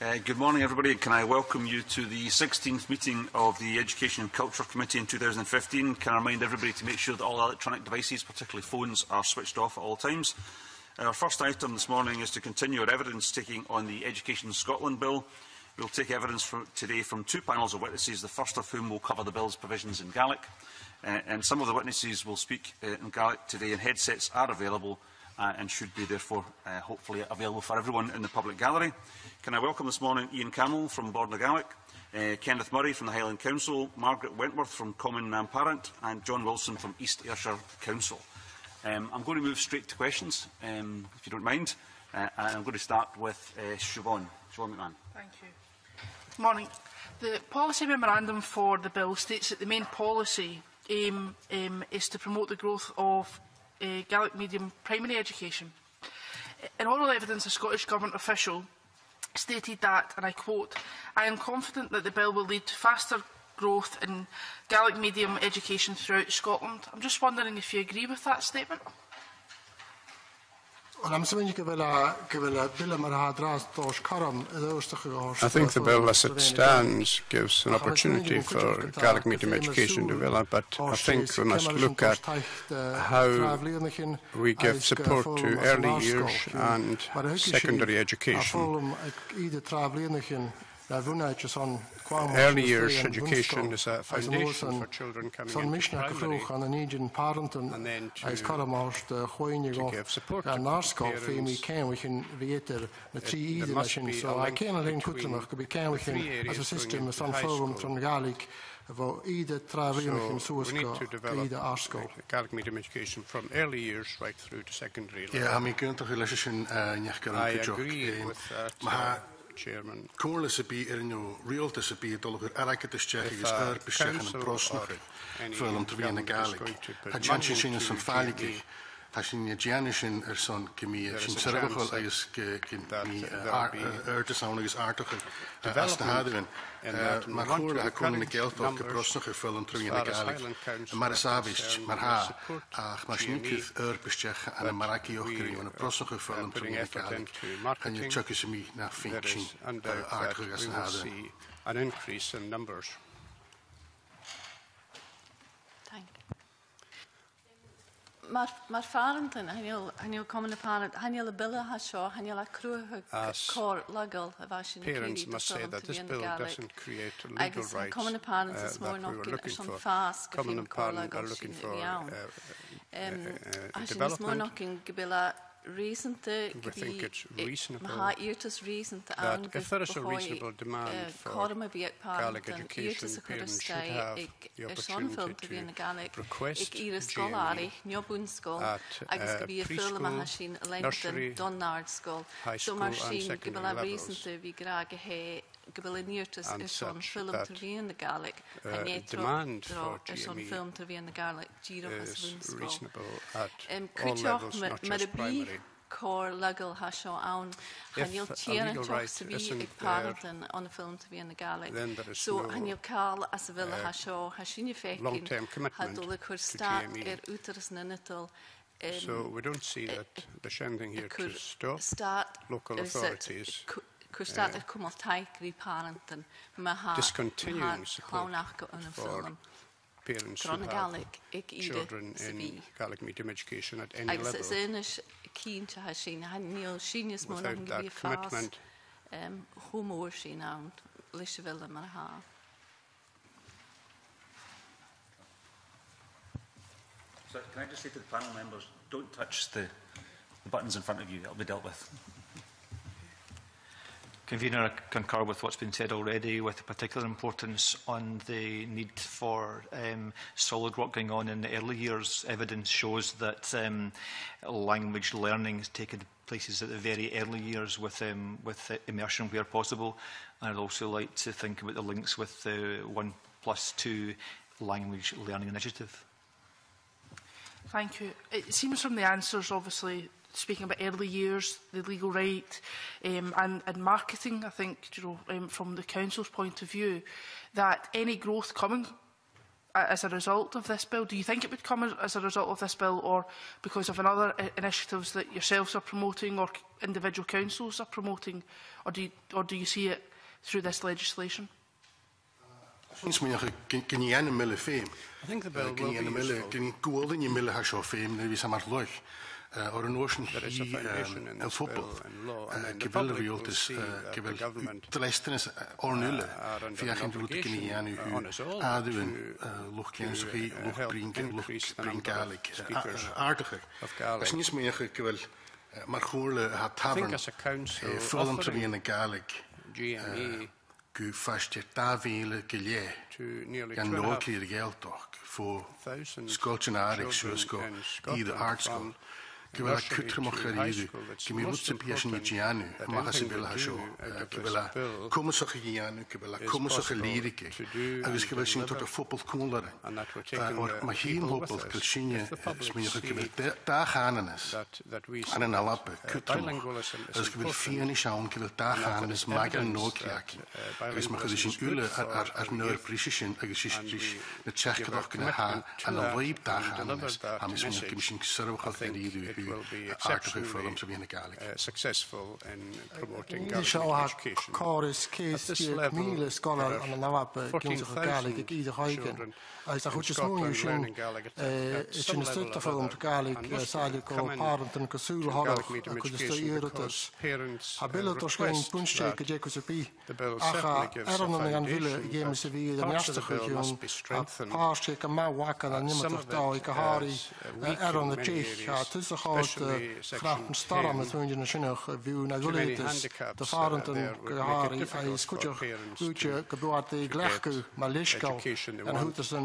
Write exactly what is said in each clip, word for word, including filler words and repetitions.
Uh, good morning, everybody. Can I welcome you to the sixteenth meeting of the Education and Culture Committee in two thousand fifteen. Can I remind everybody to make sure that all electronic devices, particularly phones, are switched off at all times. Our first item this morning is to continue our evidence taking on the Education (Scotland) Bill. We will take evidence from today from two panels of witnesses, the first of whom will cover the Bill's provisions in Gaelic. Uh, and some of the witnesses will speak uh, in Gaelic today, and headsets are available Uh, and should be therefore uh, hopefully available for everyone in the public gallery. Can I welcome this morning Ian Campbell from Bòrd na Gàidhlig, uh, Kenneth Murray from the Highland Council, Margaret Wentworth from Comann nam Pàrant and John Wilson from East Ayrshire Council. Um, I'm going to move straight to questions, um, if you don't mind. Uh, and I'm going to start with uh, Siobhan. Siobhan McMahon. Thank you. Good morning. The policy memorandum for the bill states that the main policy aim um, is to promote the growth of Uh, Gaelic medium primary education. In oral evidence, a Scottish Government official stated that, and I quote, "I am confident that the bill will lead to faster growth in Gaelic medium education throughout Scotland." I'm just wondering if you agree with that statement? I think the bill as it stands gives an opportunity for Gaelic medium education to develop, but I think we must look at how we give support to early years and secondary education. Early years education is a foundation for children coming into primary, and then to, to give support to parents, it, there must be a link between the three areas going into high school. So we need to develop Gaelic medium education from early years right through to secondary level. Yeah, I agree with that. Chairman, if a council or any government is going to put money into G M E, there is a chance that there will be maar hoor dat kon ik geld ook geprosten gevullen terug in de Gaelic. Maar is abisch, maar ha, ach, maar niet erpestje aan de Maraki ook kreeg een prosten gevullen terug in de Gaelic. En je checken ze me naar Finching aardgeresten hadden. An increase in numbers. Thank you. Maar maar varenten, haniel haniel komen de parent, haniel de billen has zo, haniel a kruhe kor legal avashin. Parents must say that this bill doesn't create legal rights uh, that we were looking for. Common and parent are looking for uh, uh, uh, development. We think it's reasonable that if there is a reasonable demand for Gaelic education, parents should have the opportunity to request G M E at uh, preschool, nursery, high school and secondary levels. And such that uh, demand for G M E is reasonable at all levels, not just primary. If a legal right isn't there, then there is no uh, long-term commitment to G M E. So we don't see that there's anything here to stop local authorities Uh, discontinuing support for parents who have children in Gaelic medium education at any level without that commitment. So can I just say to the panel members, don't touch the, the buttons in front of you, it'll be dealt with. Convener, I concur with what's been said already, with a particular importance on the need for um, solid work going on in the early years. Evidence shows that um, language learning is taking places at the very early years with, um, with uh, immersion where possible. And I'd also like to think about the links with the uh, one plus two language learning initiative. Thank you. It seems from the answers, obviously, speaking about early years, the legal right um, and, and marketing, I think, you know, um, from the Council's point of view, that any growth coming as a result of this bill? Do you think it would come as a result of this bill, or because of another initiatives that yourselves are promoting or individual councils are promoting, or do you, or do you see it through this legislation? I think the bill will be useful. Uh, there is a foundation in this bill and law, and then the public will see that the government uh, are under an obligation uh, on its own to, uh, to uh, help increase the number of speakers of Gaelic. I think as a council offering G M E to nearly two thousand children in Scotland nursery to high school, that's the most important that anything we do out of this bill is possible to do and deliver, and that we're taking the people with us. If the public see that, that we see that uh, bilingualism is important, nothing is evidence that uh, bilingualism is good for the youth, and we give our commitment to that and deliver that message. Will be exceptionally uh, successful in promoting Gaelic education. At this level, there are fourteen thousand children in Scotland learning Gaelic. At some level of other, and most people come in to Gaelic medium education because parents uh, request that. The bill certainly gives a foundation, but parts of the bill must be strengthened. Uh, some of it has uh, weakened many areas, especially Section ten,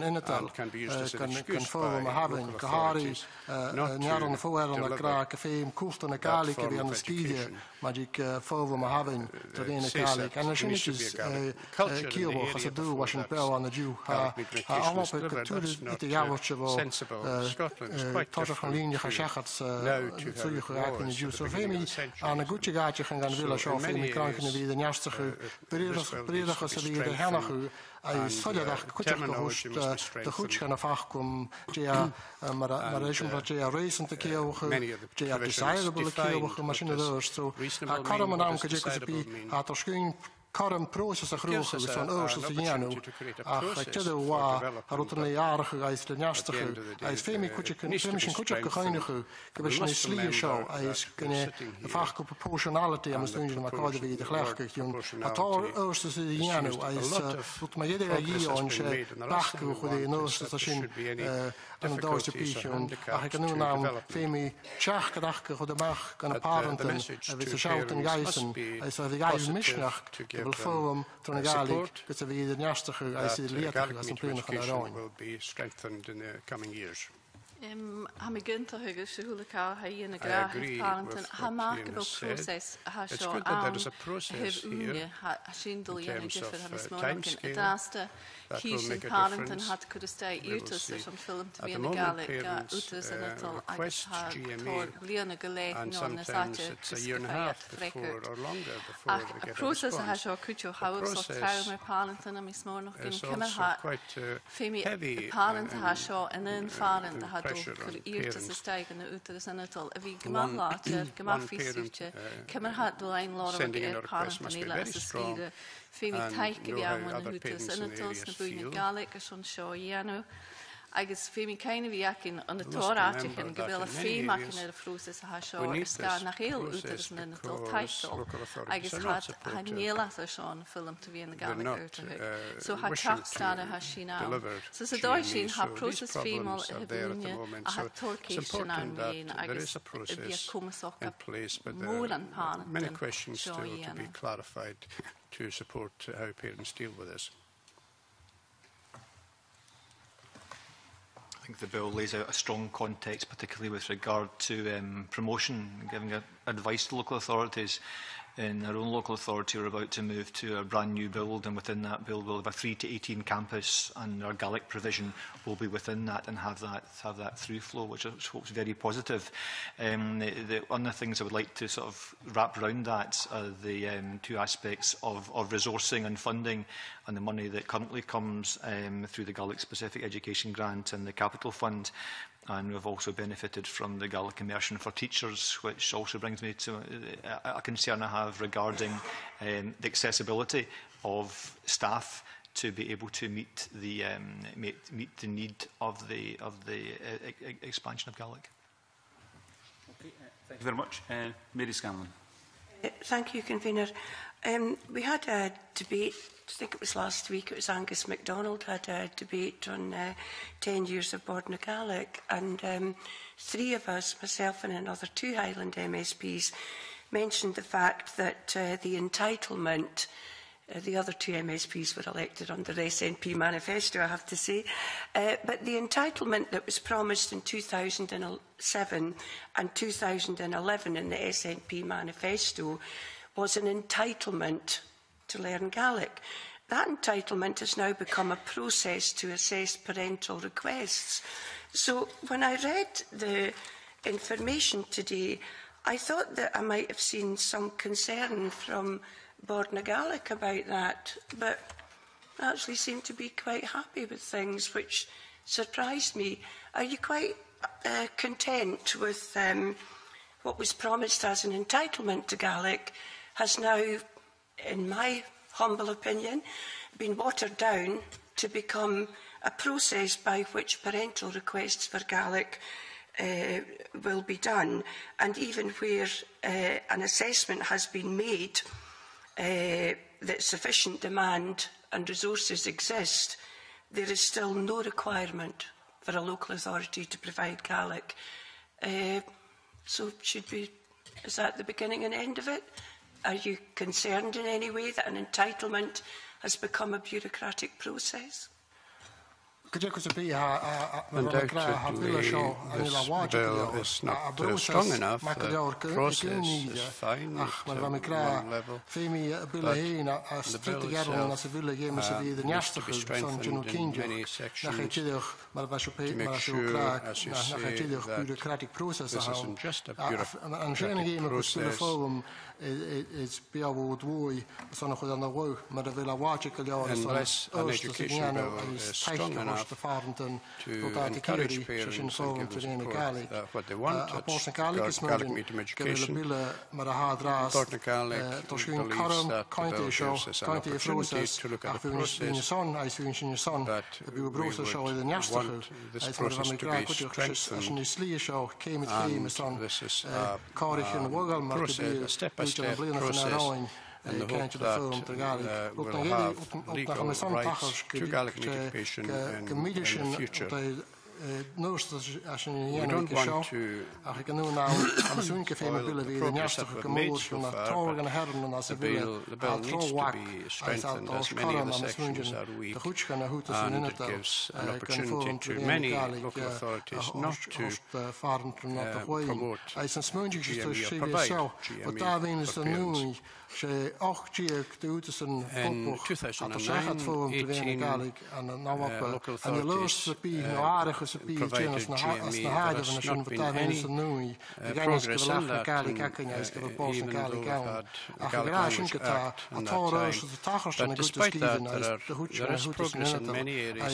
and can be used as an excuse by local authorities not to deliver that form of education. It says that there needs to be a Gaelic culture in the area before that. Gaelic education was delivered, that's not sensible. Scotland is quite different now to how it was at the beginning of the century. So in many areas, uh, this bill needs to be strengthened. And uh, terminology must be strengthened. Uh, many of the provisions defined reasonable meaning is desirable meaning. Current process of growth is an urgency to create a process for development. At the end of the day, it needs to be strengthened. We must remember that we're proportionality and the proportionality of proportionality. There's a lot of progress has been made in the last thing we want is that there should be any difficulties or handicap to development. But the, the message to parents must be positive to give the forum uh, support that uh, Gaelic medium education will be strengthened in the coming years. Um, I agree with what Ian has said. It's good that there is a process here in terms of uh, time scale that will make a difference. We will see. At the moment, parents uh, request G M E, and sometimes it's a year and a half before or longer before they get a response. The process is also quite uh, heavy and, and, uh, and pressure on parents. One, one parent uh, sending in a request must be very strong and know how other parents in the area feel. Agus fé mi keine viakin an de toraatje en gebelle fé maken er fruses ha scho sta na heel uitersen en tot titel. Agus hat ha niela so schon film te wie in de Gaelic te hug. So ha chapstane ha sina. So se deutschen ha process female hebunje ha Turkishen aan ween. Agus via komisoka molen panen. Many questions still to be clarified to support how parents deal with this. I think the bill lays out a strong context, particularly with regard to um, promotion, giving a, advice to local authorities in their own local authority are about to move to a brand new build, and within that build we'll have a three to eighteen campus, and our Gaelic provision will be within that and have that have that through flow, which I hope is very positive. Um, the, the, one of the things I would like to sort of wrap around that are the um, two aspects of, of resourcing and funding, and the money that currently comes um, through the Gaelic specific education grant and the capital fund. And we have also benefited from the Gaelic immersion for teachers, which also brings me to a concern I have regarding um, the accessibility of staff to be able to meet the um, meet, meet the need of the of the uh, expansion of Gaelic. Okay, uh, thank you very much, uh, Mary Scanlon. Uh, thank you, convener. Um, we had a debate. I think it was last week, it was Angus MacDonald had a debate on uh, ten years of Bòrd na Gàidhlig, and um, three of us, myself and another two Highland M S Ps, mentioned the fact that uh, the entitlement, uh, the other two M S Ps were elected under the S N P manifesto, I have to say, uh, but the entitlement that was promised in two thousand seven and two thousand eleven in the S N P manifesto was an entitlement to learn Gaelic. That entitlement has now become a process to assess parental requests. So when I read the information today, I thought that I might have seen some concern from Bòrd na Gàidhlig about that, but I actually seemed to be quite happy with things, which surprised me. Are you quite uh, content with um, what was promised as an entitlement to Gaelic has now, in my humble opinion, been watered down to become a process by which parental requests for Gaelic uh, will be done, and even where uh, an assessment has been made uh, that sufficient demand and resources exist, there is still no requirement for a local authority to provide Gaelic. Uh, so should we, is that the beginning and end of it? Are you concerned in any way that an entitlement has become a bureaucratic process? Undoubtedly, this bill is not uh, strong enough. The process is fine at one level, but the bill itself uh, needs to be strengthened in many sections to make sure, as you say, that this isn't just a bureaucratic process. Unless an education bill is strong enough to encourage parents and give them support that what they want. It's Gaelic, Gaelic medium education. Bòrd na Gàidhlig believes that there's an opportunity to look at the process, that we want this process to be strengthened, and this is a, a process, a step-by-step process, and the hope that uh, we'll have legal rights to Gaelic education in, in the future. We don't want to spoil the progress that we've made so far, but the bill, the bill needs to be strengthened, as many of the sections are weak, and it gives an opportunity to many local authorities not to uh, promote G M E or provide G M E for parents. In two thousand nine, eighteen uh, local authorities uh, provided G M E. There has not been any uh, progress in that, and, uh, even though we've had the Gaelic Language Act and that time. But despite that, there, are, there is progress in many areas, and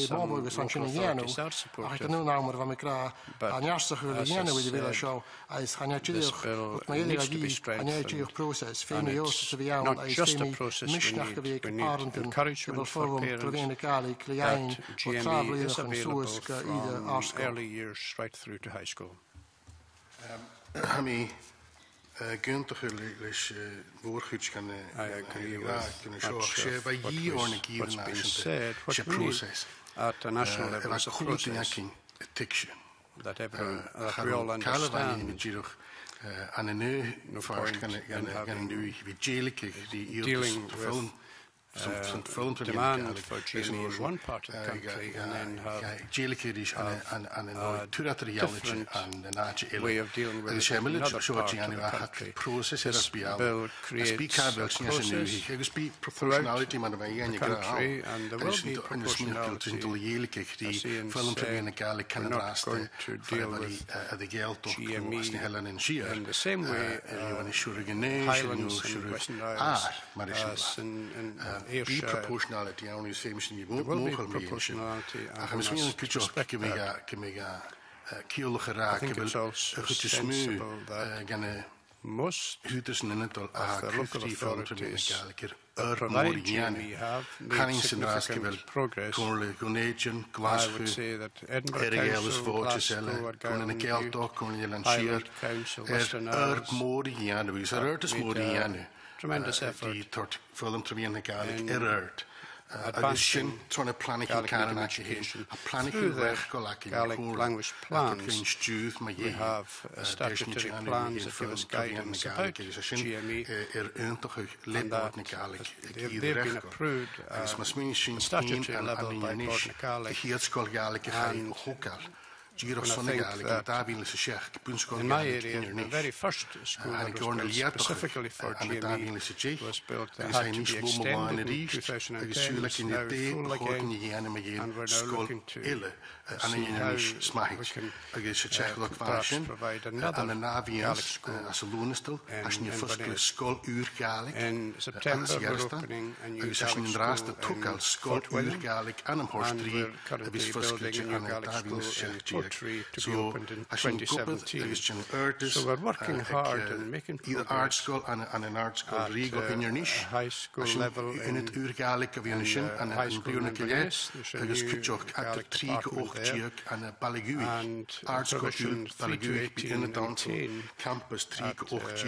some local authorities are supported. But as I said, this bill needs to be strengthened. And it's not just a process we need, we need encouragement for parents that G M E is available from early years right through to high school. Um, I agree with much of what's been said. What we need at the national level is a process that, everyone, that we all understand. No point in having dealing with some, uh, some demand for Gaelic in one part of the country uh, and then have, have a way of dealing with it in another part of the country. This bill creates a process throughout the country, and there will be proportionality. I see and say we're not going to deal with G M E in the same way uh, Highlands and Western Isles and Ayrshire. There will be proportionality, and we must respect that. I think it's also sensible that most of the local authorities provide G M E have made significant progress. I would say that Edinburgh Council, Glasgow, Orcadian, Highland Council, Western Isles have made a tremendous effort in advancing Gaelic medium education through the Gaelic language plans. We have uh, statutory plans that give us guidance about G M E, and that they've been approved at uh, statutory level by Bòrd na Gàidhlig. And I think that in my area, the very first school that was built specifically for G M E was built that had to be extended in two thousand ten. It's now full again, and we're now looking to see how we can uh, perhaps provide another Gaelic school in Inverness. In September, we're opening a new Gaelic school in Scotland, and we're currently building a new Gaelic school in Portland to so be opened in twenty seventeen. So we're working hard and making progress at a high school level in, in, in uh, high school in Inverness. There's a new Gaelic department there, and provision three to eighteen and nineteen at Tain uh,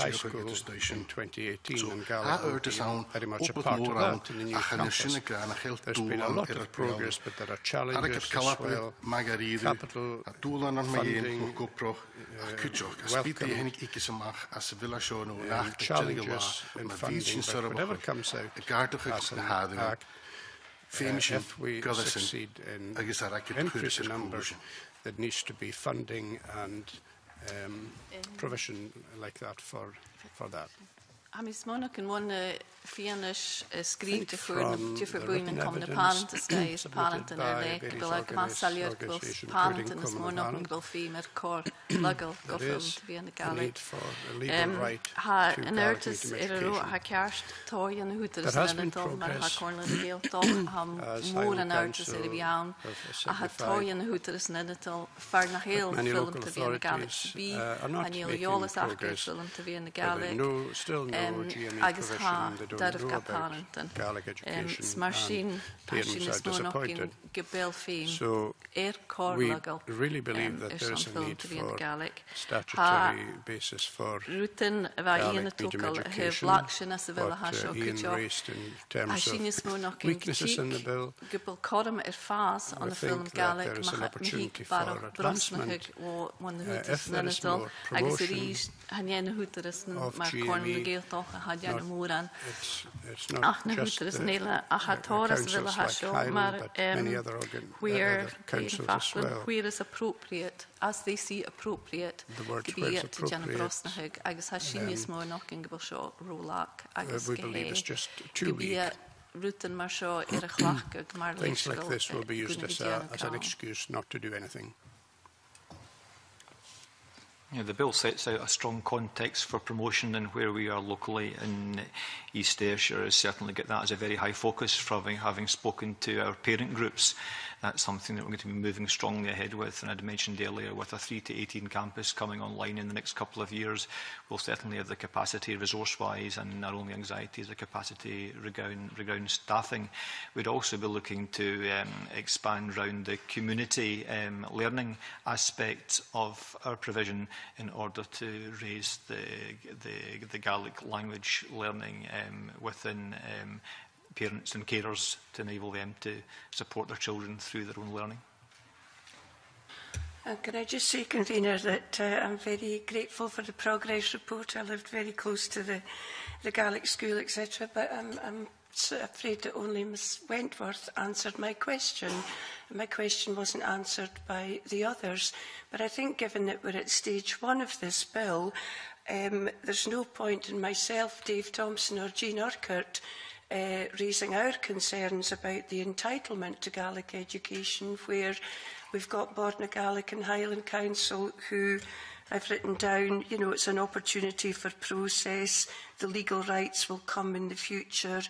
High School in twenty eighteen, so and Gaelic being very much a part of that in the new campus. There's been a lot of progress, but there are challenges as well. Capital funding, uh, welcome, uh, challenges in funding, but whatever comes out as an act, uh, if we succeed in increasing numbers, there needs to be funding and um, provision like that for, for that. Amis Monacan won a Fiannish screen to Furn, to Furn and Comann nam Pàrant, as guy is Parent and a lake, the like Massaliot Gulf, Parent and Monacan Gulfie, Mercor, Luggle, Guffel, to be in the Gaelic. Ha, an artist, Erro, Hakarst, Toy and Hooters, and Tolman, Hakornland Gale, Tom, Ham, Moon and Artist, Rivian, I had Toy and Hooters, Nenatal, Farna Hill, Film to be in the Gaelic, B, and Neil Yolas after Film to be in the Gaelic. Agus ha, darf kapanten. Smarsin, Smarsin is no knocking gebelfin. Air corlagal. We really believe that there is a need for statutory basis for Gaelic medium education. What Ian raised in terms of weaknesses in the bill, we think that there is an opportunity for advancement, if there is more promotion of G M E. It's, it's not just the, the, the councils like Highland, but many other, organ, where other councils as well. Where is appropriate, as they see appropriate, the word where is appropriate, um, we believe it's just too weak. Things like this will be used as, a, as an excuse not to do anything. Yeah, the bill sets out a strong context for promotion, and where we are locally in East Ayrshire is certainly get that as a very high focus. From having, having spoken to our parent groups, that's something that we're going to be moving strongly ahead with. And I'd mentioned earlier, with a three to eighteen campus coming online in the next couple of years, we'll certainly have the capacity resource-wise, and our only anxiety is the capacity regarding, regarding staffing. We'd also be looking to um, expand around the community um, learning aspects of our provision, in order to raise the, the, the Gaelic language learning um, within um, parents and carers, to enable them to support their children through their own learning. Uh, can I just say, Convener, that uh, I'm very grateful for the progress report. I lived very close to the, the Gaelic school, et cetera, but I'm, I'm so afraid that only Miss Wentworth answered my question. My question wasn't answered by the others, but I think given that we're at stage one of this bill, um, there's no point in myself, Dave Thompson or Jean Urquhart uh, raising our concerns about the entitlement to Gaelic education, where we've got Bòrd na Gàidhlig and Highland Council who I've written down, you know, it's an opportunity for process, the legal rights will come in the future.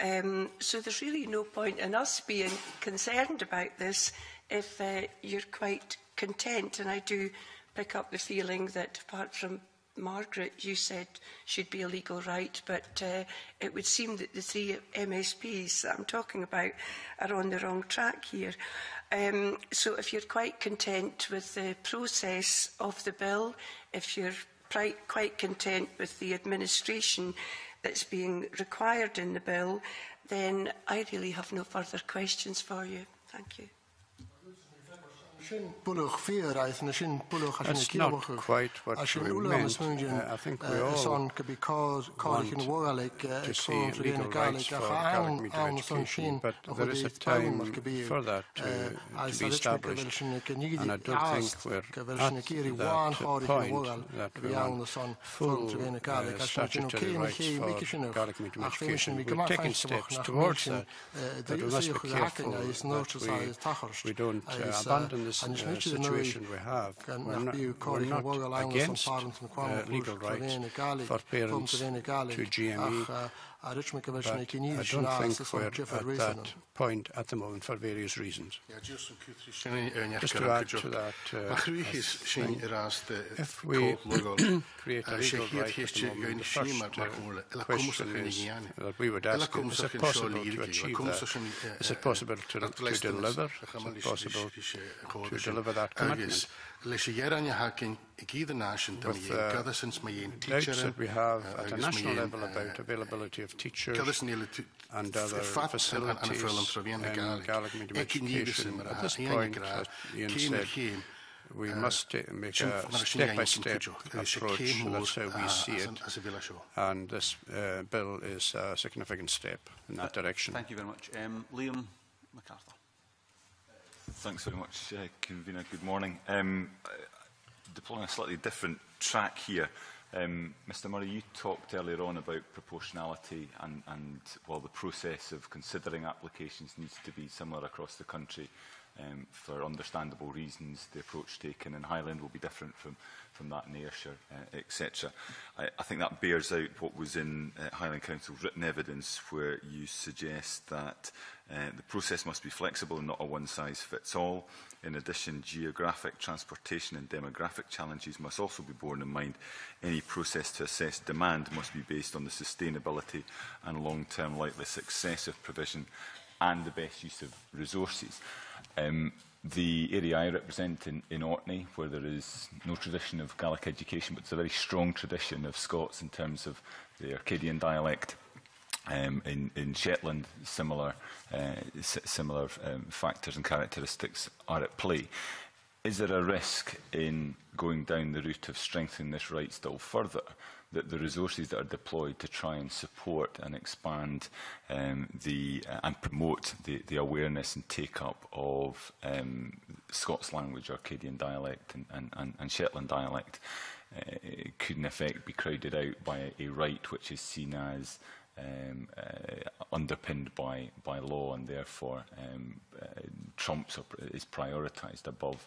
Um, so there's really no point in us being concerned about this if uh, you're quite content. And I do pick up the feeling that, apart from Margaret, you said should be a legal right, but uh, it would seem that the three M S Ps that I'm talking about are on the wrong track here. Um, so if you're quite content with the process of the bill, if you're quite content with the administration that's being required in the bill, then I really have no further questions for you. Thank you. That's not quite what we meant. Uh, I think we all want to see legal rights for Gaelic media education, but there is a time for that to, to be established, and I don't think we're at that point that we want full uh, statutory rights for Gaelic media education. We've taken steps towards that, but we must be careful that we, we don't uh, abandon this Uh, situation we have. We're not, we're not against uh, legal rights for parents to G M E, but I don't think we're at that point at the moment for various reasons. Just to add to that, uh, thing, if we create a legal right at the moment, the first uh, question is that we would ask, is it possible to achieve that? Is it possible to, to deliver? Is it possible to deliver that commitment? With the doubts that we have at a national level about availability of teachers and other facilities in Gaelic medium education, at this point, as Ian said, we must make a step-by-step approach. That's how we see it, and this uh, bill is a significant step in that direction. Thank you very much. Um, Liam MacArthur. Thanks very much, uh, Convener. Good morning. Um, deploying a slightly different track here. Um, Mister Murray, you talked earlier on about proportionality and, and well, the process of considering applications needs to be similar across the country. Um, for understandable reasons, the approach taken in Highland will be different from, from that in Ayrshire, uh, et cetera. I, I think that bears out what was in uh, Highland Council's written evidence, where you suggest that uh, the process must be flexible and not a one-size-fits-all. In addition, geographic, transportation and demographic challenges must also be borne in mind. Any process to assess demand must be based on the sustainability and long-term likely success of provision and the best use of resources. Um, the area I represent in, in Orkney, where there is no tradition of Gaelic education, but there's a very strong tradition of Scots in terms of the Orcadian dialect. Um, in, in Shetland, similar, uh, similar um, factors and characteristics are at play. Is there a risk in going down the route of strengthening this right still further, that the resources that are deployed to try and support and expand um, the, uh, and promote the, the awareness and take-up of um, Scots language, Orcadian dialect and, and, and, and Shetland dialect uh, could in effect be crowded out by a, a right which is seen as um, uh, underpinned by, by law and therefore um, uh, trumps or is prioritised above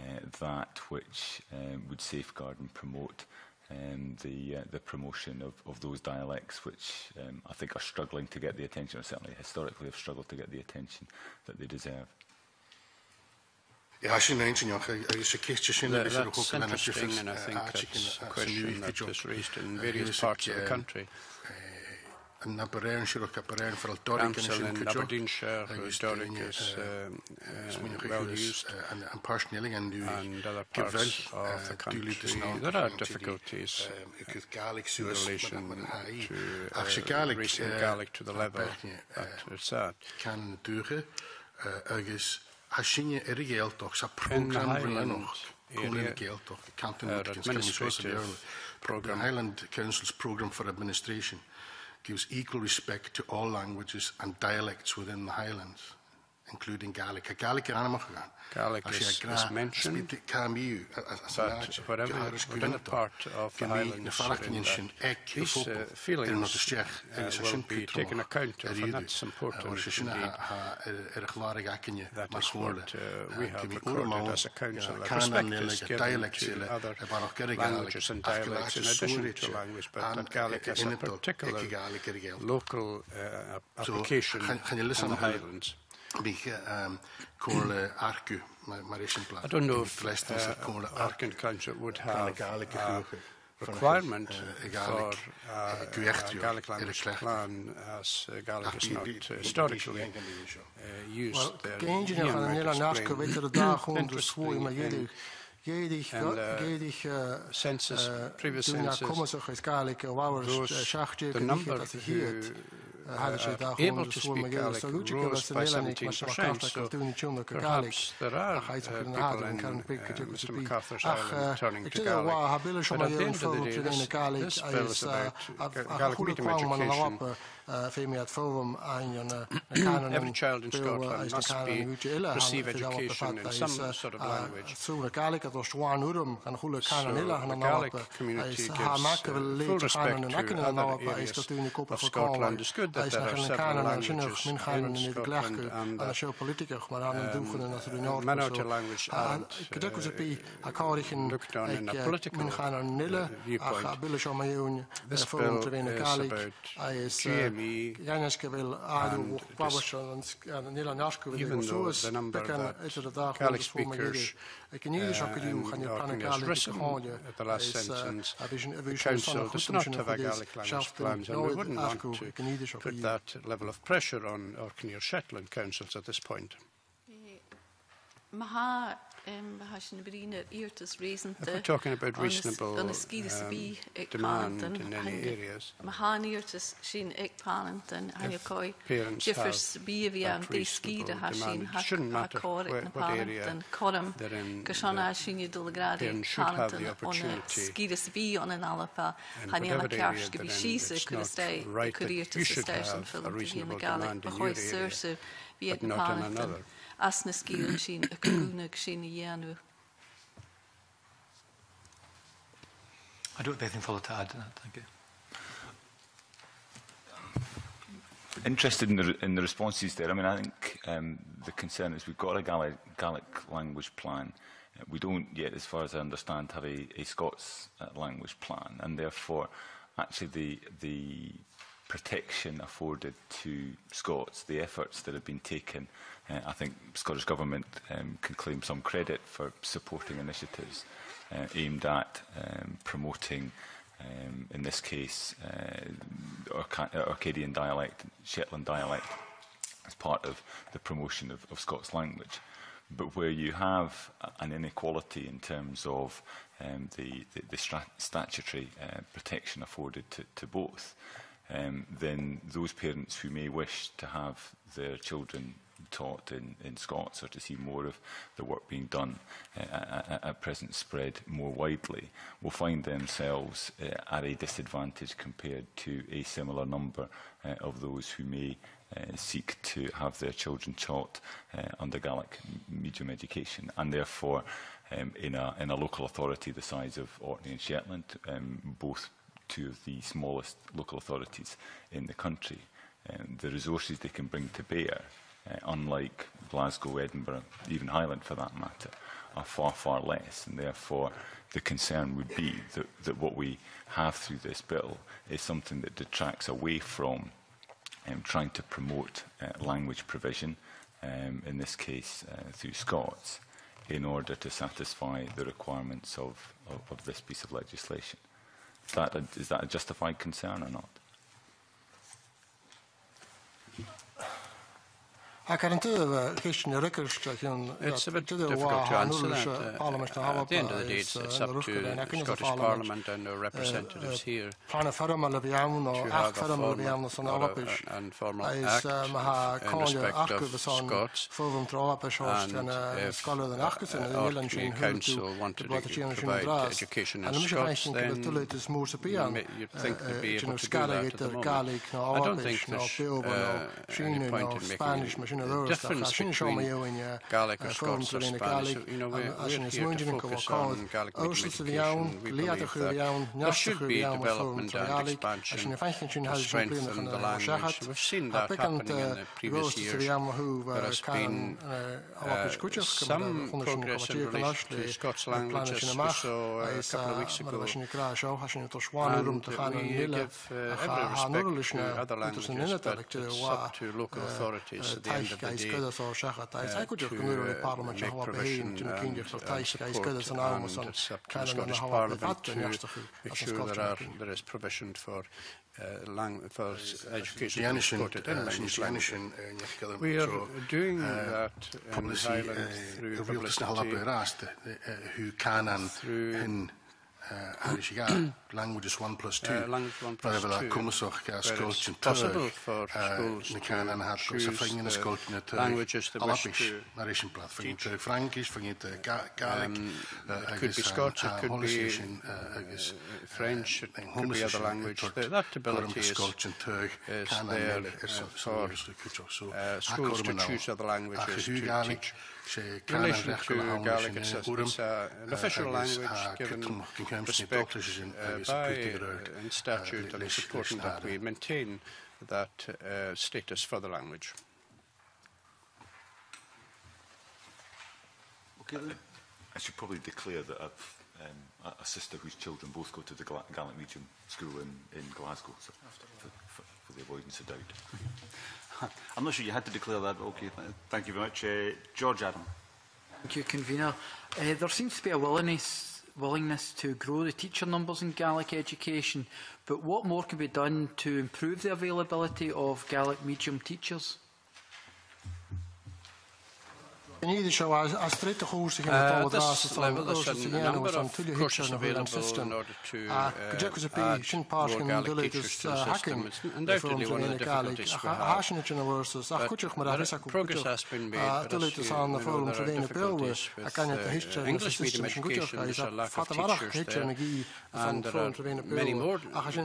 uh, that which um, would safeguard and promote Um, the, uh, the promotion of, of those dialects which um, I think are struggling to get the attention, or certainly historically have struggled to get the attention that they deserve. That's interesting, and I think that's a question that is raised in various parts of the country. In Aberdeenshire, Doric is um, uh, well used, and other parts of the country there are difficulties in relation to uh, raising Gaelic to the level that it's at. In the Highland area, our administrative programme, the Highland Council's programme for administration gives equal respect to all languages and dialects within the Highlands, including Gaelic. Gaelic is, is mentioned, but whatever within the part of the Highlands, these uh, feelings uh, will be taken account of, and that's important indeed, that is what uh, we have recorded as a council that respect is given to other languages and dialects in addition to language, but that Gaelic has a particular local uh, application in the Highlands. I don't know if the uh, Orkney Council would have a requirement for a Gaelic language plan, as Gaelic is not historically uh, used there. Well, and uh, census, previous census, those, the number who are able to speak Gaelic rose by seventeen percent, so perhaps there are uh, people in uh, Mister MacArthur's Island turning to Gaelic. But at the end of the day, this, this bill is about Gaelic medium education. Every child in Scotland must be, receive education in some sort of language. So the Gaelic community gives uh, full respect to other areas of Scotland. It's good that there are several languages in Scotland, and that uh, um, minority language aren't uh, looked on in a political uh, viewpoint. This bill is about G M E, and even though the number of Gaelic speakers Uh, in Orkney has risen at the last sentence, the Council does not have a Gaelic language plans, and we wouldn't want to put that level of pressure on Orkney or Shetland councils at this point. If we're talking about reasonable um, demand in any areas, if parents have that reasonable demand, it shouldn't matter what, what area they're in, the parents should have the opportunity in whatever area they're in. It's not right that you should have a reasonable demand in your area, but not in another. I don't think follow to add to that. Thank you. Interested in the, in the responses there. I mean, I think um, the concern is we've got a Gaelic, Gaelic language plan. Uh, we don't yet, as far as I understand, have a, a Scots uh, language plan, and therefore, actually, the the protection afforded to Scots, the efforts that have been taken. Uh, I think the Scottish Government um, can claim some credit for supporting initiatives uh, aimed at um, promoting, um, in this case, uh, Orcadian dialect, Shetland dialect, as part of the promotion of, of Scots language. But where you have an inequality in terms of um, the, the, the statutory uh, protection afforded to, to both, um, then those parents who may wish to have their children taught in, in Scots, or to see more of the work being done uh, at, at present spread more widely, will find themselves uh, at a disadvantage compared to a similar number uh, of those who may uh, seek to have their children taught uh, under Gaelic medium education. And therefore, um, in, a, in a local authority the size of Orkney and Shetland, um, both two of the smallest local authorities in the country, um, the resources they can bring to bear, Uh, unlike Glasgow, Edinburgh, even Highland for that matter, are far, far less, and therefore the concern would be that, that what we have through this bill is something that detracts away from um, trying to promote uh, language provision, um, in this case uh, through Scots, in order to satisfy the requirements of, of, of this piece of legislation. Is that a, is that a justified concern or not? It's a bit difficult to answer that. Uh, at the end of the day, it's, it's up to the Scottish Parliament and our representatives here to have a formal or a, an formal act in respect of Scots. And if the Orkney Council wanted to provide education in Scots, then you'd think they'd be able to do that at the moment. I don't think there's uh, any point in making the difference between Gaelic or Scots or Spanish. You know, we're, we're here to focus on Gaelic medium education. We believe that there should be development and expansion to strengthen the language. We've seen that happening in the previous years. There has been uh, some progress in relation to Scots languages. We saw a couple of weeks ago, and we give uh, every respect to other languages, but it's up to local authorities at the end of the day uh, to uh, make provision and, and support, and it's up to the Scottish Parliament to make sure there, are, there is provision for Uh, lang for education in English language. We are doing that in the Highlands through publicity, through language is one plus two. Uh, language one plus two. There is possible for schools to choose the languages they wish to teach. Um, it could be Scots, it could be uh, French, it could be other language. That ability is, is there for uh, schools to choose other languages to teach. In relation to Gaelic, it's, it's uh, an official language given respect uh, by uh, in statute, and it's important that we maintain that uh, status for the language. Okay, then. I should probably declare that I've um, a sister whose children both go to the Gaelic medium school in, in Glasgow, so for, for, for the avoidance of doubt. I'm not sure you had to declare that, but okay, th thank you very much. Uh, George Adam. Thank you, Convener. Uh, there seems to be a willingness willingness to grow the teacher numbers in Gaelic education, but what more can be done to improve the availability of Gaelic medium teachers? Uh, at this level, there's a number of courses available in order to uh, add more Gaelic teachers to the system. It's undoubtedly one of the difficulties we have. But progress has been made, but as you know, there are difficulties with uh, English medium education. There's a lack of teachers there, and there are many more teachers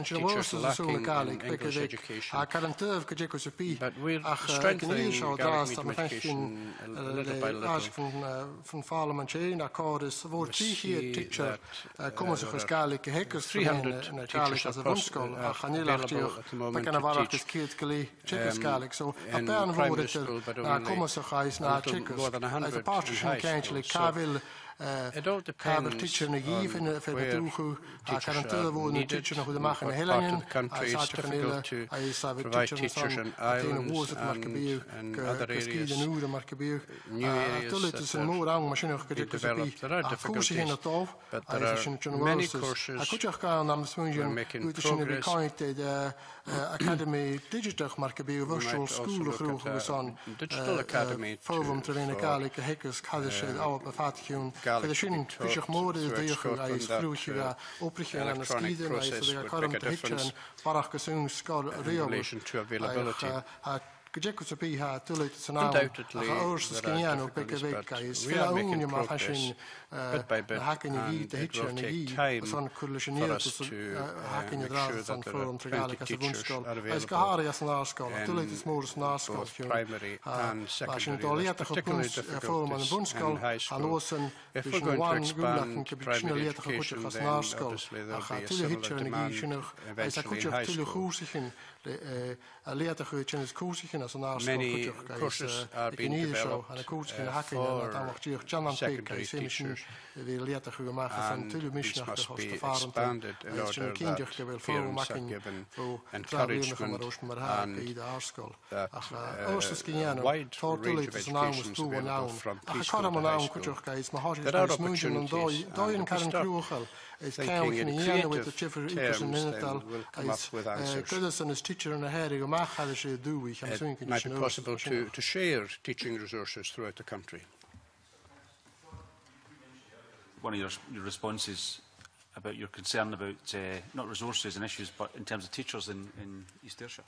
lacking in English education. But we're strengthening Gaelic medium education a little by from parliamentarian accords for three hundred teachers comers of Gaelic heckers three hundred teachers as a school a Gaelic so a pan voted comers of guys na as a partition council cavil. It all depends on where teachers are needed, in what part of the country. It's difficult to provide teachers in islands and, and other areas, new areas that have been developed. There are difficulties, but there are many courses. We're making progress. We might also look at a digital academy to, for Gaelic taught throughout Scotland, that uh, electronic process would make a difference in relation to availability. Undoubtedly, there are difficulties, but we are making progress bit by bit, and it will take time for us to uh, make sure that there are plenty of teachers are available in both primary and secondary. That's particularly difficult in high school. If we're going to expand primary education, then obviously there will be a similar demand eventually in high school. Many courses are being developed uh, for secondary teachers, and these must be expanded in order that parents are given encouragement and that uh, a wide range of education is available from preschool to high school. There are opportunities, and if we start cael ni hana with the chief equals and mental as credits and his teacher and a hairy ma hadish do we can swing it might be possible to to share teaching resources throughout the country. One of your, your responses about your concern about uh, not resources and issues, but in terms of teachers in, in East Ayrshire.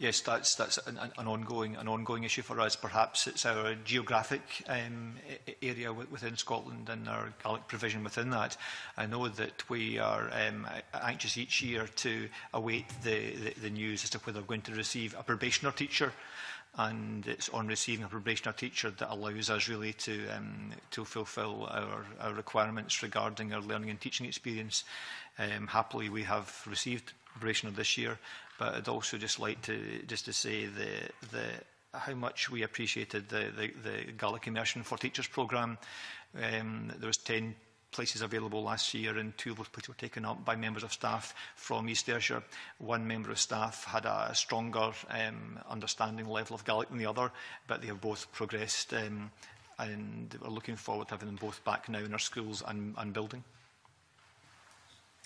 Yes, that's that's an, an ongoing an ongoing issue for us. Perhaps it's our geographic um, area within Scotland and our Gaelic provision within that. I know that we are um, anxious each year to await the, the the news as to whether we're going to receive a probationer teacher. And it's on receiving a probationer teacher that allows us really to um, to fulfil our, our requirements regarding our learning and teaching experience. Um, happily, we have received probationer this year, but I'd also just like to just to say the the how much we appreciated the the, the Gaelic Immersion for Teachers programme. Um, there was ten places available last year, and two of those places were taken up by members of staff from East Ayrshire. One member of staff had a stronger um, understanding level of Gaelic than the other, but they have both progressed, um, and we're looking forward to having them both back now in our schools and, and building.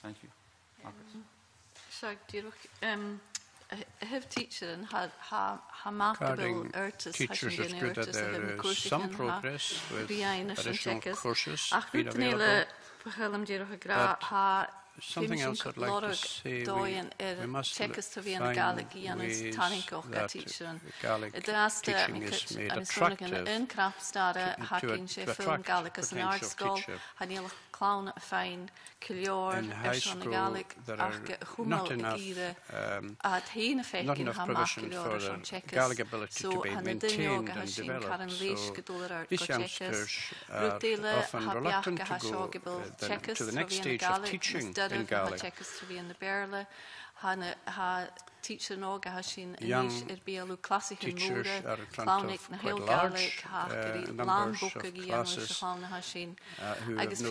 Thank you. Margaret. Um, have teacher and ha ha remarkable artists. Teachers have good that there is some progress with additional courses being available. But something else I'd like to say, we, we must find ways that Gaelic teaching is made attractive to, to attract potential teacher. In high school, there are not enough, um, not enough provision for the Gaelic ability to be maintained and developed. So these youngsters are often reluctant to go the, to the next stage of teaching in Gaelic. Young teachers are in front of quite large uh, numbers of classes uh, who have no uh,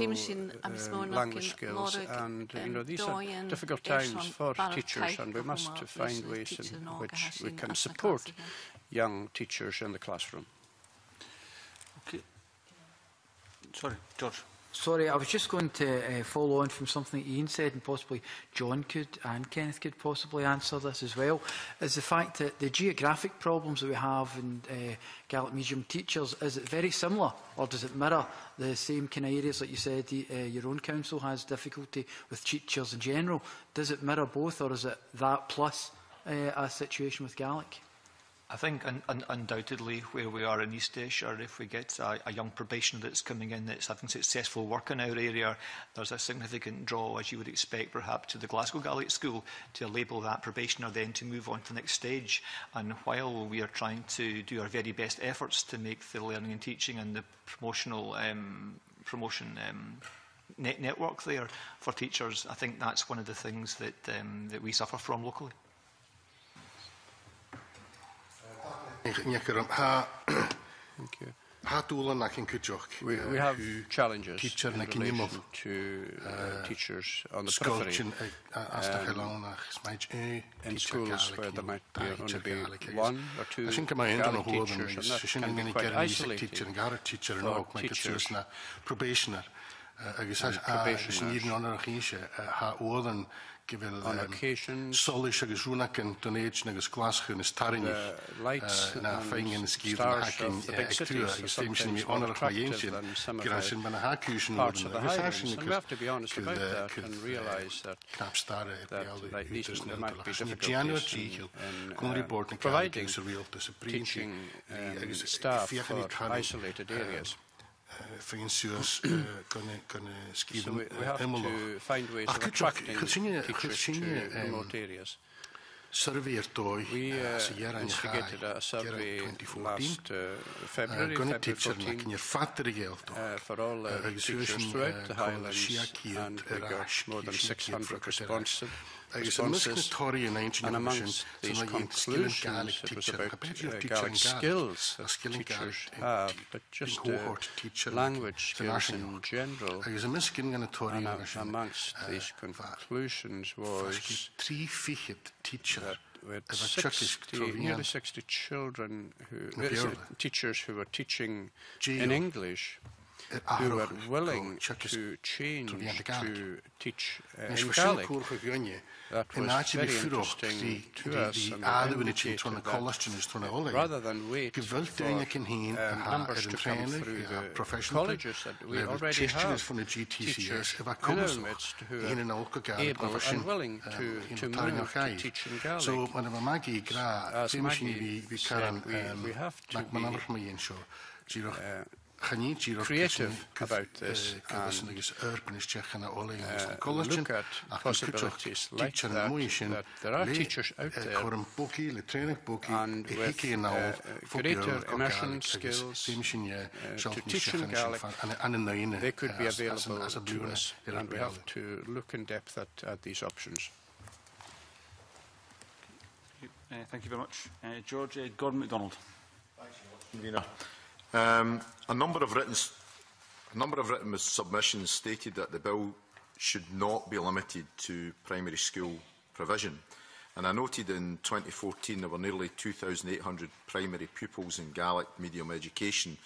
language skills, and you know, these are difficult times for teachers, and we must find ways in which we can support young teachers in the classroom. Okay. Sorry, George. Sorry, I was just going to uh, follow on from something Ian said, and possibly John could and Kenneth could possibly answer this as well, is the fact that the geographic problems that we have in uh, Gaelic medium teachers, is it very similar, or does it mirror the same kind of areas, like you said, uh, your own council has difficulty with teachers in general? Does it mirror both, or is it that plus uh, a situation with Gaelic? I think un un undoubtedly where we are in East Ayrshire, if we get a, a young probationer that's coming in that's having successful work in our area, there's a significant draw, as you would expect, perhaps to the Glasgow Gaelic School to label that probationer then to move on to the next stage. And while we are trying to do our very best efforts to make the learning and teaching and the promotional um, promotion um, net network there for teachers, I think that's one of the things that, um, that we suffer from locally. Thank you. We, we have challenges in relation to uh, teachers on the periphery um, in schools where there might be only be one or two Gaelic teachers, and that can be quite isolated for teachers. Uh, On occasion, the lights and stars of the big cities are sometimes more attractive than some of the parts of the Highlands. And we have to be honest about that and realise that, that like these, there might be difficulties in, in uh, providing teaching um, staff for isolated areas. So we, we have to find ways of attracting teachers to remote areas. We uh, instigated a survey last uh, February, February fourteenth, uh, for all uh, teachers throughout the Highlands, and we got more than six hundred responses. Responses, and amongst these conclusions, it was about uh, Gaelic skills that teachers have, but just uh, language skills in general. And uh, amongst these conclusions was that we had sixty, nearly sixty children, who, uh, teachers who were teaching in English, who are willing to change to teach uh, in Gaelic. That was very interesting to us, and we indicated that rather than wait for uh, numbers to come through the colleges that we already have, teachers in our midst who are able and willing to, to move to teach in Gaelic. So, as Maggie said, we, we have to be uh, creative about this and uh, look at possibilities like that, that there are teachers out there and with uh, greater immersion skills uh, to teach in Gaelic, they could be available to us, and we have to look in depth at, at these options. Uh, thank you very much. Uh, George, uh, Gordon MacDonald. Thanks, Um, a number of written, a number of written submissions stated that the bill should not be limited to primary school provision. And I noted in twenty fourteen there were nearly two thousand eight hundred primary pupils in Gaelic medium education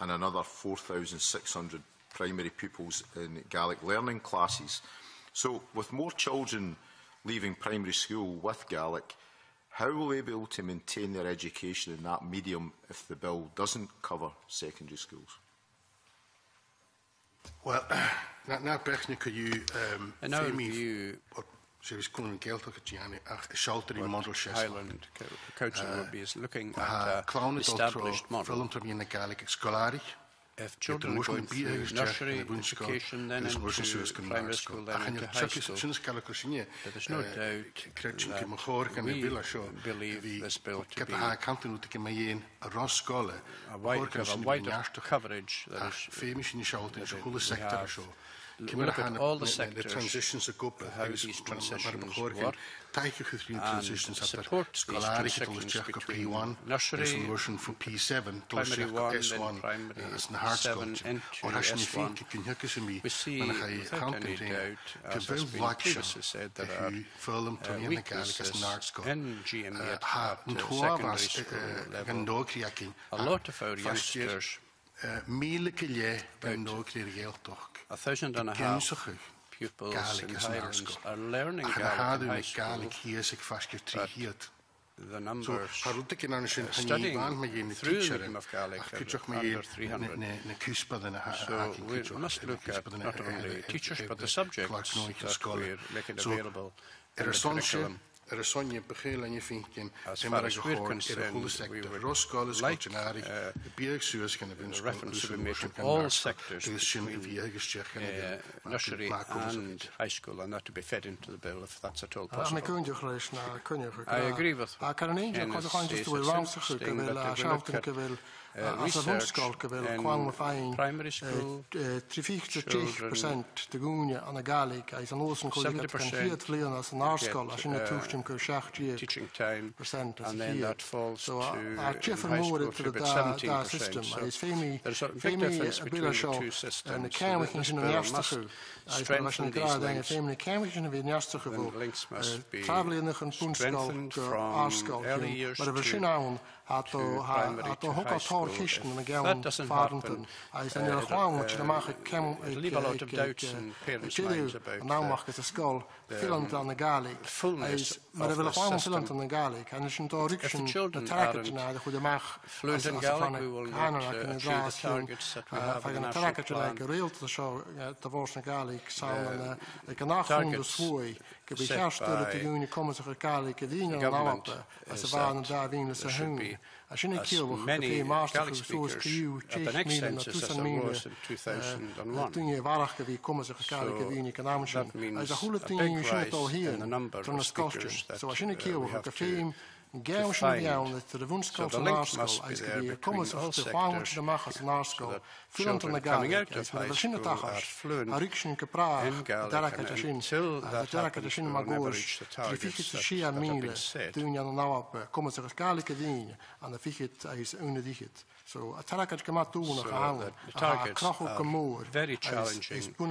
and another four thousand six hundred primary pupils in Gaelic learning classes. So, with more children leaving primary school with Gaelic, how will they be able to maintain their education in that medium if the bill doesn't cover secondary schools? Well, na na bechne could you um you the Highland Council would be looking at uh, established model. If children are going through nursery education, then into primary school, then into high school, there is no doubt that we believe this bill to be a wider, a wider coverage that is, that we have. Look at all the sectors, how these transitions work, and support these transitions between nursery, primary one, then primary seven into S one. We see, without any doubt, as has been previously said, there are uh, weaknesses in G M E at secondary school level. A lot of our youngsters, about a thousand and a half pupils in Highlands are learning Gaelic in high school, the numbers studying through the medium of Gaelic are under three hundred. So we must look at not only teachers but the subjects that we're making available in the curriculum. As far as we're concerned, we would like uh, the reference to be made to all sectors between uh, nursery and high school, and that to be fed into the bill if that's at all possible. I agree with Kenneth's stating that if we look at uh, research in primary school, children, seventy percent teaching time, and then that falls to high school to about seventeen percent. So there's a big difference between the two systems. So this bill must strengthen these links, and links must be strengthened from early years to at the high school. That doesn't happen. Uh, it, uh, it leave a lot of doubts in parents' minds about the, the fullness of the system. If the children aren't fluent in Gaelic, we will not uh, achieve the targets that we have in the national plan. Uh, targets set by the government is that there should be as many Gaelic speakers at the next census as there was in two thousand and one. So that means a big rise in the number of speakers that uh, we have to define. So the link must be there between all sectors so that children coming out of high school are fluent in Gaelic, and until that happens we will never reach the targets that have been set. So the targets are very challenging, but it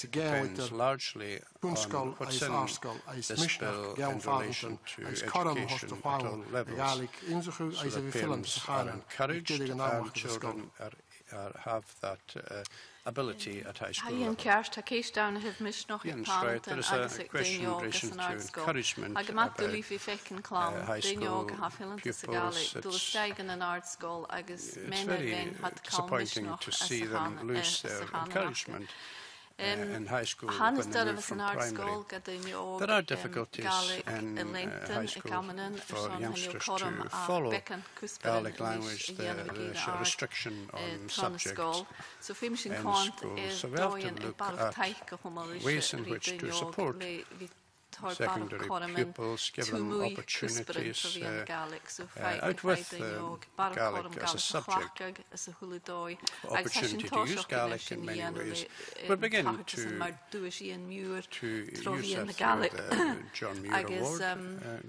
depends largely on what's in this bill in relation to education at all levels, so that parents are encouraged and children are uh, have that uh, ability at high school level. Ian Strait, there is a question in relation to encouragement about uh, high school pupils. It's, it's very disappointing to see them lose their encouragement uh, in high school when they move from primary. There are difficulties in uh, high school for youngsters to follow Gaelic language. There is a restriction on subjects in school, so we have to look at ways in which to support secondary pupils, give them opportunities uh, uh, out with um, Gaelic as a subject, opportunity to use Gaelic in many ways. We're beginning to, to use that through the John Muir Award uh,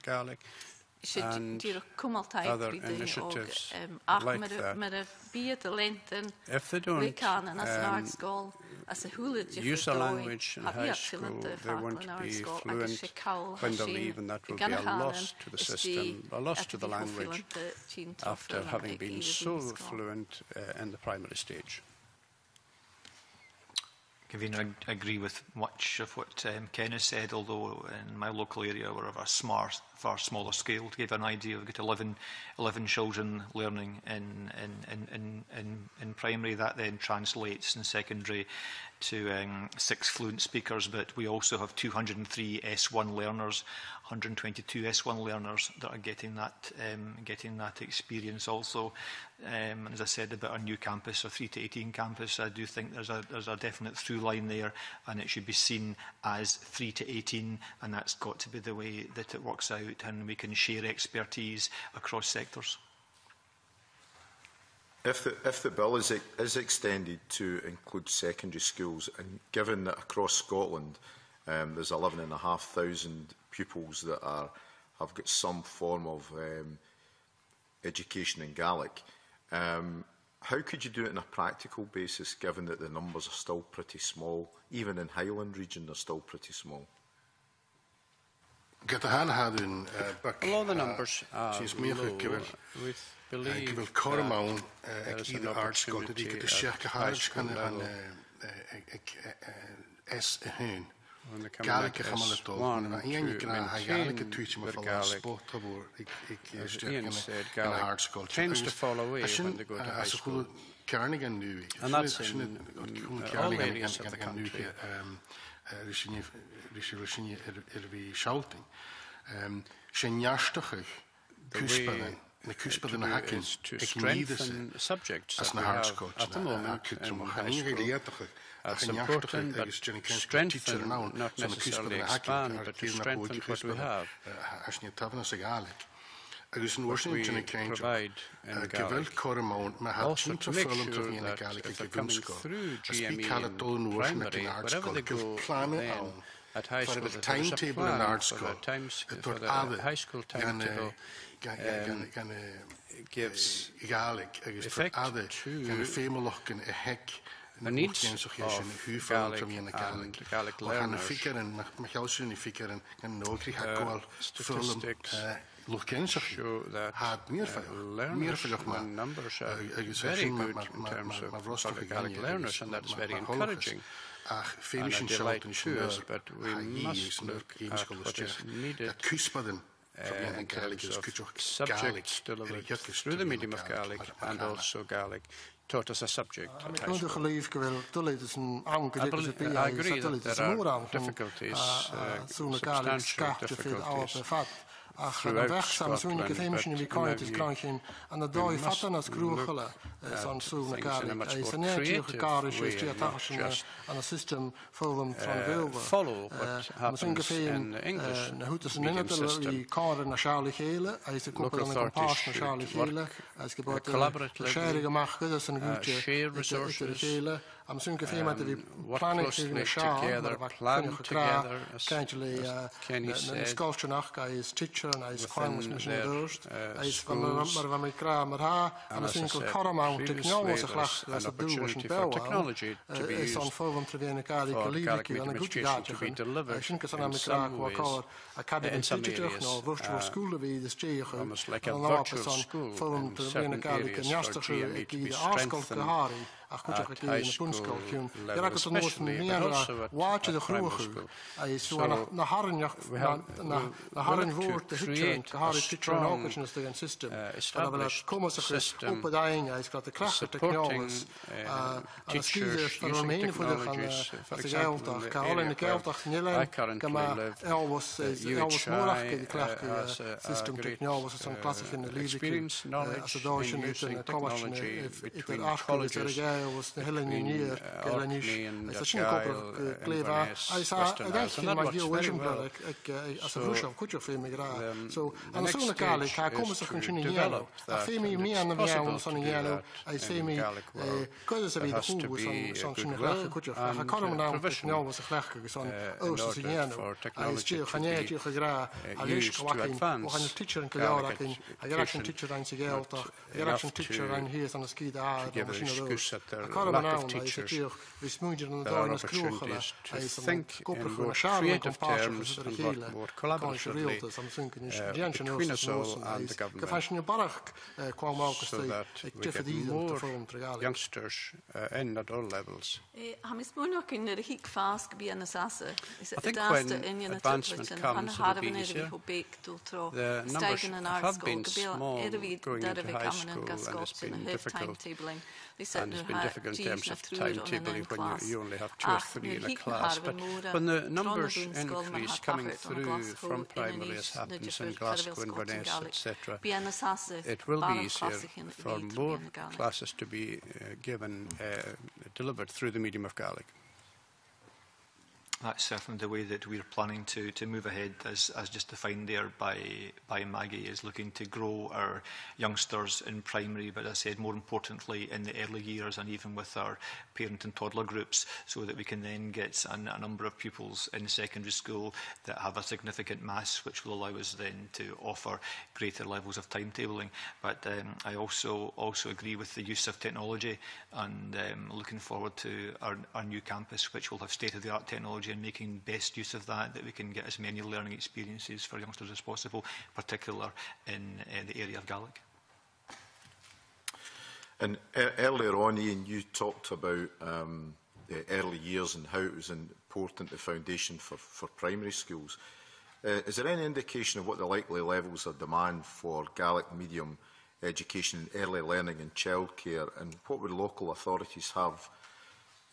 Gaelic and other initiatives like that. If they don't um, use a language in high school, they won't be fluent when they leave, and that will be a loss to the system, a loss to the language after having been so fluent uh, in the primary stage. I agree with much of what um, Kenneth said, although in my local area we're of a smart, far smaller scale. To give an idea, we've got eleven, eleven children learning in, in, in, in, in primary. That then translates in secondary to um, six fluent speakers, but we also have two hundred and three S one learners, one hundred and twenty-two S one learners that are getting that, um, getting that experience also. Um, as I said about our new campus, our three to eighteen campus, I do think there's a, there's a definite through line there, and it should be seen as three to eighteen, and that's got to be the way that it works out, and we can share expertise across sectors. If the, if the bill is, is extended to include secondary schools, and given that across Scotland um, there's eleven thousand five hundred pupils that are, have got some form of um, education in Gaelic, um, how could you do it on a practical basis, given that the numbers are still pretty small? Even in Highland region, they're still pretty small. Although the numbers are low, we believe that there is an opportunity at high school level. When they come back S one, two and teaching with Gaelic, as Ian said, Gaelic tends to fall away when they go to high school. And that's in all areas of the country. The way to is to strengthen subjects that we have at the moment in high school. It's important that strengthen, not necessarily expand, but to strengthen what we have, what we provide in Gaelic. Also to make sure that if they're coming through G M E in primary, wherever they go then, at high school, that there's a plan for the, times, for the high school timetable um, gives effect to the needs of Gaelic and Gaelic learners. Uh, statistics show that uh, learners and numbers are very good in terms of Gaelic learners, and that's very encouraging and a delight to us, but we must look at what is needed Uh, in terms of subjects delivered through the medium of Gaelic and also Gaelic taught as a subject at high school. I, believe, I agree that there are difficulties, uh, substantial difficulties throughout Scotland, but we must look at things in a much more creative way and not just uh, follow what happens in the English medium system. Local authorities should work uh, collaboratively, uh, share resources, I'm soon going to be able to plan it together, plan together. Actually, the Scottish language is teacher and is Queen's mission first. Is for my grammar, and I think the paramount technology is a dual mission. Technology to be used for Gaelic education to be delivered in some ways. In some areas, almost like a virtual school in certain areas, our G M E to be strengthened. At high school level especially, but also at, at primary school. So we have, we, we have to create a strong uh, established system supporting uh, teachers using technologies. For example, in the area where I currently live, uh, U H I uh, has a, a great uh, experience, knowledge in using technology between colleges in Orkney and Glasgow, Inverness, Western Isles, and that works very well. So the, the next stage is to develop that, and it's possible to do that in the Gaelic world. There has to be a goodwill and uh, provision uh, in order for technology to be uh, used to advance Gaelic education. Not enough to, to give an excuse that there are lack of teachers. There are opportunities to think in more creative terms and work more collaboratively uh, between us all and the government, so that we get more youngsters uh, in at all levels. I think when advancement comes, it will be easier. The numbers have been small going into high school, and it's been difficult. And it's been difficult in terms of timetabling when you, you only have two or three in a class. But when the numbers increase coming through from primary, as happens in Glasgow, Inverness, et cetera, it will be easier for more classes to be uh, given, uh, delivered through the medium of Gaelic. That's certainly the way that we're planning to, to move ahead, as, as just defined there by, by Maggie, is looking to grow our youngsters in primary, but as I said, more importantly in the early years and even with our parent and toddler groups, so that we can then get an, a number of pupils in secondary school that have a significant mass, which will allow us then to offer greater levels of timetabling. But um, I also, also agree with the use of technology, and um, looking forward to our, our new campus, which will have state-of-the-art technology, and making best use of that, that we can get as many learning experiences for youngsters as possible, particularly in uh, the area of Gaelic. And er earlier on, Ian, you talked about um, the early years and how it was important, the foundation for, for primary schools. Uh, is there any indication of what the likely levels of demand for Gaelic medium education, early learning and childcare, and what would local authorities have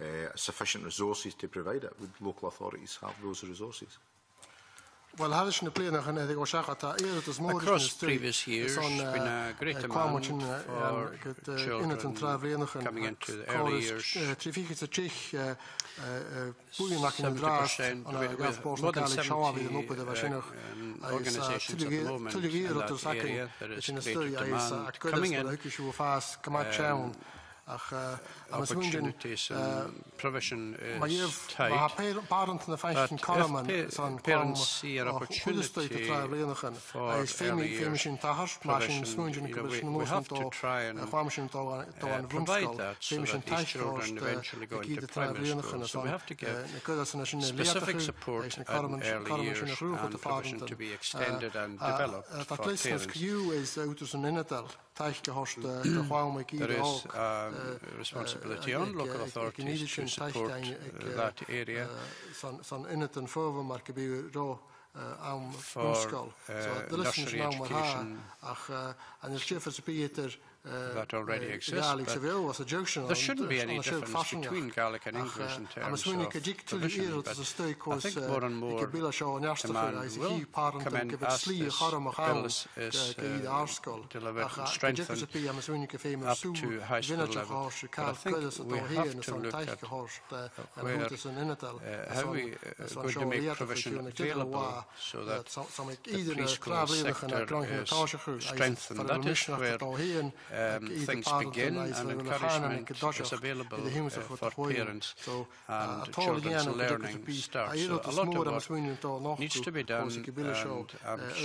Uh, sufficient resources to provide it? Would local authorities have those resources? Across previous years, there's been a great demand for children coming into the early years. seventy percent with more than seventy uh, um, organisations at the moment in that area. There is greater demand coming in. Um, Uh, opportunities and uh, provision is tight, but if parents see an opportunity for early years provision, you know, we, we have to try and uh, provide that so that these children eventually go into primary school. So we have to give specific support in early years and provision to be extended and developed for parents. There is um, responsibility on local authorities to support that area for uh, nursery education that already exists, but there shouldn't be any difference between Gaelic and English in terms of provision, but I think more and more demand will come in as this bill is, is uh, delivered and strengthened up to high school level. But I think we have to look at where, uh, how we are going to make provision available so that the preschool sector is strengthened. That is where Uh, um, things begin, and encouragement is available uh, for parents and children's learning starts. So a lot of work needs to be done, and I'm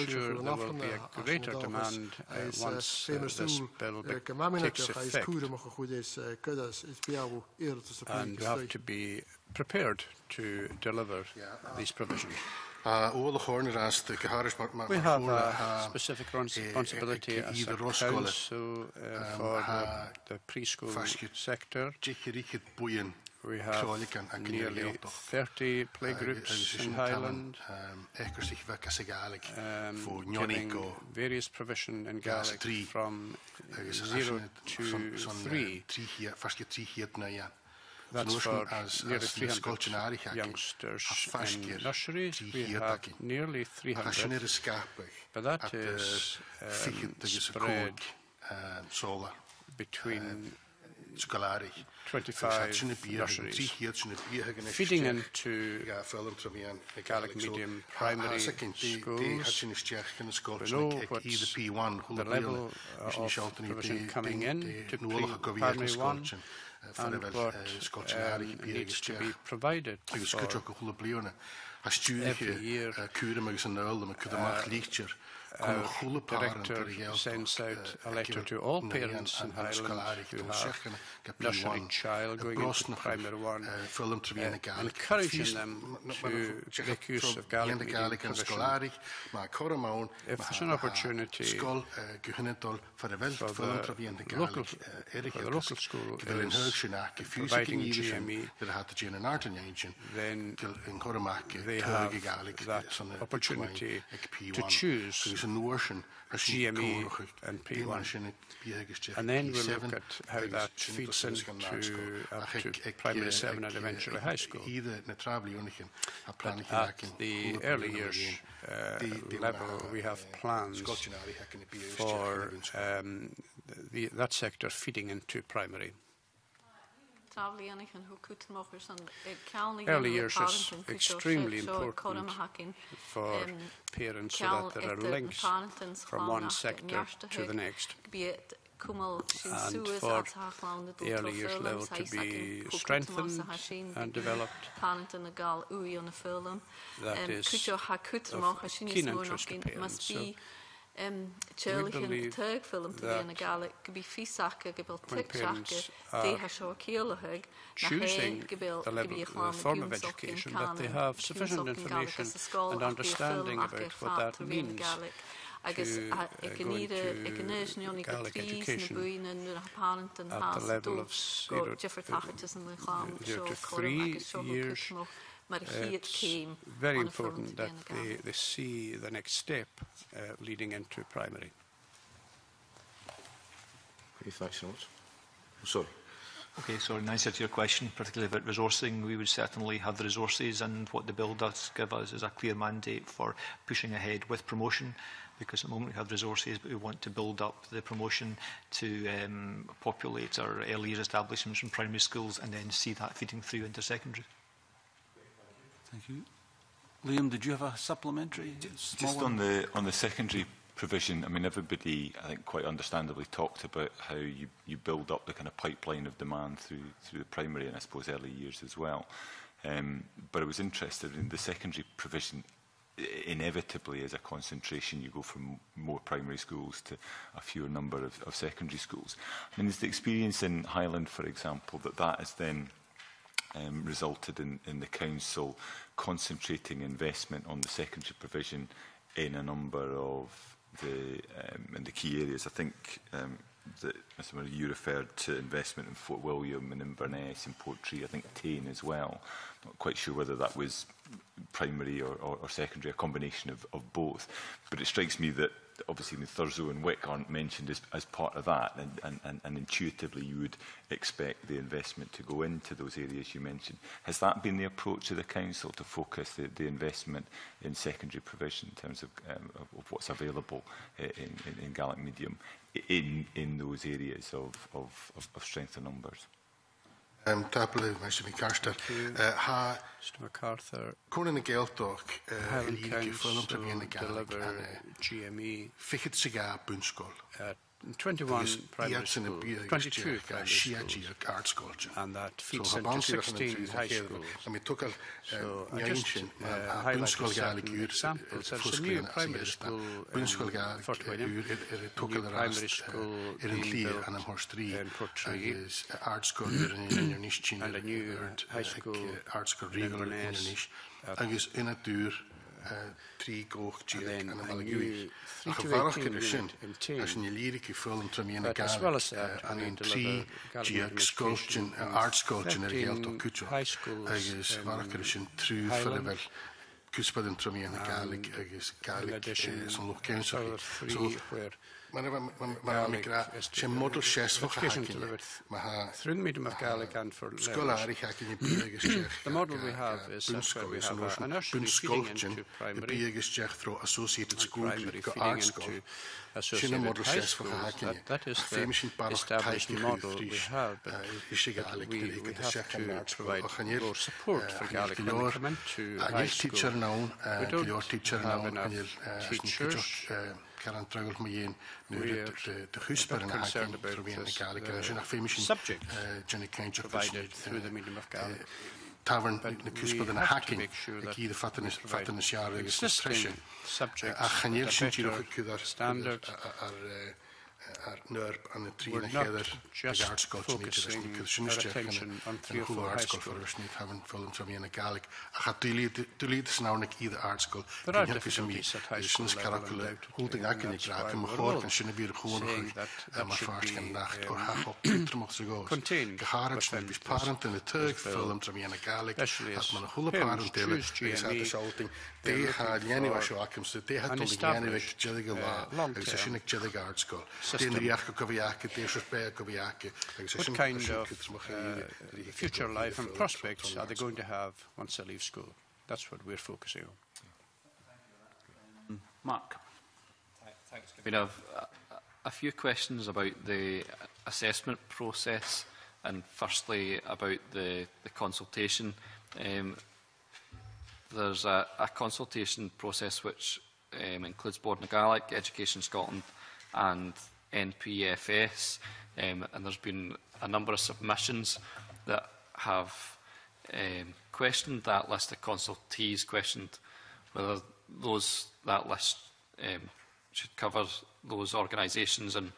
sure there will be a greater demand uh, once uh, this bill takes effect. And we have to be prepared to deliver these provisions. We have a specific responsibility as a council uh, for the, the preschool sector. We have nearly thirty playgroups in Highland, um, getting various provision in Gaelic from zero to three. That's for nearly three hundred youngsters in nurseries. We have nearly three hundred, but that is um, spread between twenty-five nurseries. Feeding into Gaelic medium primary schools below what's the level of provision coming in to primary one, and what uh, needs to be provided for every year. Uh, Our director sends out a letter to all parents in Highland who have a nursery child going into primary one, uh, encouraging them to make use of Gaelic medium provision. If there's an opportunity for the local, for the local school is providing G M E, then they have that opportunity to choose G M E and P one, and then we we'll look at how that feeds into up to primary seven and eventually high school. But at the early years uh, level, we have plans for um, the, that sector feeding into primary. Early years is extremely important for parents so that there are links from one sector to the next, and for the early years level to be strengthened and developed. That is of keen interest to parents. So Um, we believe that when parents are choosing the, level, the form of education, that they have sufficient information and understanding about what that means to uh, go into Gaelic education at the level of zero to three years. Uh, it's very important that they, they see the next step uh, leading into primary. Okay, thanks so much. I'm sorry. Okay, so in answer to your question, particularly about resourcing, we would certainly have the resources, and what the bill does give us is a clear mandate for pushing ahead with promotion, because at the moment we have resources, but we want to build up the promotion to um, populate our early establishments from primary schools and then see that feeding through into secondary. Thank you. Liam, did you have a supplementary? Just, just on the on the secondary provision, I mean, everybody, I think, quite understandably talked about how you, you build up the kind of pipeline of demand through through the primary and I suppose early years as well. Um, but I was interested in the secondary provision. Inevitably, as a concentration, you go from more primary schools to a fewer number of, of secondary schools. I mean, there's the experience in Highland, for example, that that is then. Um, resulted in, in the council concentrating investment on the secondary provision in a number of the um, in the key areas. I think um, that Mister Murray, you referred to investment in Fort William and Inverness and Portree. I think Tain as well. I'm not quite sure whether that was primary or, or, or secondary, a combination of, of both. But it strikes me that obviously Thurso and Wick aren't mentioned as, as part of that, and, and, and intuitively you would expect the investment to go into those areas you mentioned. Has that been the approach of the council, to focus the, the investment in secondary provision in terms of, um, of, of what's available in, in, in Gaelic medium in, in those areas of, of, of, of strength and numbers? Um, Tableau, Mister MacArthur. Uh, Mister MacArthur, Conan Geltoch, Highland Council deliver G M E at twenty-one yes, primary schools, twenty-two primary schools, and that feeds into sixteen high schools. So I just uh, highlighted certain examples. There's a new primary school in Fortwilliam, a new primary school in Portree, and a new high school in Inverness, three and then a new three to eighteen unit in team. But as well as that, we deliver Gaelic education in thirteen high schools in Highland, and in addition, another three where Gaelic is delivered through the medium of Gaelic and for learners. The model we have is that where we have a nursery feeding into primary and primary feeding into associated high schools. That, that is the established model we have, but, but we, we have to provide more support for Gaelic when they come into high school. We don't have enough teachers. We're concerned about the subject provided through the medium of Gaelic. Tavern the Cuspa than hacking, the key the fatness fatness yard is expression. Subject standard are and the three and together just focusing our attention on three or four high schools. There are difficulties at high school level, undoubtedly, and that's why we're all saying that that should be um, contained within this bill, especially as parents choose G M E, they're looking for an established uh, long-term system. What kind of uh, future life and prospects are they going to have once they leave school? That's what we're focusing on. Mark. We have a, a few questions about the assessment process and firstly about the, the consultation. Um, there's a, a consultation process which um, includes Bòrd na Gàidhlig, Education Scotland and N P F S, um, and there's been a number of submissions that have um, questioned that list of consultees, questioned whether those that list um, should cover those organisations and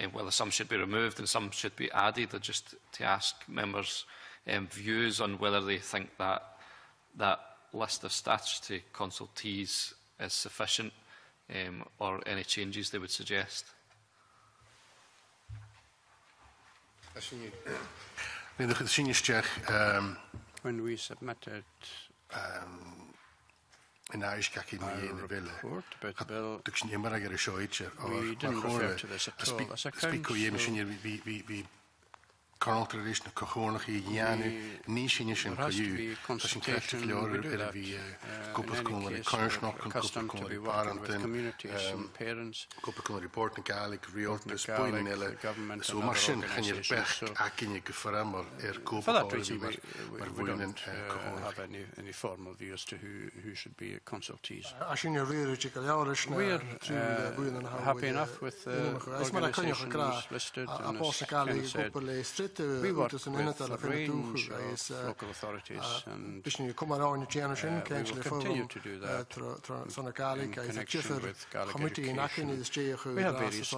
um, whether some should be removed and some should be added, or just to ask members' um, views on whether they think that that list of statutory consultees is sufficient um, or any changes they would suggest. When we submitted um, our report about the bill, we didn't refer to this at all as a council. Consultation to be working with communities and parents, the government and other organisations. So, for that reason, we, we, we don't uh, have any, any formal view as to who, who should be consultees. We're uh, happy enough with the organisations listed, and as Ken said, we work with a range of local authorities and uh, we will continue to do that in, in connection with Gaelic education. We have various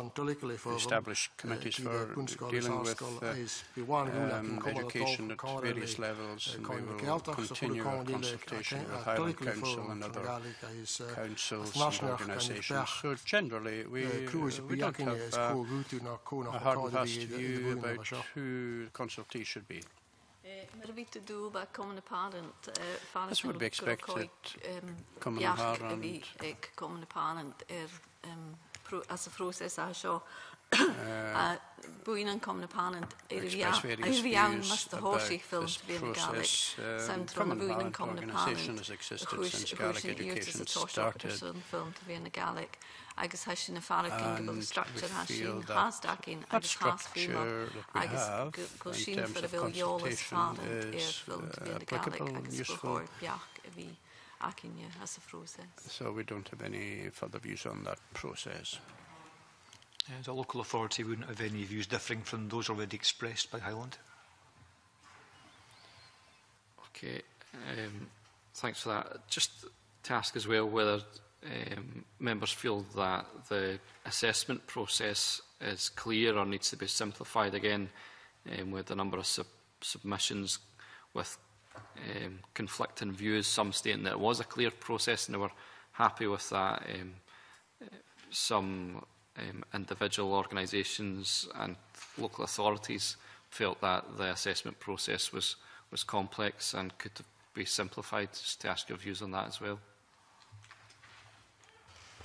established committees for dealing with uh, um, education at various levels, and we will continue our consultation with Highland Council and other councils and organisations. So generally we, we don't have uh, a hard and fast view about who the consultee should be. This would be expected. Comann nam Pàrant. As a process, I saw. Buin and Comann nam Pàrant. Irian must the horsey films be in Gaelic. Central Buin and Comann nam Pàrant has existed since Gaelic education started. I guess has a far capable structure has seen has dakin and has female. I guess Goshin for the Villiol is far and airfield to be in the Gaelic. I guess for Bjark Akinia as a process. So we don't have any further views on that process. Uh, the local authority wouldn't have any views differing from those already expressed by Highland. Okay, um, thanks for that. Just to ask as well whether um, members feel that the assessment process is clear or needs to be simplified again, um, with the number of sub submissions with um, conflicting views, some stating that it was a clear process and they were happy with that. Um, some um, individual organisations and local authorities felt that the assessment process was was complex and could be simplified. Just to ask your views on that as well.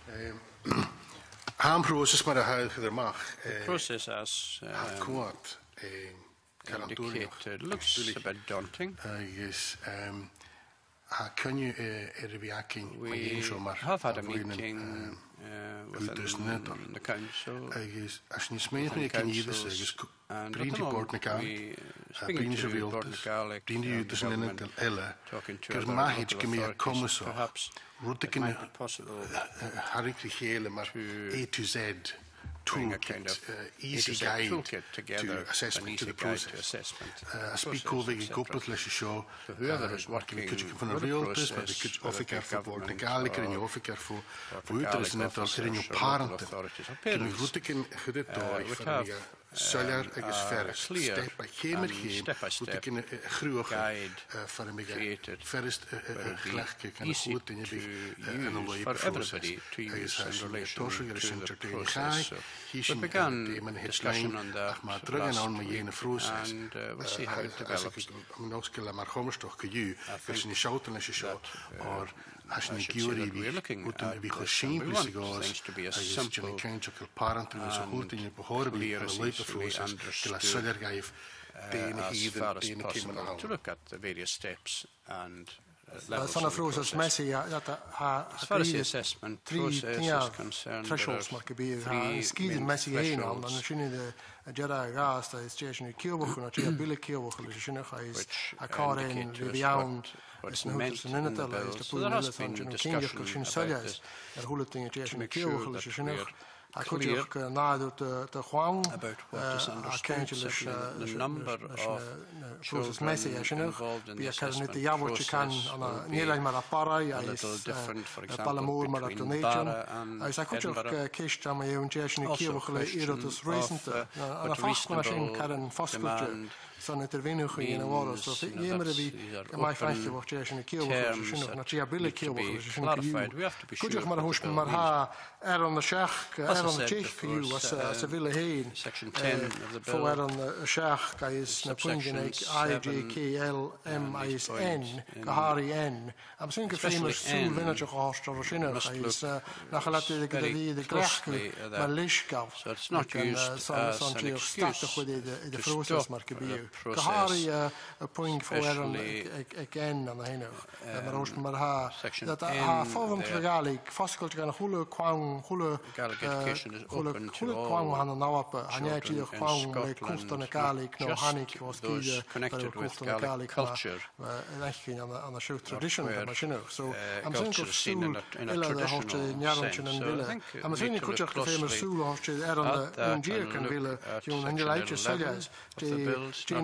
Um, Han proses mar a hauch i'r mach. The process as um, indicated looks a bit daunting. Uh, yes. Um, we have had a meeting uh, within the council, within councils, and I don't know, we, speaking to Bòrd na Gàidhlig and the government, talking to other local authorities, perhaps it might be possible to bring a kind of easy guide toolkit together, to an easy guide to assessment. Uh, so whoever is working with the process, whether the government or local authorities or parents, would have Um, a clear and step-by-step guide created uh, easy to use for everybody to use in relation to the process. So we began discussion on that last week, and uh, we'll see how it develops. I think I should say that we're looking at uh, we want things to be as simple and clear as easily understood uh, as far as possible, to look at the various steps and uh, levels of the process. As far as the assessment process is concerned, there are three main thresholds which indicate what what's meant in the bill. So there has been a discussion about this to make sure that we're clear about what is understood, so the number of children involved in the assessment process will be a little different, for example, between Barra and Edinburgh. Also a question of uh, what reasonable demand means, you know, terms need to be clarified. We have to be sure what the bill means. As I said before, uh, Section ten of the bill, subsections seven and eight, especially N, must look very closely at that, so it's not used as an excuse to stop the process, especially um, Section N. Gaelic education is open to all children in Scotland, just those connected with Gaelic culture, so uh, culture seen in a, in a traditional sense. So I think we need to look closely at that and look at Section eleven of the bill. It's not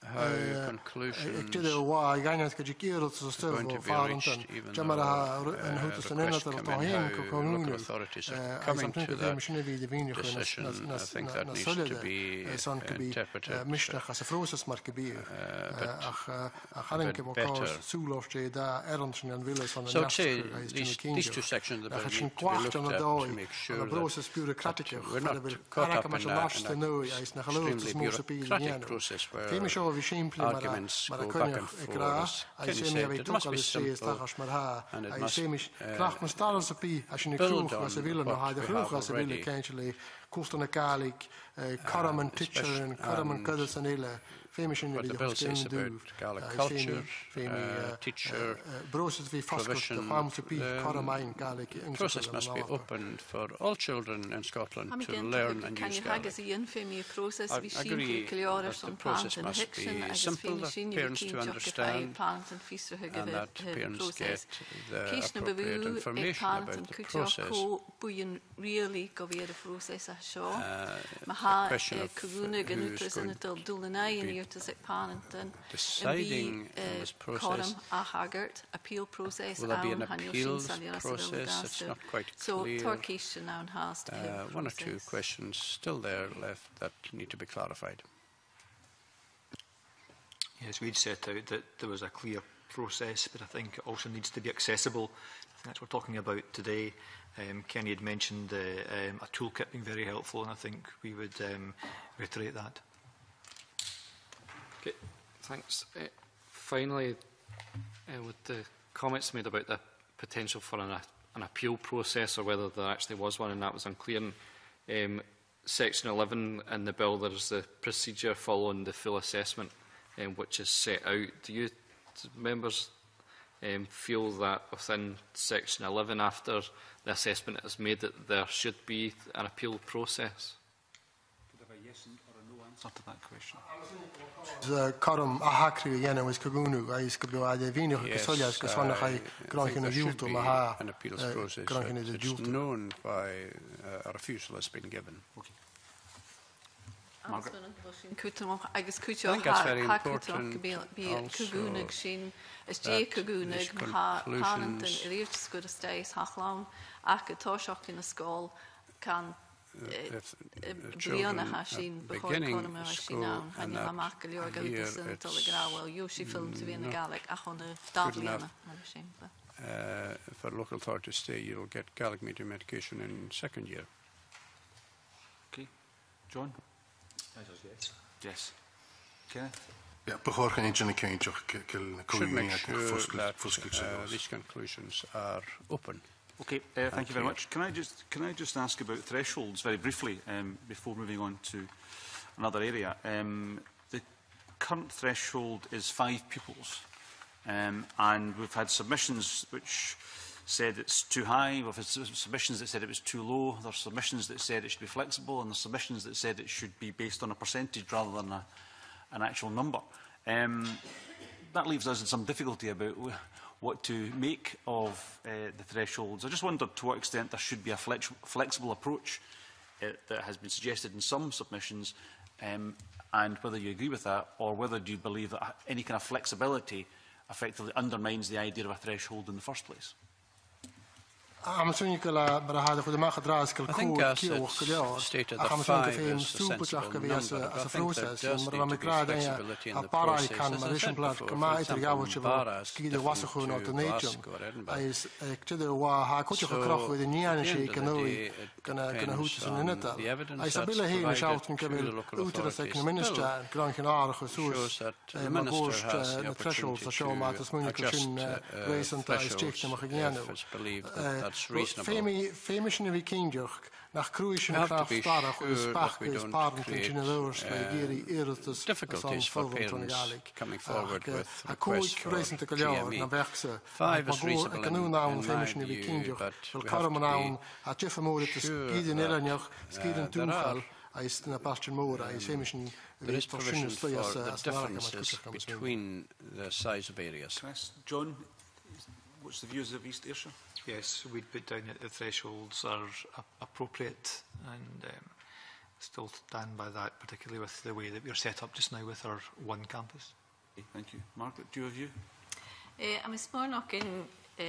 how conclusions uh, are going to be reached, even though uh, requests come in, how local authorities are coming to that decision. I think that needs to be interpreted uh, a bit, a bit better. So I would say these, these two sections of the bill need to be looked at to make sure that, that we're not caught up in a, in a extremely bureaucratic process where arguments go back and forth. It must be simple, and it must uh, build on what we have already, uh, especially um, but the bill says about Gaelic culture, uh, teacher provision. The process must be opened for all children in Scotland to learn and use Gaelic. I agree that the process must be simple for parents to understand and that parents get the appropriate information about the process. Uh, question of who's going to be deciding in this process. Will there be an appeals process? It's not quite clear. Uh, one or two questions still there left that need to be clarified. Yes, we'd set out that there was a clear process, but I think it also needs to be accessible. I think that's what we're talking about today. Um, Kenny had mentioned uh, um, a toolkit being very helpful, and I think we would um, reiterate that. Okay, thanks. Uh, finally, uh, with the comments made about the potential for an, uh, an appeal process, or whether there actually was one, and that was unclear. Um, Section eleven in the bill, there is the procedure following the full assessment, um, which is set out. Do you members um, feel that within Section eleven, after the assessment is made, that there should be an appeal process? Could have a yes or a no answer to that question. Yes, uh, an appeals process. It's known by uh, a refusal has been given. Okay. Margaret. I think that's very important also that if the children at the beginning of school and that year it's not good enough uh, for local authorities to say you'll get Gaelic medium education in second year. Okay. John? Yes. Yes. Kenneth? Yeah, should make sure that uh, these conclusions are open. Okay, uh, thank, thank you very much. Can I just can I just ask about thresholds very briefly um, before moving on to another area? Um, the current threshold is five pupils, um, and we've had submissions which said it's too high. We've had submissions that said it was too low. There's submissions that said it should be flexible, and there's submissions that said it should be based on a percentage rather than a, an actual number. Um, that leaves us in some difficulty about what to make of uh, the thresholds. I just wondered to what extent there should be a flex flexible approach uh, that has been suggested in some submissions, um, and whether you agree with that, or whether do you believe that any kind of flexibility effectively undermines the idea of a threshold in the first place? I think as it's stated that five is a sensible number, but I think there does need to be flexibility in the process. As I said before, for example, Barra is different to Glasgow or Edinburgh. So, at the end of the day, it depends on the evidence that's provided to the local authorities. Still, it shows that the Minister has the opportunity to adjust uh, thresholds if it's believed that that's reasonable. We have to be sure that we don't create uh, difficulties for parents coming forward with requests for G M E. Five is reasonable in, in my view, but we have to be sure that uh, there are Um, there is provision for the differences between the size of areas. John, what's the views of East Ayrshire? Yes, we'd put down that the thresholds are appropriate, and um, still stand by that, particularly with the way that we're set up just now with our one campus. Okay, thank you. Margaret, do you have a view? I'm a small knock in. I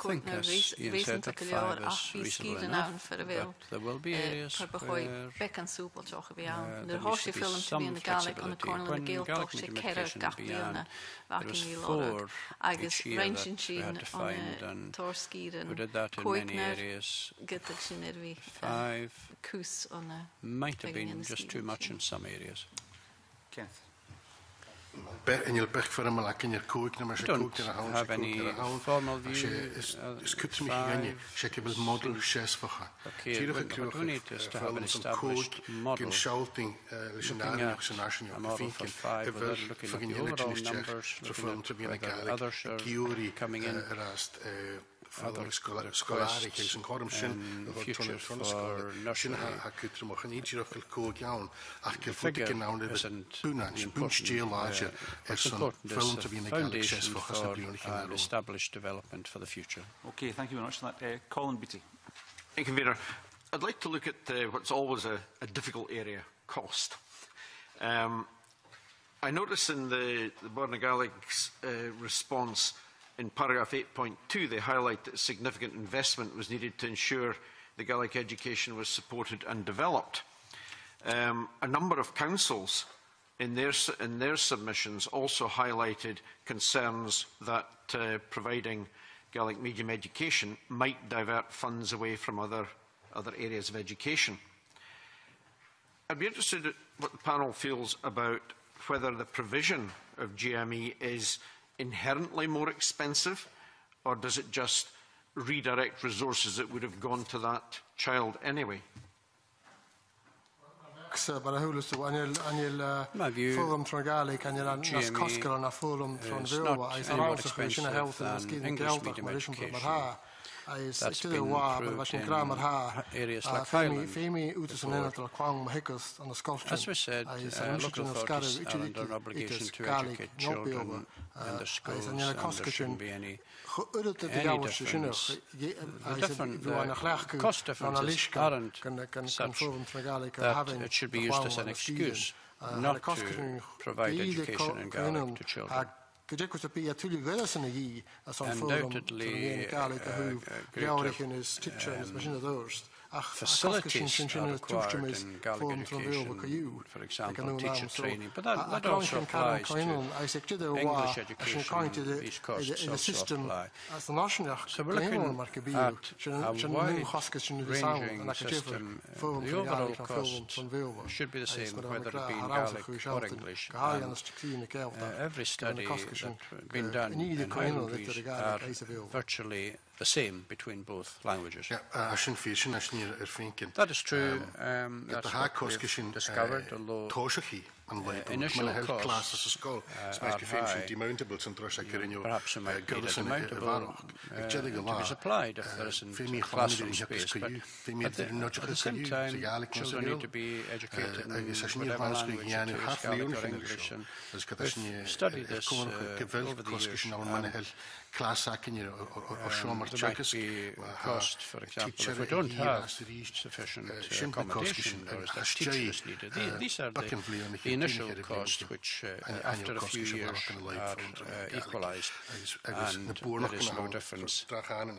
think, as Ian said, that five is reasonable enough, but there will be areas where uh, there needs to be some flexibility. When Gaelic medium education began, there was four each year that we had to find, and we did that in many areas. Five might have been just too much in some areas. Kenneth? You'll be for him like in your coat, and I don't have any formal view. It's good to me. She can model chess for her. Okay, but we need to have an established model. Looking at a model for five, whether looking at the overall numbers, looking at whether others are coming in. Other requests and future for nursing. The figure isn't important. It's important is the foundation for an established development for the future. Okay, thank you very much for that. Uh, Colin Beattie. Thank you, Convener. I'd like to look at uh, what's always a, a difficult area, cost. Um, I notice in the, the Bòrd na Gàidhlig's uh, response in paragraph eight point two, they highlight that significant investment was needed to ensure the Gaelic education was supported and developed. Um, a number of councils in their, in their submissions also highlighted concerns that uh, providing Gaelic medium education might divert funds away from other, other areas of education. I'd be interested in what the panel feels about whether the provision of G M E is inherently more expensive, or does it just redirect resources that would have gone to that child anyway? My view, G M E is not more expensive than English medium education. That's been improved in areas like Highland. As we said, uh, local authorities are under an obligation to educate children in the schools, and there shouldn't be any, any difference. The, different, the cost differences aren't such that it should be used as an excuse not to provide education in Gaelic to children. Undoubtedly, uh, uh, um, facilities are required in Gaelic education, for example, teacher training, but that, that also applies to English education. These costs also apply. So we're looking at a wide-ranging system. The overall cost should be the same, whether it be in Gaelic or English. And, uh, every study that's been done in Highland are virtually the same between both languages. That is true. Um, that's what we've discovered, although uh, initial costs uh, are high, perhaps it might be demountable uh, to be supplied if there isn't classroom space, but at the, at the same time children need to be educated in whatever language it is, Gaelic or English, and we've studied this uh, over the years. Um, Um, there might be a cost, for example, if we don't have sufficient uh, accommodation, or is there teachers needed? The, these are the, the initial costs, which uh, after a few years are uh, equalised, and there is no difference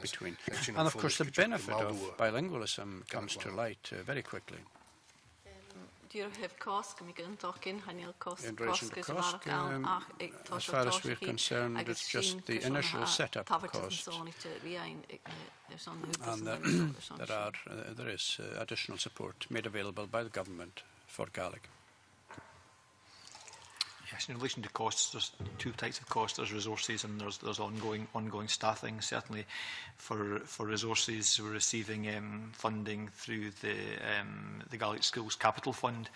between. And of course the benefit of bilingualism comes to light uh, very quickly. In relation to cost, um, as far as we're concerned, it's just the initial setup cost, and the, there, are, uh, there is uh, additional support made available by the government for Gaelic. Yes, in relation to costs, there's two types of costs. There's resources and there's, there's ongoing ongoing staffing. Certainly for for resources, we're receiving um, funding through the, um, the Gaelic Schools Capital Fund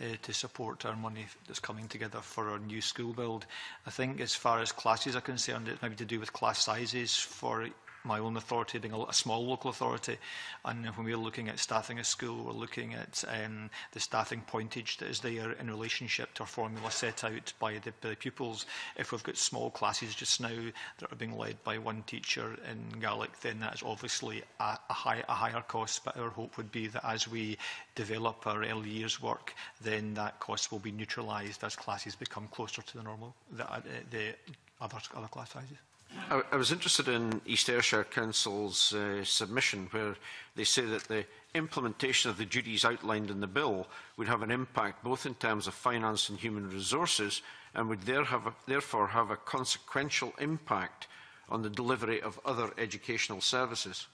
uh, to support our money that's coming together for our new school build. I think as far as classes are concerned, it may be to do with class sizes for my own authority, being a small local authority, and when we're looking at staffing a school, we're looking at um, the staffing pointage that is there in relationship to a formula set out by the, by the pupils. If we've got small classes just now that are being led by one teacher in Gaelic, then that's obviously a, a, high, a higher cost, but our hope would be that as we develop our early years work, then that cost will be neutralised as classes become closer to the normal, the, uh, the other, other class sizes. I, I was interested in East Ayrshire Council's uh, submission, where they say that the implementation of the duties outlined in the bill would have an impact both in terms of finance and human resources, and would there have a, therefore have a consequential impact on the delivery of other educational services.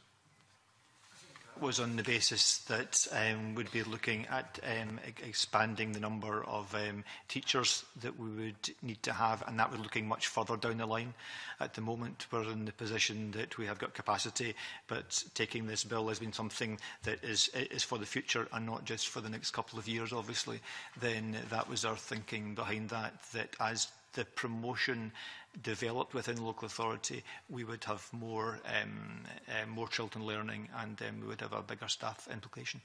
was on the basis that um, we'd be looking at um, e expanding the number of um, teachers that we would need to have, and that was looking much further down the line. At the moment, we're in the position that we have got capacity, but taking this bill has been something that is, is for the future and not just for the next couple of years, obviously. Then that was our thinking behind that, that as the promotion developed within local authority, we would have more, um, uh, more children learning, and um, we would have a bigger staff implication.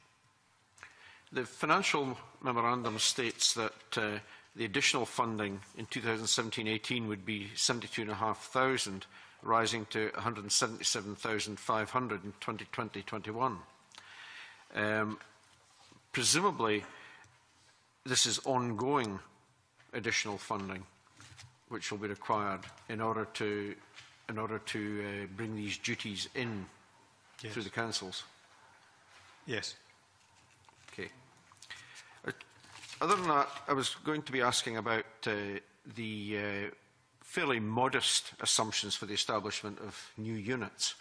The financial memorandum states that uh, the additional funding in two thousand seventeen eighteen would be seventy-two thousand five hundred, rising to one hundred seventy-seven thousand five hundred in twenty twenty twenty-one. Um, presumably, this is ongoing additional funding which will be required in order to, in order to uh, bring these duties in yes. through the councils? Yes. Okay. Uh, other than that, I was going to be asking about uh, the uh, fairly modest assumptions for the establishment of new units.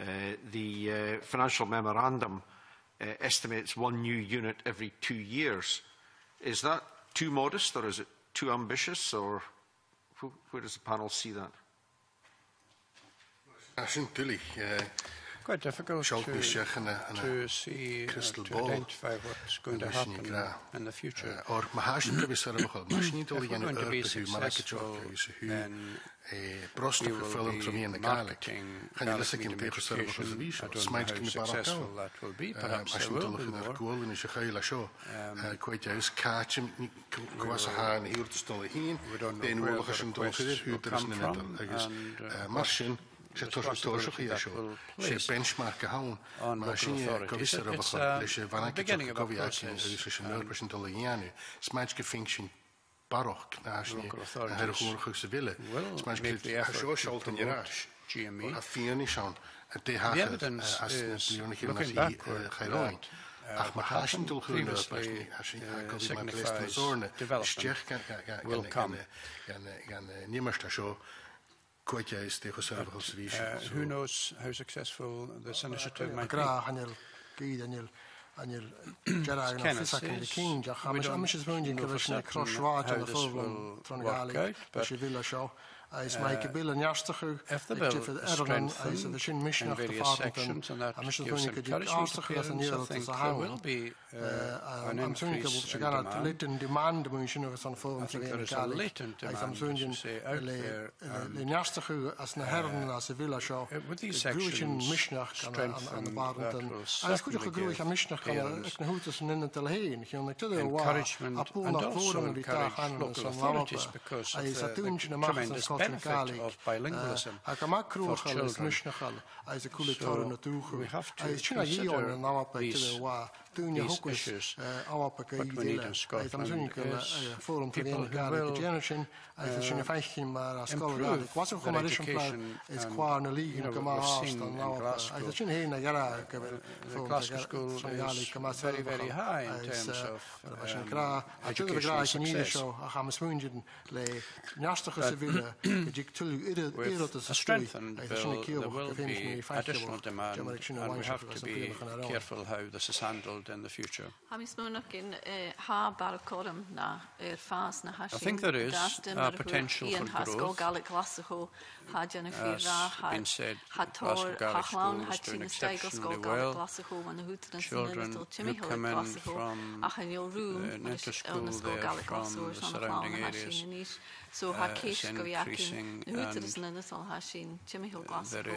Uh, the uh, financial memorandum uh, estimates one new unit every two years. Is that too modest, or is it too ambitious, or where does the panel see that? Quite difficult to, to see, uh, to identify what's going to happen in the future. If we're going to be successful, then we will be marketing Gaelic medium education. I don't know how successful that will be. Perhaps there will be more. Um, we don't know where the requests will come from, and uh, benchmark on the beginning of a process. Um, local authorities will make the effort to promote G M E. The evidence is, looking backward, that Uh, previously uh, signifies development will come. Uh, who knows how successful this initiative might be? Kenneth says we don't know for certain how this will work out, but Uh, if the bill is strengthened in various sections and that gives encouragement to parents, I think there will be uh, an increase in demand. I think there is a latent demand, as you say, out there. And, uh, with these sections strengthened, that will certainly give encouragement and also encourage local authorities because of the, the tremendous benefit of bilingualism uh, for children. So we have to consider these, these issues. What we need in Scotland is people who will uh, improve their education. And, you know, what we've seen in Glasgow, uh, the Glasgow School is very, very high in terms of um, educational success. But with a strengthened bill, there will be additional demand, and we have to be careful how this is handled in the future. I think there is a potential for growth. As has been said, Glasgow Gaelic School is doing exceptionally well. Children who come in from an inter-school there from the surrounding areas, uh, it's increasing, and there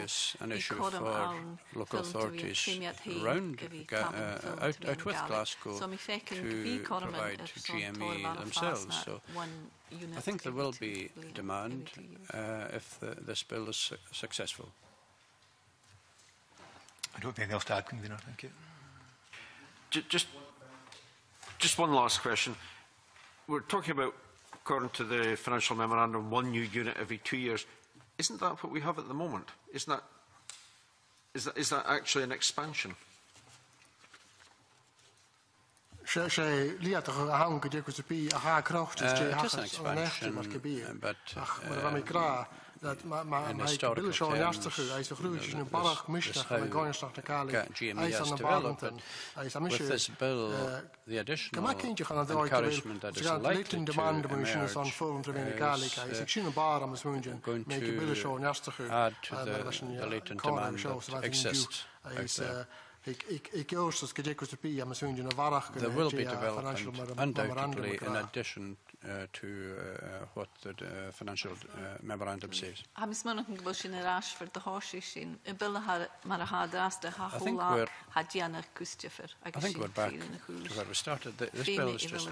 is an issue for local authorities around, uh, out, out with Glasgow to provide G M E themselves. So I think there will be demand uh, if the, this bill is su successful. I don't have anything else to add, Convener. Thank you. Just, just one last question. We're talking about, according to the financial memorandum, one new unit every two years. Isn't that what we have at the moment? Isn't that, is that, is that actually an expansion? Uh, just an expansion, but uh, in historical terms, G M E with this bill, the additional encouragement that is likely to emerge is going to add to the, the latent demand that exists out there. There will be development, undoubtedly, in addition uh, to uh, what the uh, financial uh, memorandum says. I think we're, I think we're back to where we started. This bill is just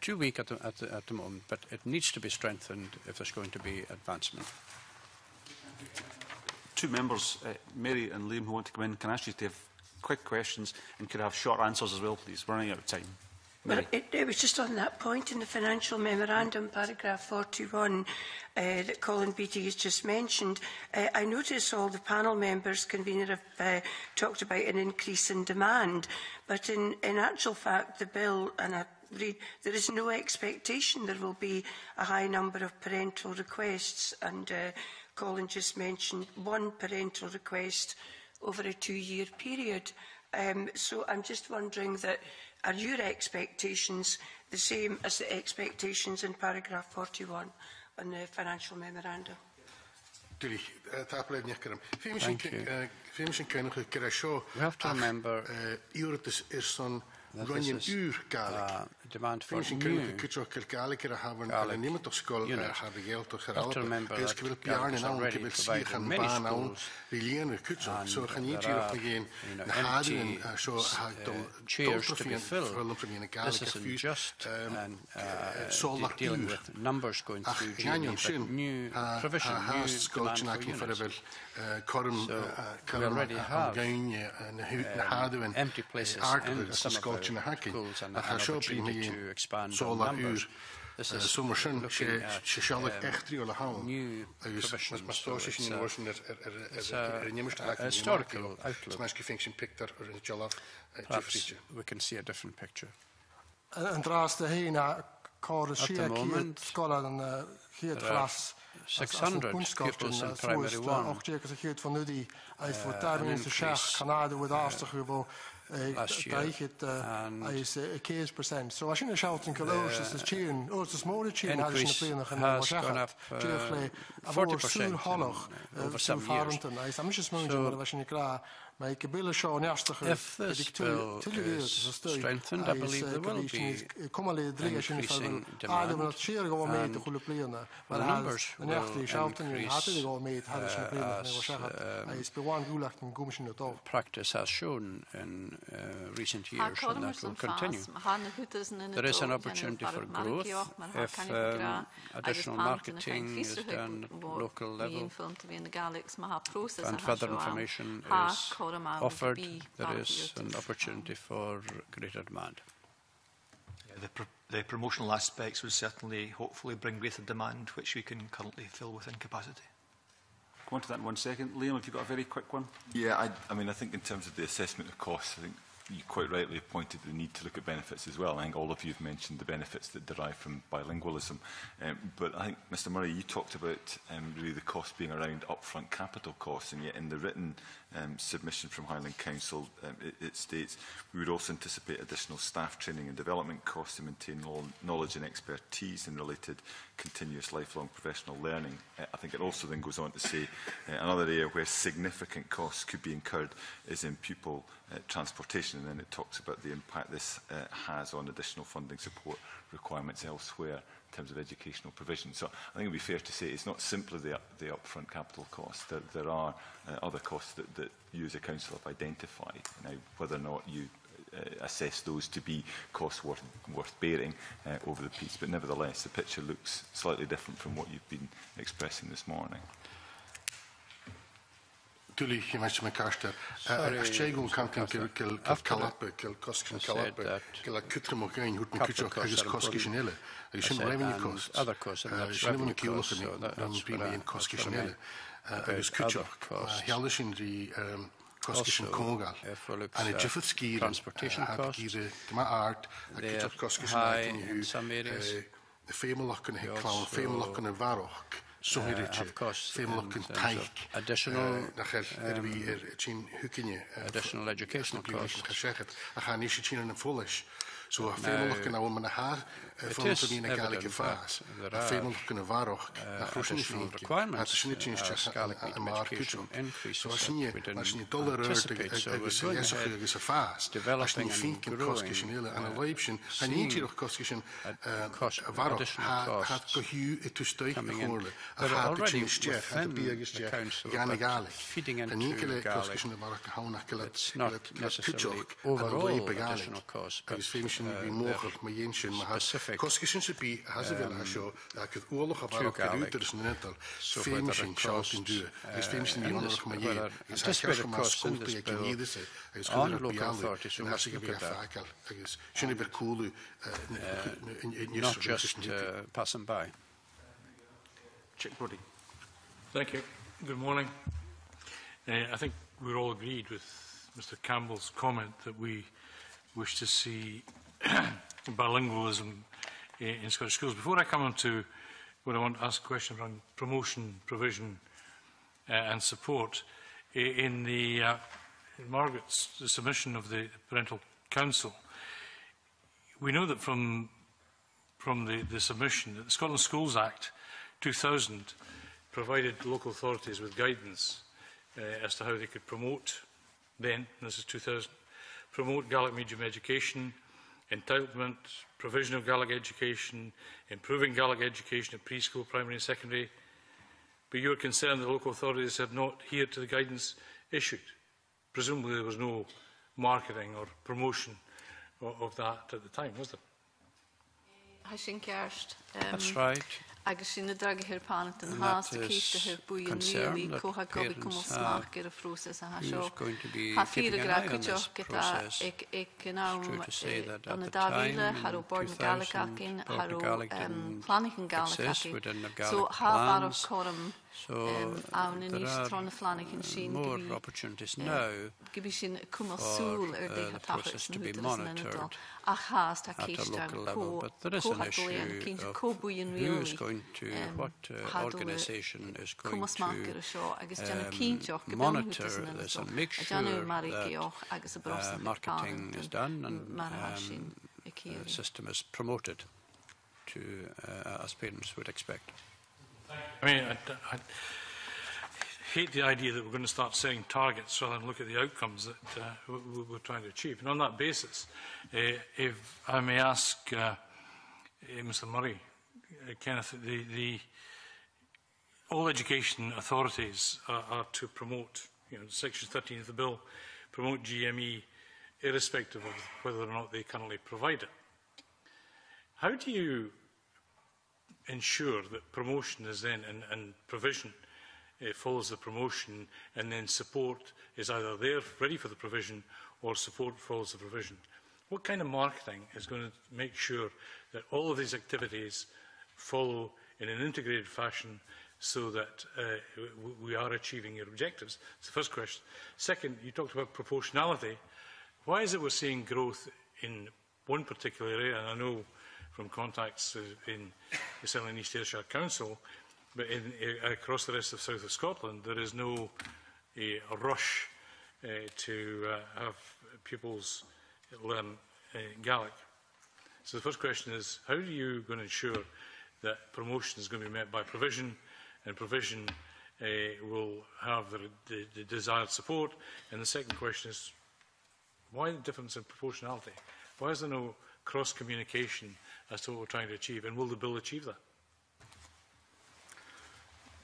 too weak at the, at, the, at the moment, but it needs to be strengthened if there's going to be advancement. Two members, uh, Mary and Liam, who want to come in, can I ask you to have quick questions and could have short answers as well, please? We're running out of time. Well, it, it was just on that point in the financial memorandum, paragraph forty-one, uh, that Colin Beattie has just mentioned. Uh, I notice all the panel members, convener, have uh, talked about an increase in demand, but in, in actual fact, the bill, and I read, there is no expectation there will be a high number of parental requests, and uh, Colin just mentioned one parental request over a two-year period. Um, so I'm just wondering that are your expectations the same as the expectations in paragraph forty-one on the financial memorandum? Thank you. We have to remember that this is uh, demand for new Gaelic. You have to remember that Gaelic is already provided in many schools, and so there are you know, empty uh, chairs to be filled. This isn't just um, uh, dealing with numbers going through G D, but new provision, new demand for units. So we already have um, empty places in some of our schools and an opportunity to expand our numbers. This is looking at um, new provisions, so it's a, it's a historical outlook. Perhaps we can see a different picture. At the moment, there are six hundred pupils in primary one, uh, an increase uh, last year, and the increase has gone up uh, forty percent in over seven years. So, if this bill is strengthened, I believe there will be increasing demand, and the numbers will increase uh, as uh, practice has shown in uh, recent years, and that will continue. There is an opportunity for growth if um, additional marketing is done at local level and further information is offered. There is an opportunity for greater demand. Yeah, the, pr the promotional aspects would certainly, hopefully, bring greater demand, which we can currently fill within capacity. Go on to that in one second. Liam, have you got a very quick one? Yeah, I, I mean, I think in terms of the assessment of costs, I think you quite rightly pointed to the need to look at benefits as well. I think all of you have mentioned the benefits that derive from bilingualism. Um, but I think, Mister Murray, you talked about um, really the cost being around upfront capital costs, and yet in the written um, submission from Highland Council, um, it, it states we would also anticipate additional staff training and development costs to maintain knowledge and expertise in related continuous lifelong professional learning. Uh, I think it also then goes on to say uh, another area where significant costs could be incurred is in pupil uh, transportation. And then it talks about the impact this uh, has on additional funding support requirements elsewhere in terms of educational provision. So I think it would be fair to say it's not simply the, the upfront capital costs. There, there are uh, other costs that, that you as a council have identified. Now, whether or not you uh, assess those to be costs worth, worth bearing uh, over the piece. But nevertheless, the picture looks slightly different from what you've been expressing this morning. Sorry, I said that capital costs are important. I said, and other costs, and that's revenue costs, so that, that's what I, that's what I meant about other costs. coscusion cóga, and a different skier transportation cost. Dyma art a gyda'r coscusion yn yw the family lock yn hyclawn, family lock yn yfarwch. So uh, have costs in terms additional uh, uh, additional educational costs. So a family looking a woman has a family in a Gaelic fast, a family looking a varroch, a Russian requirements, a Shinitin increase. So a dollar is a fast, developing thinking cost Kishinilla and a Leipzig, and each of Koskishin varroch had to hew it to stay before a hard change Jeff and the biggest Jeff, Ganigalic, feeding and Nikila Koskishin, the Marakahanakil, it's not necessarily overall additional cost. Uh, specific Coscussion should be has a show that could all of our computers and nettle famous in shouting do is famous in the honor of my year is a cash from our school to a can either say is going to be authorities and has to be a faculty shouldn't be cool not just uh, passing by. Chick Brody. Thank you. Good morning. Uh, I think we're all agreed with Mister Campbell's comment that we wish to see bilingualism in Scottish schools. Before I come on to what I want to ask a question around promotion, provision uh, and support, in, the, uh, in Margaret's submission of the Parental Council, we know that from, from the, the submission that the Scotland Schools Act two thousand provided local authorities with guidance uh, as to how they could promote then, this is two thousand, promote Gaelic medium education, entitlement, provision of Gaelic education, improving Gaelic education at preschool, primary and secondary. But you are concerned that local authorities have not adhered to the guidance issued. Presumably there was no marketing or promotion of that at the time, was there? That's right. Agus in the drag here parent and has to keep the her boy and me coha gobi como smak er process ha so ha fire graka choketa ek ek now on the davile haro board galakakin haro planning galakakin so ha out of corum aun in is tron flanakin seen more opportunities now gibishin kumasul er de hatafis to be monitored a has ta kistan ko coha gobi and kin ko boy and me to um, what uh, organisation is going to um, monitor this and make sure that uh, marketing is done and um, the system is promoted to uh, as parents would expect. I mean, I, I hate the idea that we're going to start setting targets rather than look at the outcomes that uh, we're trying to achieve. And on that basis, uh, if I may ask uh, Mister Murray, Uh, Kenneth, the, the, all education authorities are, are to promote, you know, Section thirteen of the Bill, promote G M E irrespective of whether or not they currently provide it. How do you ensure that promotion is then, and, and provision uh, follows the promotion, and then support is either there ready for the provision or support follows the provision? What kind of marketing is going to make sure that all of these activities follow in an integrated fashion so that uh, we are achieving your objectives? That's the first question. Second, you talked about proportionality. Why is it we're seeing growth in one particular area? And I know from contacts in certainly in East Ayrshire Council, but in, uh, across the rest of south of Scotland, there is no uh, a rush uh, to uh, have pupils learn uh, Gaelic. So the first question is, how are you going to ensure that promotion is going to be met by provision, and provision uh, will have the, the, the desired support? And the second question is, why the difference in proportionality? Why is there no cross-communication as to what we're trying to achieve, and will the bill achieve that?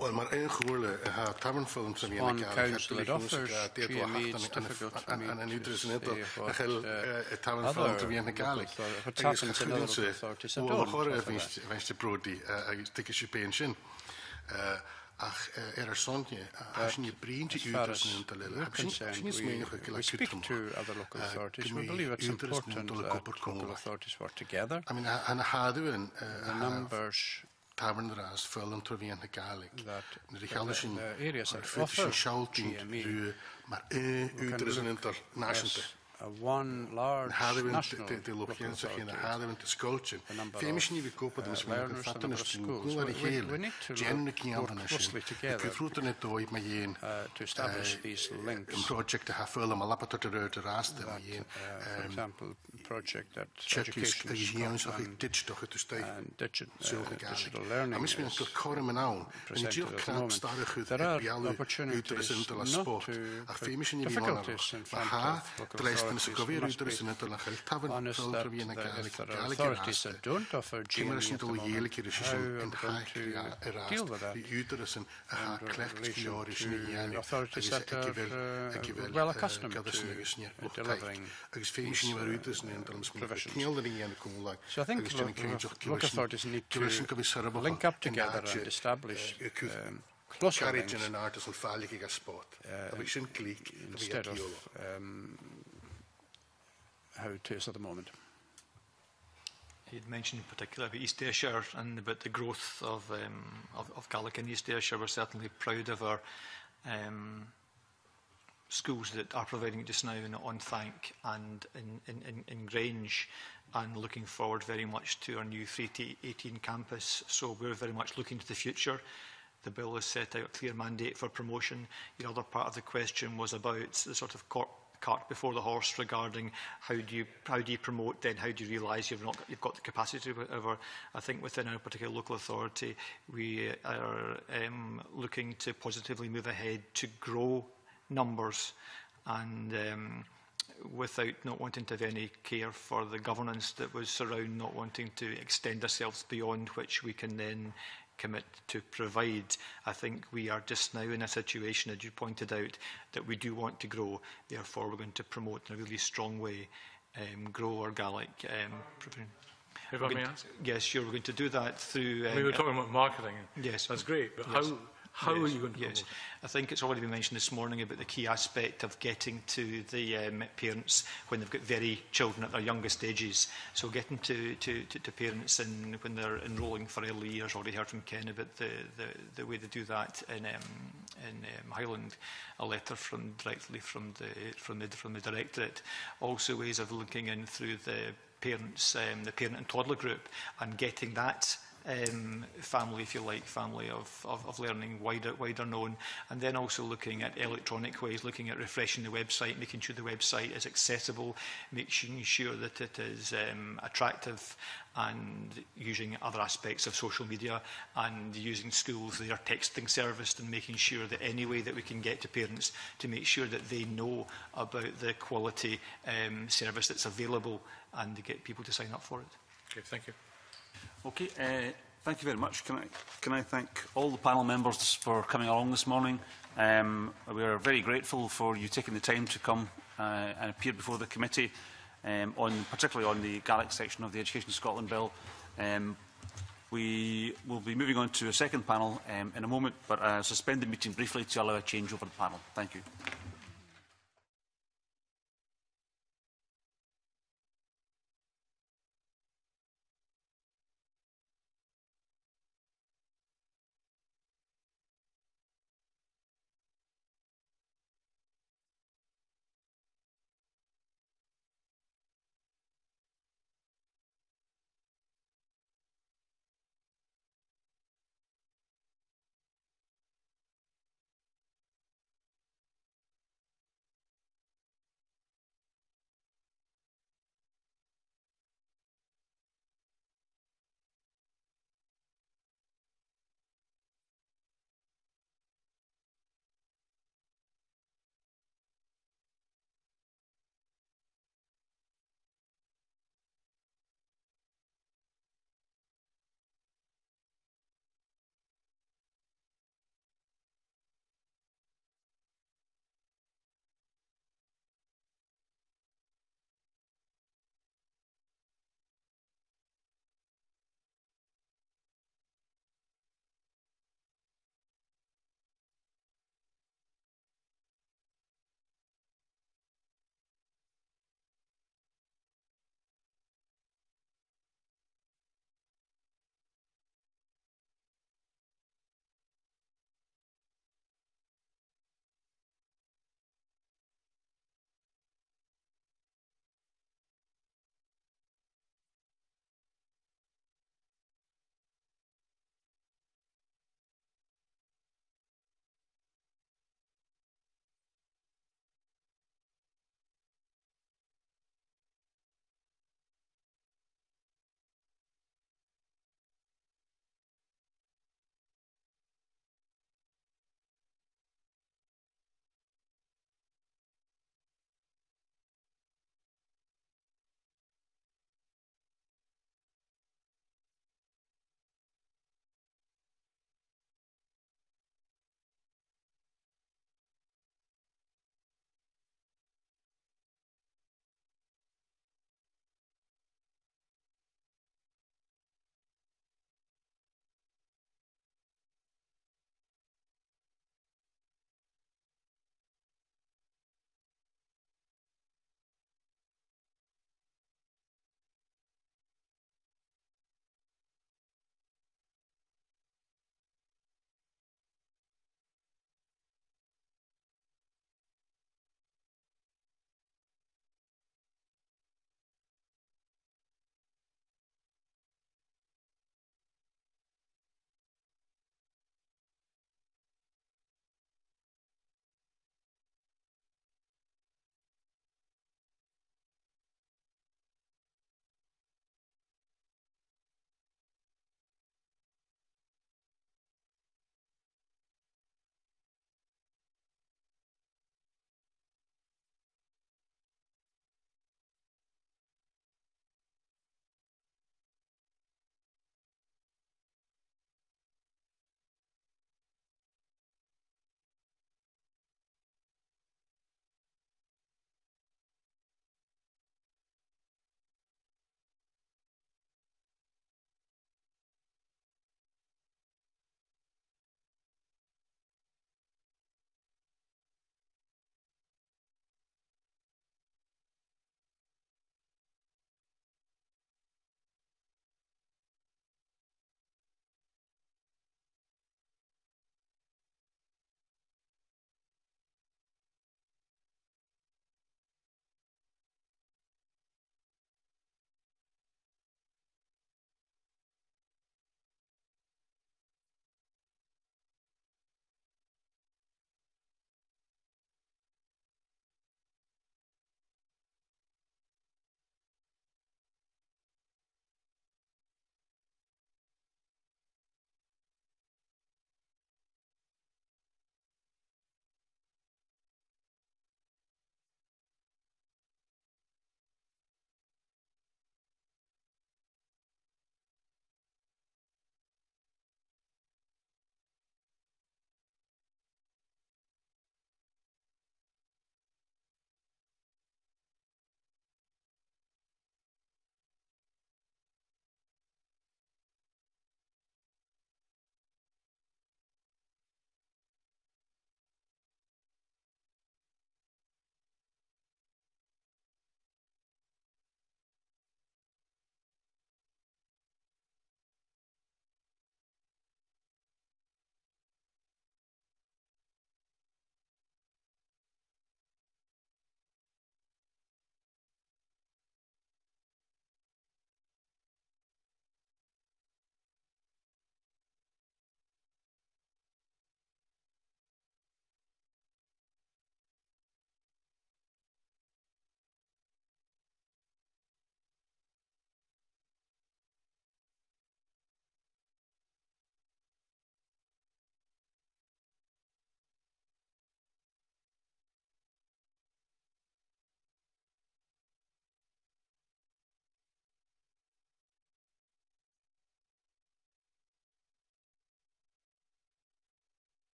Well, my own goal, ha, tavern films and in the Gaelic offers, G M E is difficult to me to say what other local happens in other authorities have done. Well, I think the Brody, I think it's a pension. Ach, er is something. As far as we're concerned, we, we speak to other local authorities. We believe it's important that local authorities work together. I mean, the numbers taverndras full and Trevian Gaelic. The Galician areas are often maar er is een international. One large national population. We need to work closely together uh, to establish these links. Project to have for example, project that education and digital learning is presented at the moment. There are opportunities not to difficulties in front of authorities honest that the authorities that don't offer G M E at the moment, how are going to deal with that? And authorities that are well accustomed to delivering provisions. So I think local authorities need to link up together and establish um, closer links uh, instead of um, how it is at the moment. You'd mentioned in particular about East Ayrshire and about the growth of, um, of, of Gaelic in East Ayrshire. We're certainly proud of our um, schools that are providing it just now in Onfank and in, in, in, in Grange, and looking forward very much to our new three to eighteen campus. So we're very much looking to the future. The bill has set out a clear mandate for promotion. The other part of the question was about the sort of corp cart before the horse regarding how do you how do you promote, then how do you realise you've not you've got the capacity, whatever. I think within our particular local authority we are um, looking to positively move ahead to grow numbers, and um, without not wanting to have any care for the governance that was around not wanting to extend ourselves beyond which we can then commit to provide. I think we are just now in a situation, as you pointed out, that we do want to grow. Therefore, we're going to promote in a really strong way, um, grow our Gaelic. Um, if I may ask? Yes, sure. We're going to do that through. Um, we were talking about marketing. Yes, that's great. But yes. how? How yes, are you going to yes. promote it? I think it's already been mentioned this morning about the key aspect of getting to the um, parents when they've got very children at their youngest ages. So getting to, to, to, to parents in, when they're enrolling for early years. Already heard from Ken about the, the, the way they do that in, um, in um, Highland. A letter from directly from the, from, the, from the Directorate. Also ways of looking in through the parents, um, the parent and toddler group, and getting that Um, family, if you like, family of, of, of learning wider, wider known, and then also looking at electronic ways, looking at refreshing the website, making sure the website is accessible, making sure that it is um, attractive, and using other aspects of social media, and using schools, their texting service, and making sure that any way that we can get to parents to make sure that they know about the quality um, service that's available, and to get people to sign up for it. Okay, thank you. Okay, uh, thank you very much. Can I, can I thank all the panel members for coming along this morning? Um, we are very grateful for you taking the time to come uh, and appear before the committee, um, on, particularly on the Gaelic section of the Education Scotland Bill. Um, we will be moving on to a second panel um, in a moment, but I suspend the meeting briefly to allow a change over the panel. Thank you.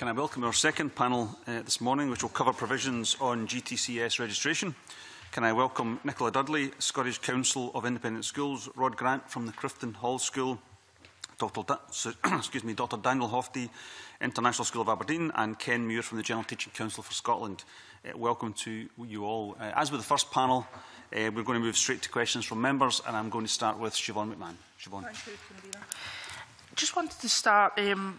Can I welcome our second panel uh, this morning, which will cover provisions on G T C S registration. Can I welcome Nicola Dudley, Scottish Council of Independent Schools, Rod Grant from the Clifton Hall School, Doctor Da excuse me, Doctor Daniel Hofty, International School of Aberdeen, and Ken Muir from the General Teaching Council for Scotland. Uh, welcome to you all. Uh, as with the first panel, uh, we're going to move straight to questions from members, and I'm going to start with Siobhan McMahon. Siobhan. Thank you, Convener. Just wanted to start. Um,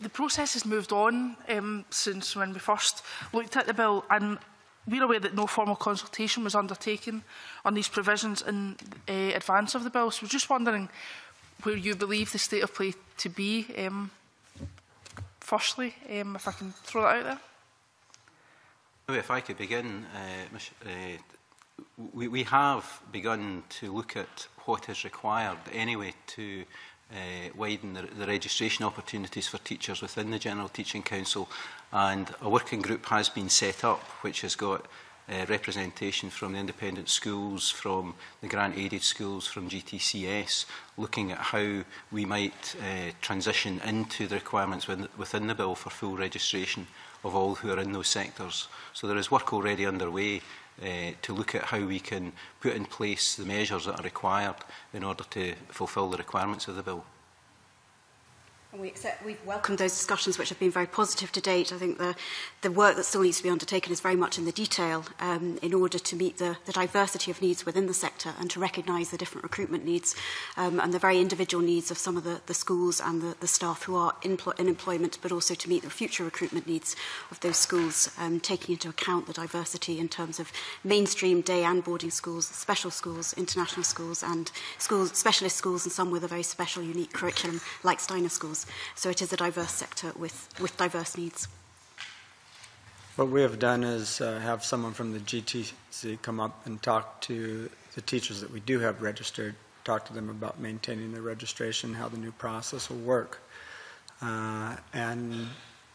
the process has moved on um, since when we first looked at the bill, and we're aware that no formal consultation was undertaken on these provisions in uh, advance of the bill. So we're just wondering where you believe the state of play to be. Um, firstly, um, if I can throw that out there. If I could begin, uh, uh, we, we have begun to look at what is required anyway to Uh, widen the, the registration opportunities for teachers within the General Teaching Council, and a working group has been set up which has got uh, representation from the independent schools, from the grant aided schools, from G T C S, looking at how we might uh, transition into the requirements within, within the bill for full registration of all who are in those sectors. So there is work already underway Uh, to look at how we can put in place the measures that are required in order to fulfil the requirements of the bill. And we accept, we've welcomed those discussions, which have been very positive to date. I think the, the work that still needs to be undertaken is very much in the detail um, in order to meet the, the diversity of needs within the sector and to recognise the different recruitment needs um, and the very individual needs of some of the, the schools and the, the staff who are in, in employment, but also to meet the future recruitment needs of those schools, um, taking into account the diversity in terms of mainstream day and boarding schools, special schools, international schools and schools, specialist schools, and some with a very special, unique curriculum like Steiner schools. So it is a diverse sector with, with diverse needs. What we have done is uh, have someone from the G T C come up and talk to the teachers that we do have registered, talk to them about maintaining their registration, how the new process will work, uh, and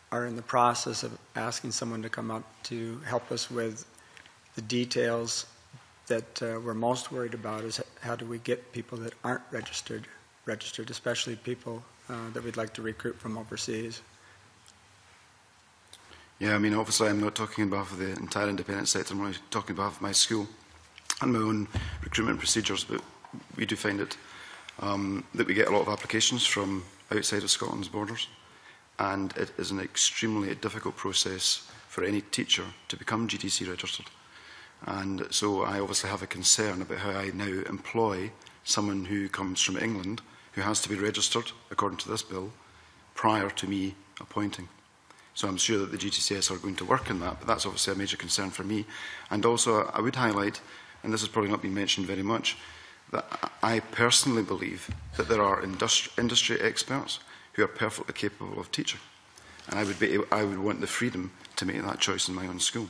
are in the process of asking someone to come up to help us with the details that uh, we're most worried about, is how do we get people that aren't registered registered, especially people Uh, that we'd like to recruit from overseas. Yeah, I mean, obviously I'm not talking on behalf of the entire independent sector, I'm only talking on behalf of my school and my own recruitment procedures, but we do find it um, that we get a lot of applications from outside of Scotland's borders, and it is an extremely difficult process for any teacher to become G T C registered. And so I obviously have a concern about how I now employ someone who comes from England, who has to be registered, according to this bill, prior to me appointing. So I'm sure that the G T C S are going to work on that, but that's obviously a major concern for me. And also, I would highlight, and this has probably not been mentioned very much, that I personally believe that there are industri- industry experts who are perfectly capable of teaching. And I would, be, I would want the freedom to make that choice in my own school.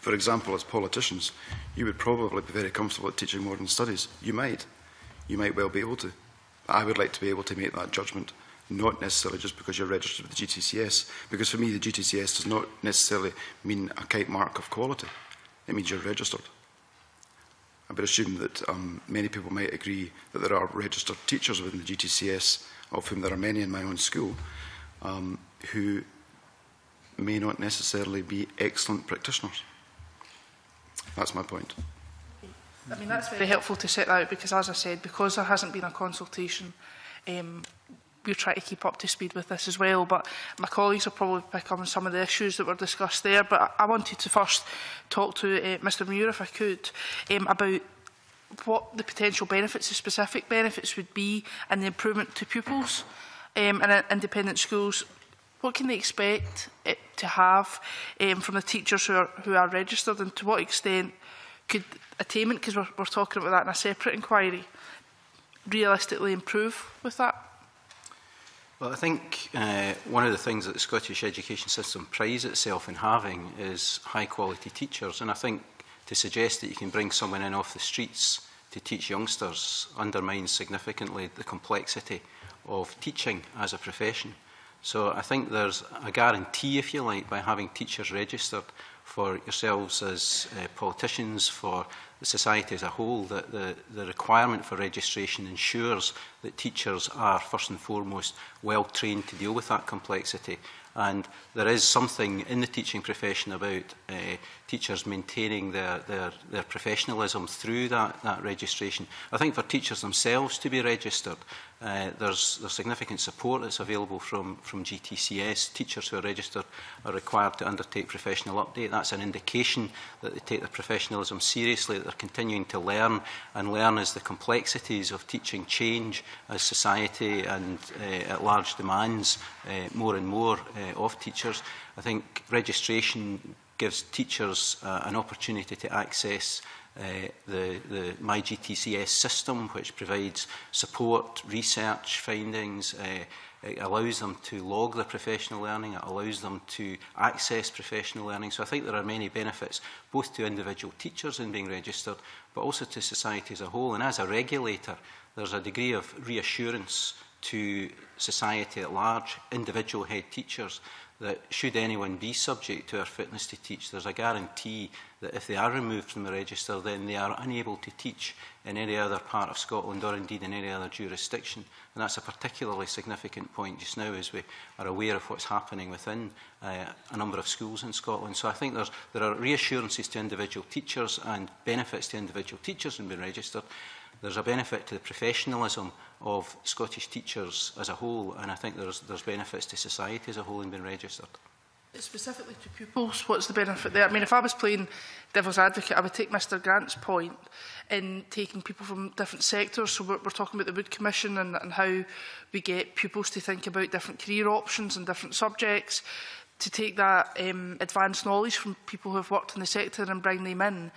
For example, as politicians, you would probably be very comfortable at teaching modern studies. You might. You might well be able to. I would like to be able to make that judgment, not necessarily just because you're registered with the G T C S, because for me the G T C S does not necessarily mean a kite mark of quality. It means you're registered. I would assume that um, many people might agree that there are registered teachers within the G T C S, of whom there are many in my own school, um, who may not necessarily be excellent practitioners. That's my point. I mean, that's very helpful to set that out, because, as I said, because there hasn't been a consultation, um, we're trying to keep up to speed with this as well. But my colleagues will probably pick up on some of the issues that were discussed there. But I wanted to first talk to uh, Mister Muir, if I could, um, about what the potential benefits, the specific benefits would be, and the improvement to pupils um, in independent schools. What can they expect it to have um, from the teachers who are, who are registered, and to what extent could attainment, because we're, we're talking about that in a separate inquiry, realistically improve with that? Well, I think uh, one of the things that the Scottish education system prides itself in having is high-quality teachers, and I think to suggest that you can bring someone in off the streets to teach youngsters undermines significantly the complexity of teaching as a profession. So I think there's a guarantee, if you like, by having teachers registered, for yourselves as uh, politicians, for the society as a whole, that the, the requirement for registration ensures that teachers are first and foremost well trained to deal with that complexity. And there is something in the teaching profession about uh, teachers maintaining their, their, their professionalism through that, that registration. I think for teachers themselves to be registered, uh, there's, there's significant support that's available from, from G T C S. Teachers who are registered are required to undertake professional update. That's an indication that they take their professionalism seriously, that they're continuing to learn, and learn as the complexities of teaching change, as society and uh, at large demands uh, more and more uh, of teachers. I think registration gives teachers uh, an opportunity to access uh, the, the My G T C S system, which provides support, research findings. Uh, it allows them to log their professional learning, it allows them to access professional learning. So I think there are many benefits, both to individual teachers in being registered, but also to society as a whole. And as a regulator, there's a degree of reassurance to society at large, individual head teachers, that should anyone be subject to our fitness to teach, there's a guarantee that if they are removed from the register, then they are unable to teach in any other part of Scotland or indeed in any other jurisdiction. And that's a particularly significant point just now as we are aware of what's happening within uh, a number of schools in Scotland. So I think there's, there are reassurances to individual teachers and benefits to individual teachers in being registered. There's a benefit to the professionalism of Scottish teachers as a whole, and I think there's, there's benefits to society as a whole in being registered. Specifically to pupils, what's the benefit there? I mean, if I was playing devil's advocate, I would take Mister Grant's point in taking people from different sectors. So we're, we're talking about the Wood Commission and, and how we get pupils to think about different career options and different subjects, to take that um, advanced knowledge from people who have worked in the sector and bring them in.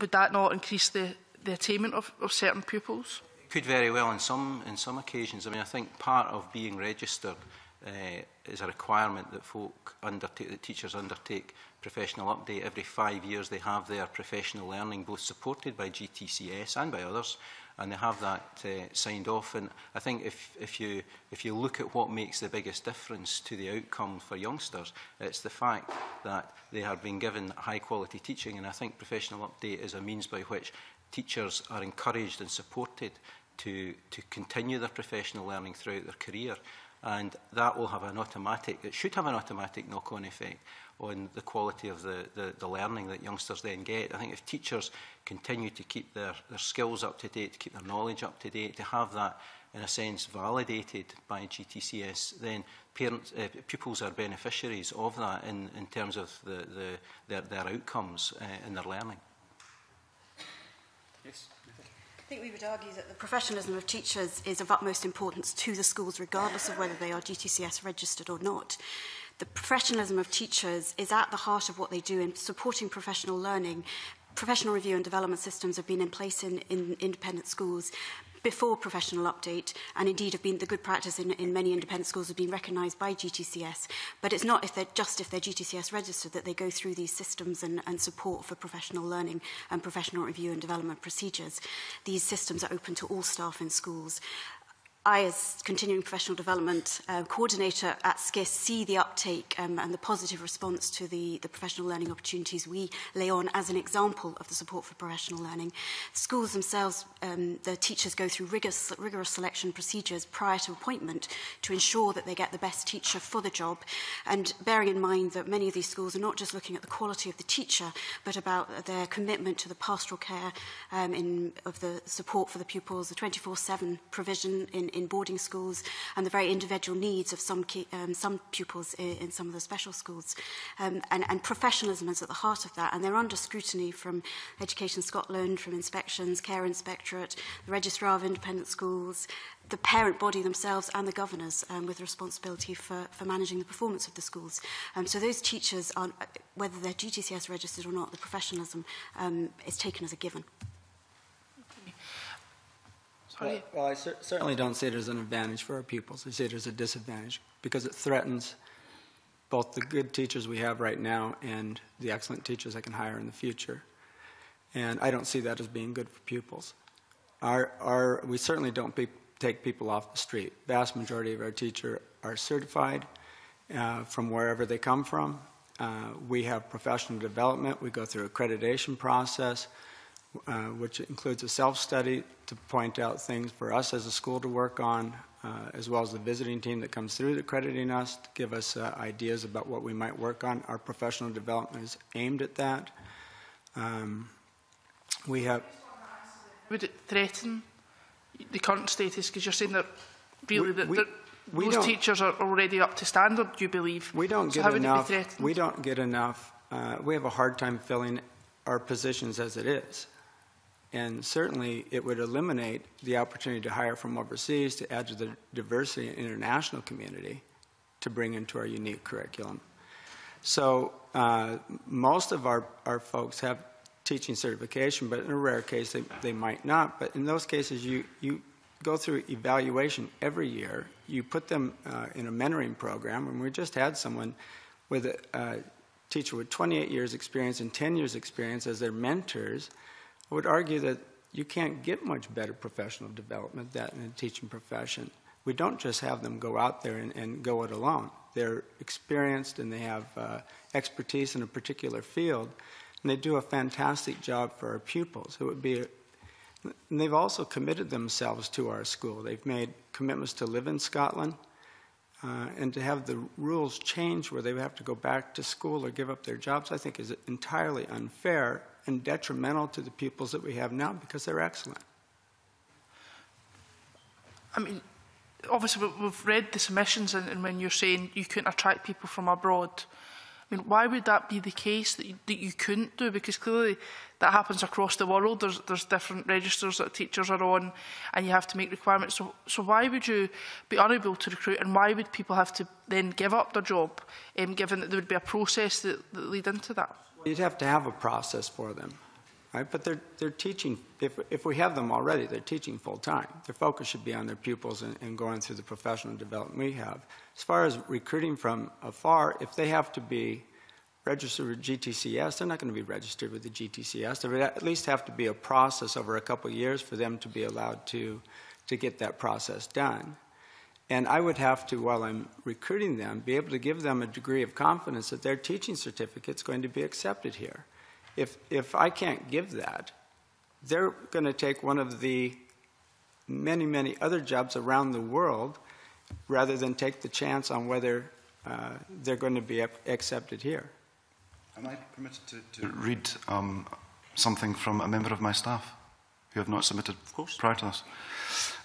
Would that not increase the the attainment of, of certain pupils? It could very well in some, in some occasions. I mean, I think part of being registered uh, is a requirement that folk undertake, that teachers undertake professional update. Every five years they have their professional learning, both supported by G T C S and by others, and they have that uh, signed off. And I think if, if, you, if you look at what makes the biggest difference to the outcome for youngsters, it's the fact that they have been given high-quality teaching, and I think professional update is a means by which teachers are encouraged and supported to, to continue their professional learning throughout their career. And that will have an automatic, it should have an automatic knock-on effect on the quality of the, the, the learning that youngsters then get. I think if teachers continue to keep their, their skills up to date, to keep their knowledge up to date, to have that, in a sense, validated by G T C S, then parents, uh, pupils are beneficiaries of that in, in terms of the, the, their, their outcomes uh, in their learning. Yes. I think we would argue that the professionalism of teachers is of utmost importance to the schools, regardless of whether they are G T C S registered or not. The professionalism of teachers is at the heart of what they do in supporting professional learning. Professional review and development systems have been in place in, in independent schools before professional update, and indeed have been the good practice in, in many independent schools have been recognised by G T C S. But it's not if they're just if they're G T C S registered that they go through these systems and, and support for professional learning and professional review and development procedures. These systems are open to all staff in schools. I, as Continuing Professional Development uh, Coordinator at SCIS, see the uptake um, and the positive response to the, the professional learning opportunities we lay on as an example of the support for professional learning. Schools themselves, um, the teachers go through rigorous, rigorous selection procedures prior to appointment to ensure that they get the best teacher for the job. And bearing in mind that many of these schools are not just looking at the quality of the teacher, but about their commitment to the pastoral care um, in, of the support for the pupils, the twenty-four seven provision in in boarding schools, and the very individual needs of some, key, um, some pupils in, in some of the special schools. Um, and, and professionalism is at the heart of that, and they're under scrutiny from Education Scotland, from inspections, Care Inspectorate, the Registrar of Independent Schools, the parent body themselves and the governors um, with responsibility for, for managing the performance of the schools. Um, so those teachers, are, whether they're G T C S registered or not, the professionalism um, is taken as a given. Well, well, I cer certainly don't see it as an advantage for our pupils. I see it as a disadvantage because it threatens both the good teachers we have right now and the excellent teachers I can hire in the future. And I don't see that as being good for pupils. Our, our, we certainly don't be, take people off the street. The vast majority of our teachers are certified uh, from wherever they come from. Uh, we have professional development. We go through accreditation process. uh, which includes a self-study to point out things for us as a school to work on, uh, as well as the visiting team that comes through accrediting us to give us uh, ideas about what we might work on. Our professional development is aimed at that. Um, we have... Would it threaten the current status? Because you're saying that really we, that, we, that we those teachers are already up to standard, do you believe? We don't so get enough. We don't get enough. Uh, we have a hard time filling our positions as it is. And certainly it would eliminate the opportunity to hire from overseas, to add to the diversity and international community, to bring into our unique curriculum. So uh, most of our, our folks have teaching certification, but in a rare case they, they might not. But in those cases, you, you go through evaluation every year. You put them uh, in a mentoring program, and we just had someone with a, a teacher with twenty-eight years experience and ten years experience as their mentors. I would argue that you can't get much better professional development than in the teaching profession. We don't just have them go out there and, and go it alone. They're experienced and they have uh, expertise in a particular field, and they do a fantastic job for our pupils. It would be a, and they've also committed themselves to our school. They've made commitments to live in Scotland uh, and to have the rules change where they would have to go back to school or give up their jobs, I think is entirely unfair and detrimental to the pupils that we have now because they're excellent. I mean, obviously we've read the submissions, and, and when you're saying you couldn't attract people from abroad, I mean, why would that be the case that you, that you couldn't do? Because clearly that happens across the world. There's, there's different registers that teachers are on, and you have to make requirements. So, so why would you be unable to recruit, and why would people have to then give up their job, um, given that there would be a process that, that lead into that? You'd have to have a process for them, right? But they're, they're teaching, if, if we have them already, they're teaching full-time. Their focus should be on their pupils and, and going through the professional development we have. As far as recruiting from afar, if they have to be registered with G T C S, they're not going to be registered with the G T C S. There would at least have to be a process over a couple of years for them to be allowed to, to get that process done. And I would have to, while I'm recruiting them, be able to give them a degree of confidence that their teaching certificate's going to be accepted here. If, if I can't give that, they're going to take one of the many, many other jobs around the world rather than take the chance on whether uh, they're going to be accepted here. Am I permitted to, to read um, something from a member of my staff who have not submitted prior to us?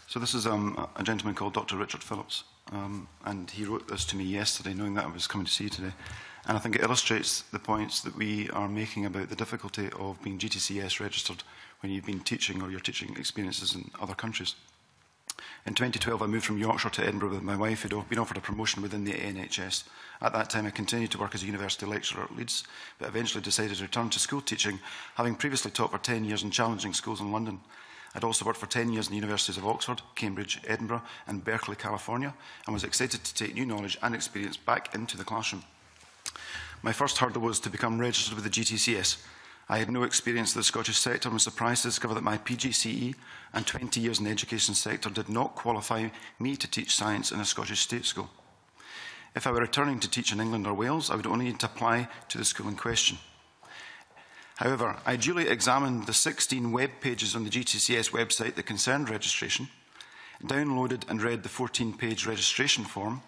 So this is um, a gentleman called Doctor Richard Phillips, um, and he wrote this to me yesterday, knowing that I was coming to see you today. And I think it illustrates the points that we are making about the difficulty of being G T C S registered when you've been teaching or your teaching experiences in other countries. In twenty twelve, I moved from Yorkshire to Edinburgh with my wife, who'd been offered a promotion within the N H S. At that time, I continued to work as a university lecturer at Leeds, but eventually decided to return to school teaching, having previously taught for ten years in challenging schools in London. I'd also worked for ten years in the universities of Oxford, Cambridge, Edinburgh and Berkeley, California, and was excited to take new knowledge and experience back into the classroom. My first hurdle was to become registered with the G T C S. I had no experience in the Scottish sector and was surprised to discover that my P G C E and twenty years in the education sector did not qualify me to teach science in a Scottish state school. If I were returning to teach in England or Wales, I would only need to apply to the school in question. However, I duly examined the sixteen web pages on the G T C S website that concerned registration, downloaded and read the fourteen page registration form,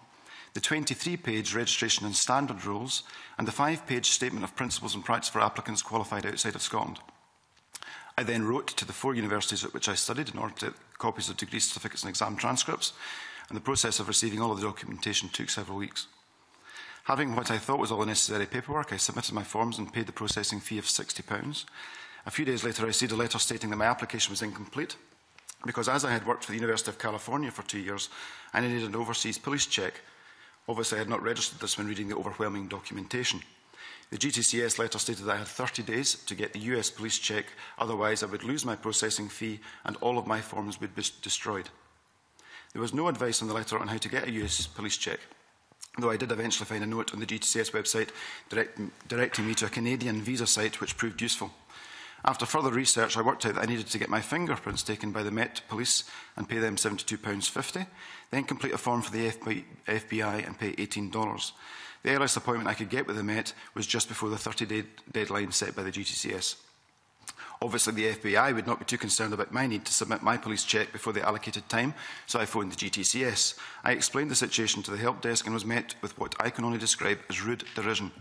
the twenty-three page registration and standard rules, and the five page statement of principles and practice for applicants qualified outside of Scotland. I then wrote to the four universities at which I studied in order to get copies of degree certificates and exam transcripts, and the process of receiving all of the documentation took several weeks. Having what I thought was all the necessary paperwork, I submitted my forms and paid the processing fee of sixty pounds. A few days later, I received a letter stating that my application was incomplete because, as I had worked for the University of California for two years, I needed an overseas police check. Obviously, I had not registered this when reading the overwhelming documentation. The G T C S letter stated that I had thirty days to get the U S police check, otherwise I would lose my processing fee and all of my forms would be destroyed. There was no advice in the letter on how to get a U S police check, though I did eventually find a note on the G T C S website direct, directing me to a Canadian visa site, which proved useful. After further research, I worked out that I needed to get my fingerprints taken by the Met Police and pay them seventy-two pounds fifty, then complete a form for the F B I and pay eighteen dollars. The earliest appointment I could get with the Met was just before the thirty day deadline set by the G T C S. Obviously, the F B I would not be too concerned about my need to submit my police check before the allocated time, so I phoned the G T C S. I explained the situation to the help desk and was met with what I can only describe as rude derision.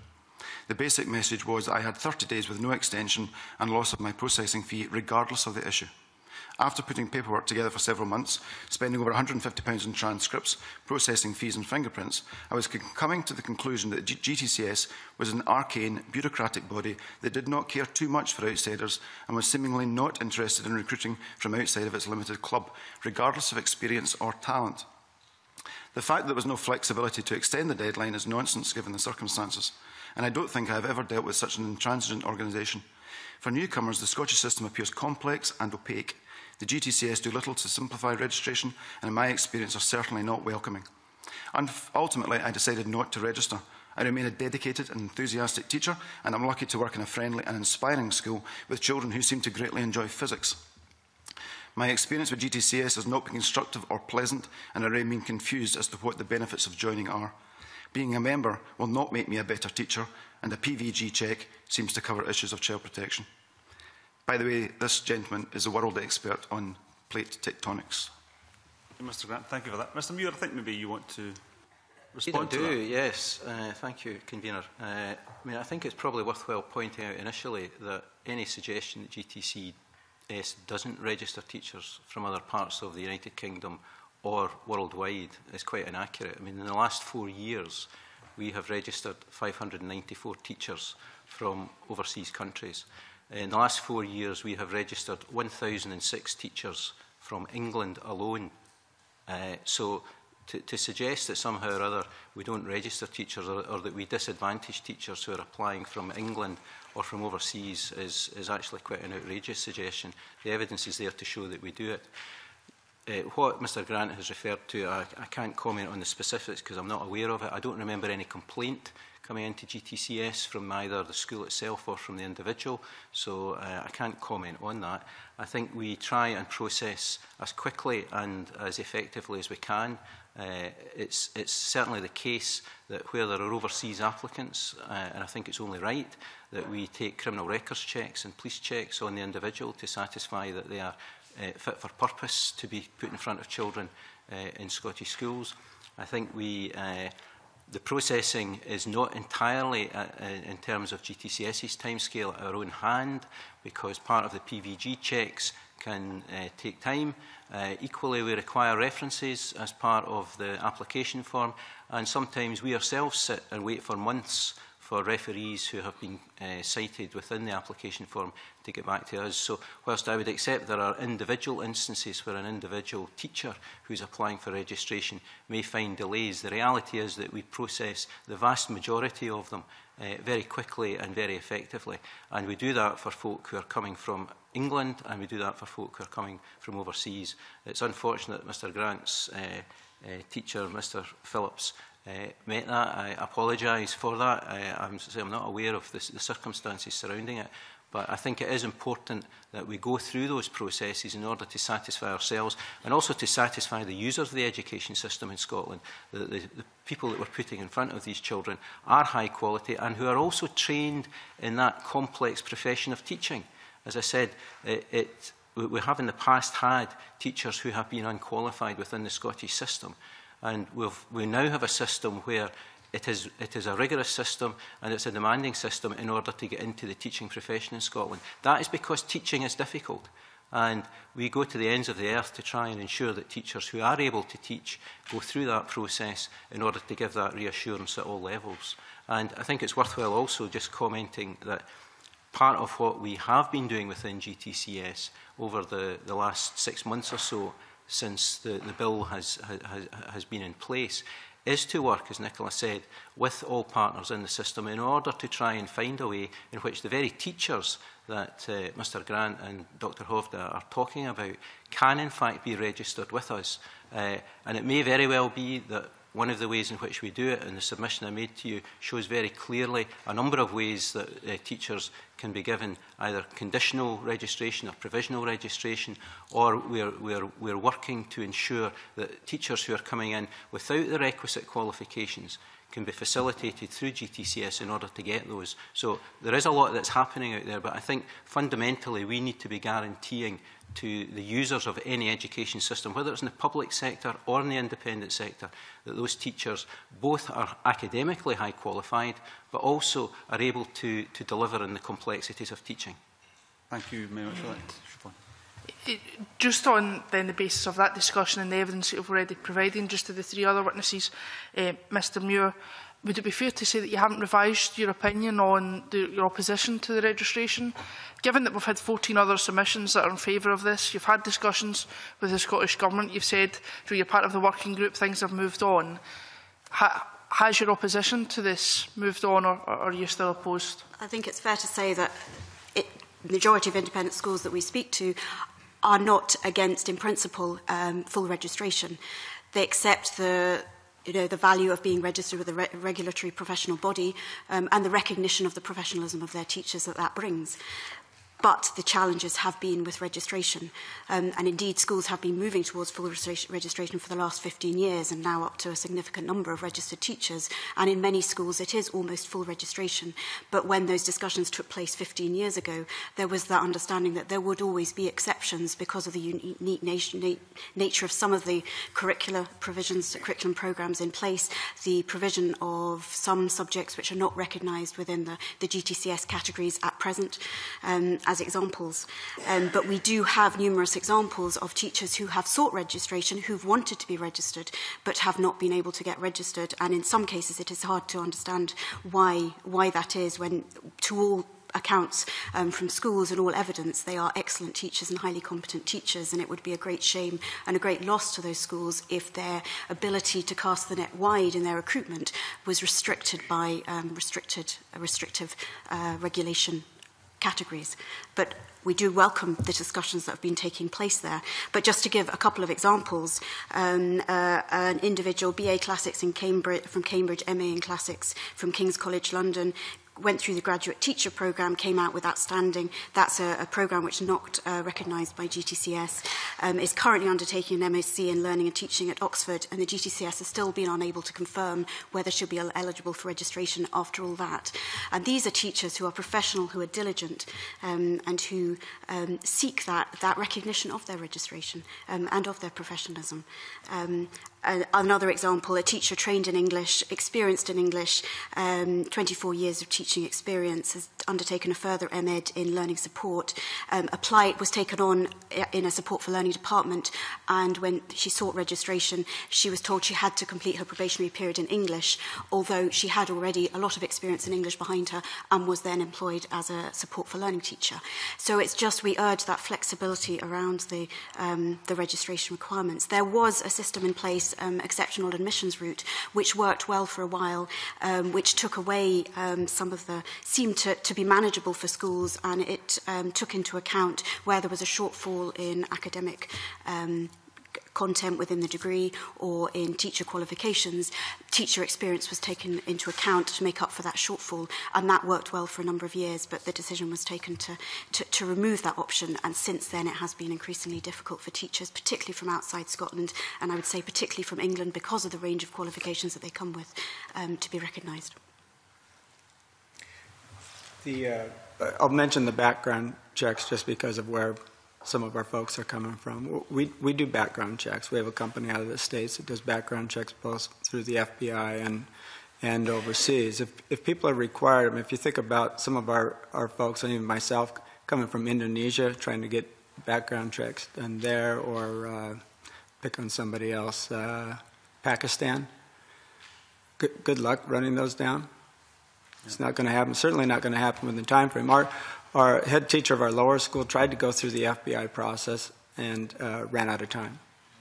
The basic message was that I had thirty days with no extension and loss of my processing fee, regardless of the issue. After putting paperwork together for several months, spending over one hundred and fifty pounds on transcripts, processing fees and fingerprints, I was coming to the conclusion that G T C S was an arcane, bureaucratic body that did not care too much for outsiders and was seemingly not interested in recruiting from outside of its limited club, regardless of experience or talent. The fact that there was no flexibility to extend the deadline is nonsense given the circumstances, and I don't think I have ever dealt with such an intransigent organisation. For newcomers, the Scottish system appears complex and opaque. The G T C S do little to simplify registration and, in my experience, are certainly not welcoming. And ultimately, I decided not to register. I remain a dedicated and enthusiastic teacher, and I'm lucky to work in a friendly and inspiring school with children who seem to greatly enjoy physics. My experience with G T C S has not been constructive or pleasant, and I remain confused as to what the benefits of joining are. Being a member will not make me a better teacher, and a P V G check seems to cover issues of child protection. By the way, this gentleman is a world expert on plate tectonics. Mister Grant, thank you for that. Mister Muir, I think maybe you want to respond to that. I do, yes. Uh, thank you, Convener. Uh, I mean, I think it's probably worthwhile pointing out initially that any suggestion that G T C S doesn't register teachers from other parts of the United Kingdom or worldwide is quite inaccurate. I mean, in the last four years, we have registered five hundred and ninety-four teachers from overseas countries. In the last four years, we have registered one thousand and six teachers from England alone. Uh, so to, to suggest that somehow or other we don't register teachers or, or that we disadvantage teachers who are applying from England or from overseas is, is actually quite an outrageous suggestion. The evidence is there to show that we do it. Uh, what Mister Grant has referred to, I, I can't comment on the specifics because I'm not aware of it. I don't remember any complaint coming into G T C S from either the school itself or from the individual, so uh, I can't comment on that. I think we try and process as quickly and as effectively as we can. Uh, it's, it's certainly the case that where there are overseas applicants, uh, and I think it's only right, that we take criminal records checks and police checks on the individual to satisfy that they are Uh, fit for purpose to be put in front of children uh, in Scottish schools. I think we, uh, the processing is not entirely, uh, in terms of G T C S's timescale, at our own hand, because part of the P V G checks can uh, take time. Uh, equally, we require references as part of the application form, and sometimes we ourselves sit and wait for months for referees who have been uh, cited within the application form to get back to us. So whilst I would accept there are individual instances where an individual teacher who's applying for registration may find delays, the reality is that we process the vast majority of them uh, very quickly and very effectively. And we do that for folk who are coming from England, and we do that for folk who are coming from overseas. It's unfortunate that Mister Grant's uh, uh, teacher, Mister Phillips, Uh, met that. I apologise for that. I, I'm, I'm not aware of this, the circumstances surrounding it, but I think it is important that we go through those processes in order to satisfy ourselves and also to satisfy the users of the education system in Scotland, that the, the people that we're putting in front of these children are high quality and who are also trained in that complex profession of teaching. As I said, it, it, we have in the past had teachers who have been unqualified within the Scottish system. And we've, we now have a system where it is, it is a rigorous system and it's a demanding system in order to get into the teaching profession in Scotland. That is because teaching is difficult. And we go to the ends of the earth to try and ensure that teachers who are able to teach go through that process in order to give that reassurance at all levels. And I think it's worthwhile also just commenting that part of what we have been doing within G T C S over the, the last six months or so since the, the bill has, has, has been in place, is to work, as Nicola said, with all partners in the system in order to try and find a way in which the very teachers that uh, Mister Grant and Doctor Hofty are talking about can in fact be registered with us. Uh, and it may very well be that one of the ways in which we do it, and the submission I made to you shows very clearly a number of ways that uh, teachers can be given either conditional registration or provisional registration, or we're, we're, we're working to ensure that teachers who are coming in without the requisite qualifications can be facilitated through G T C S in order to get those. So there is a lot that's happening out there, but I think fundamentally we need to be guaranteeing to the users of any education system, whether it's in the public sector or in the independent sector, that those teachers both are academically high qualified, but also are able to, to deliver in the complexities of teaching. Thank you very much for that, Siobhan. Just on then the basis of that discussion and the evidence that you've already provided, just to the three other witnesses, uh, Mister Muir, would it be fair to say that you haven't revised your opinion on the, your opposition to the registration? Given that we've had fourteen other submissions that are in favour of this, you've had discussions with the Scottish Government, you've said you're part of the working group, things have moved on. Ha has your opposition to this moved on, or, or are you still opposed? I think it's fair to say that it, the majority of independent schools that we speak to are not against, in principle, um, full registration. They accept the, you know, the value of being registered with a re regulatory professional body um, and the recognition of the professionalism of their teachers that that brings. But the challenges have been with registration. Um, and indeed, schools have been moving towards full registration for the last fifteen years and now up to a significant number of registered teachers. And in many schools, it is almost full registration. But when those discussions took place fifteen years ago, there was that understanding that there would always be exceptions because of the unique na nature of some of the curricular provisions, curriculum programmes in place, the provision of some subjects which are not recognised within the, the G T C S categories at present. Um, as examples. Um, but we do have numerous examples of teachers who have sought registration, who've wanted to be registered, but have not been able to get registered. And in some cases, it is hard to understand why, why that is when, to all accounts um, from schools and all evidence, they are excellent teachers and highly competent teachers, and it would be a great shame and a great loss to those schools if their ability to cast the net wide in their recruitment was restricted by um, restricted, uh, restrictive uh, regulation categories. But we do welcome the discussions that have been taking place there. But just to give a couple of examples, um, uh, an individual B A Classics in Cambridge, from Cambridge, M A in Classics from King's College London, went through the graduate teacher programme, came out with outstanding. That's a, a programme which is not uh, recognised by G T C S, um, is currently undertaking an M S c in learning and teaching at Oxford, and the G T C S has still been unable to confirm whether she'll be eligible for registration after all that. And these are teachers who are professional, who are diligent, um, and who um, seek that, that recognition of their registration um, and of their professionalism. Um, Another example, a teacher trained in English, experienced in English, um, twenty-four years of teaching experience, has undertaken a further M Ed in learning support, um, applied, was taken on in a support for learning department, and when she sought registration, she was told she had to complete her probationary period in English, although she had already a lot of experience in English behind her and was then employed as a support for learning teacher. So it's just we urge that flexibility around the, um, the registration requirements. There was a system in place, Um, exceptional admissions route, which worked well for a while, um, which took away um, some of the, seemed to, to be manageable for schools, and it um, took into account where there was a shortfall in academic um, content within the degree or in teacher qualifications. Teacher experience was taken into account to make up for that shortfall, and that worked well for a number of years, but the decision was taken to, to, to remove that option, and since then it has been increasingly difficult for teachers, particularly from outside Scotland, and I would say particularly from England, because of the range of qualifications that they come with, um, to be recognised. The, uh, I'll mention the background checks just because of where some of our folks are coming from. We, we do background checks. We have a company out of the States that does background checks both through the F B I and, and overseas. If, if people are required, I mean, if you think about some of our, our folks, and even myself, coming from Indonesia, trying to get background checks done there, or uh, pick on somebody else, uh, Pakistan, good, good luck running those down. It's not going to happen, certainly not going to happen within the time frame. Our, Our head teacher of our lower school tried to go through the F B I process and uh, ran out of time.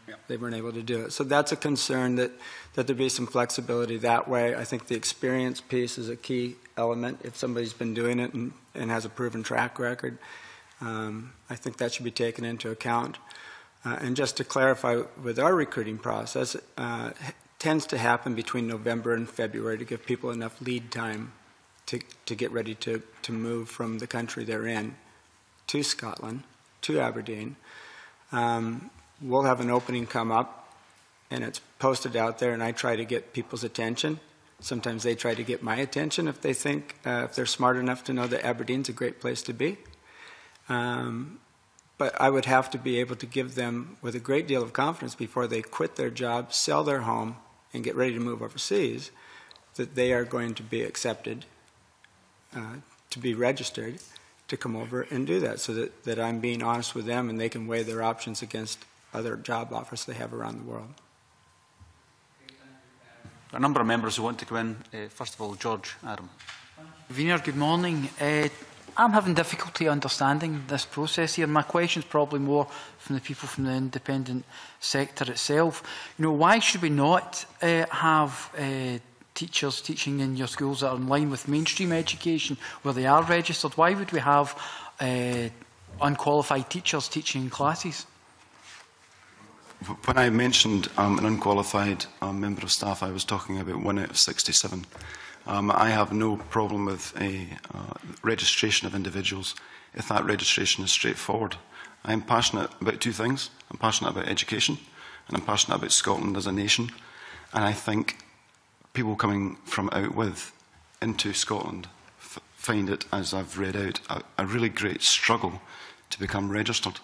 Yep. They weren't able to do it. So that's a concern that, that there be some flexibility that way. I think the experience piece is a key element. If somebody's been doing it and, and has a proven track record, um, I think that should be taken into account. Uh, and just to clarify, with our recruiting process, uh, it tends to happen between November and February to give people enough lead time To, to get ready to, to move from the country they're in to Scotland, to Aberdeen. Um, we'll have an opening come up, and it's posted out there, and I try to get people's attention Sometimes they try to get my attention if they think, uh, if they're smart enough to know that Aberdeen's a great place to be. Um, but I would have to be able to give them, with a great deal of confidence before they quit their job, sell their home, and get ready to move overseas, that they are going to be accepted, uh, to be registered, to come over and do that, so that, that I'm being honest with them and they can weigh their options against other job offers they have around the world. A number of members who want to come in. Uh, first of all, George Adam. Convener, good morning. Uh, I'm having difficulty understanding this process here. My question is probably more from the people from the independent sector itself. You know, why should we not uh, have uh, teachers teaching in your schools that are in line with mainstream education, where they are registered? Why would we have uh, unqualified teachers teaching classes? When I mentioned um, an unqualified um, member of staff, I was talking about one out of sixty-seven. Um, I have no problem with a uh, registration of individuals if that registration is straightforward. I am passionate about two things. I'm passionate about education, and I'm passionate about Scotland as a nation. And I think people coming from out with into Scotland f find it, as I've read out, a, a really great struggle to become registered.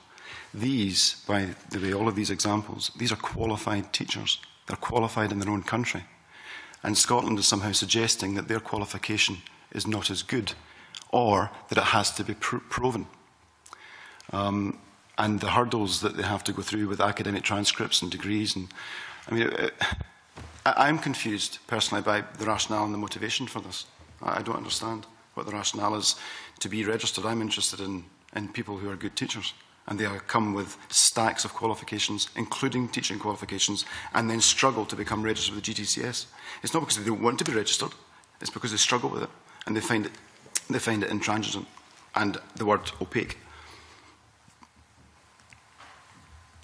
These, by the way, all of these examples, these are qualified teachers. They're qualified in their own country. And Scotland is somehow suggesting that their qualification is not as good, or that it has to be pr proven. Um, and the hurdles that they have to go through with academic transcripts and degrees. And, I mean, it, it, I, I'm confused, personally, by the rationale and the motivation for this. I, I don't understand what the rationale is to be registered. I'm interested in, in people who are good teachers. And they come with stacks of qualifications, including teaching qualifications, and then struggle to become registered with the G T C S. It's not because they don't want to be registered, it's because they struggle with it, and they find it, they find it intransigent, and the word opaque.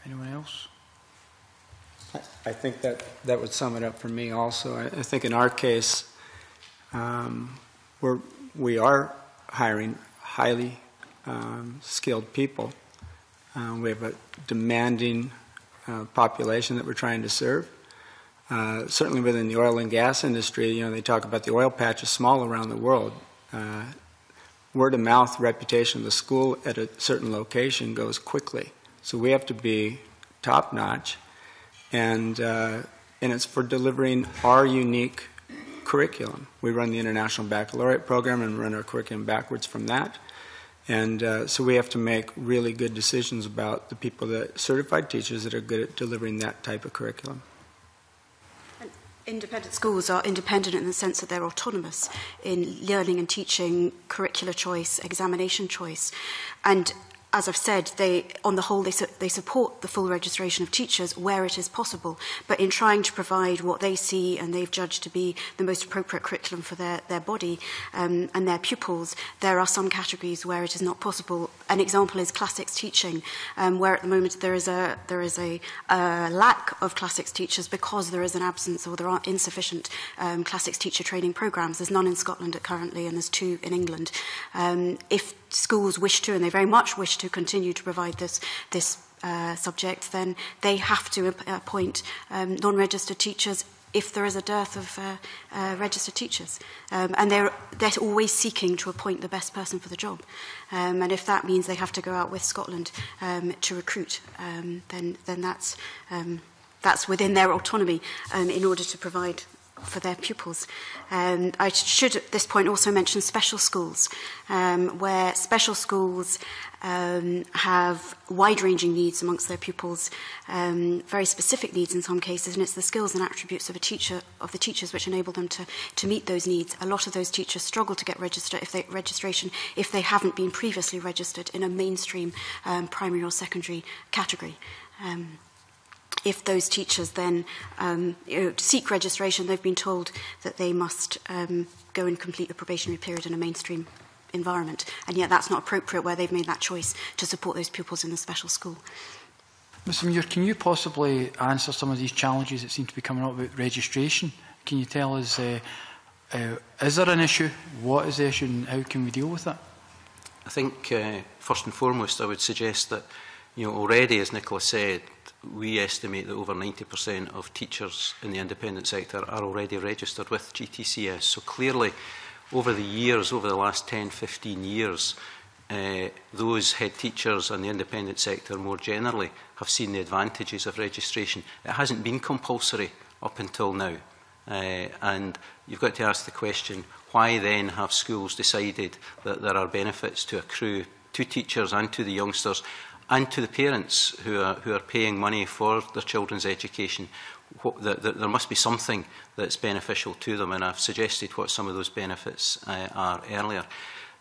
Anyone else? I think that, that would sum it up for me also. I, I think in our case, um, we're, we are hiring highly um, skilled people. Uh, we have a demanding uh, population that we're trying to serve. Uh, certainly within the oil and gas industry, you know, they talk about the oil patch is small around the world. Uh, word-of-mouth reputation of the school at a certain location goes quickly. So we have to be top-notch, and, uh, and it's for delivering our unique curriculum. We run the International Baccalaureate Program and run our curriculum backwards from that. And uh, so we have to make really good decisions about the people, the certified teachers that are good at delivering that type of curriculum. And independent schools are independent in the sense that they're autonomous in learning and teaching, curricular choice, examination choice. And as I've said, they, on the whole, they, su they support the full registration of teachers where it is possible, but in trying to provide what they see and they've judged to be the most appropriate curriculum for their, their body um, and their pupils, there are some categories where it is not possible. An example is classics teaching, um, where at the moment there is, a, there is a, a lack of classics teachers because there is an absence, or there are insufficient um, classics teacher training programs. There's none in Scotland currently, and there's two in England. Um, if schools wish to, and they very much wish to continue to provide this, this uh, subject, then they have to appoint um, non-registered teachers if there is a dearth of uh, uh, registered teachers. Um, and they're, they're always seeking to appoint the best person for the job. Um, and if that means they have to go out with Scotland um, to recruit, um, then, then that's, um, that's within their autonomy um, in order to provide for their pupils. Um, I should at this point also mention special schools, um, where special schools um, have wide-ranging needs amongst their pupils, um, very specific needs in some cases, and it's the skills and attributes of a teacher, of the teachers, which enable them to, to meet those needs. A lot of those teachers struggle to get registered if they, registration if they haven't been previously registered in a mainstream um, primary or secondary category. Um, If those teachers then um, you know, seek registration, they've been told that they must um, go and complete the probationary period in a mainstream environment. And yet that's not appropriate where they've made that choice to support those pupils in the special school. Miz Muir, can you possibly answer some of these challenges that seem to be coming up about registration? Can you tell us, uh, uh, is there an issue? What is the issue, and how can we deal with it? I think, uh, first and foremost, I would suggest that, you know, already, as Nicola said, we estimate that over ninety percent of teachers in the independent sector are already registered with G T C S. So clearly, over the years, over the last ten, fifteen years, uh, those head teachers and the independent sector more generally have seen the advantages of registration. It hasn't been compulsory up until now. Uh, and you've got to ask the question, why then have schools decided that there are benefits to accrue to teachers and to the youngsters and to the parents who are, who are paying money for their children's education? What, the, the, there must be something that's beneficial to them, and I've suggested what some of those benefits uh, are earlier.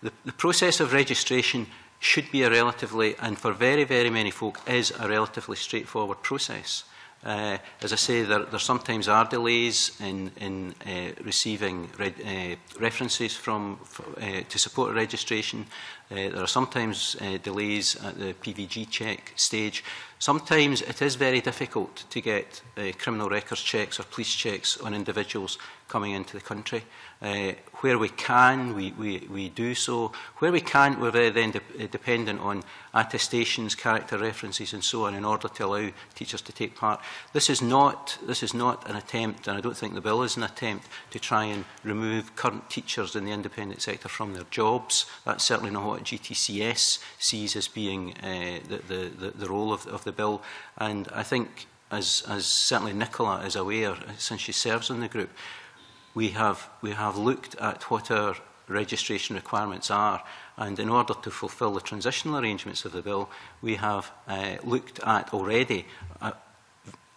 The, the process of registration should be a relatively, and for very, very many folk, is a relatively straightforward process. Uh, as I say, there, there sometimes are delays in, in uh, receiving re uh, references from, uh, to support registration. Uh, there are sometimes uh, delays at the P V G check stage. Sometimes it is very difficult to get uh, criminal records checks or police checks on individuals coming into the country. Uh, where we can, we, we, we do so. Where we can't, we're very then de dependent on attestations, character references and so on in order to allow teachers to take part. This is not, this is not an attempt, and I don't think the bill is an attempt, to try and remove current teachers in the independent sector from their jobs. That's certainly not what G T C S sees as being uh, the, the, the role of, of the bill. And I think, as, as certainly Nicola is aware, since she serves in the group, we have, we have looked at what our registration requirements are, and in order to fulfil the transitional arrangements of the bill, we have uh, looked at already a,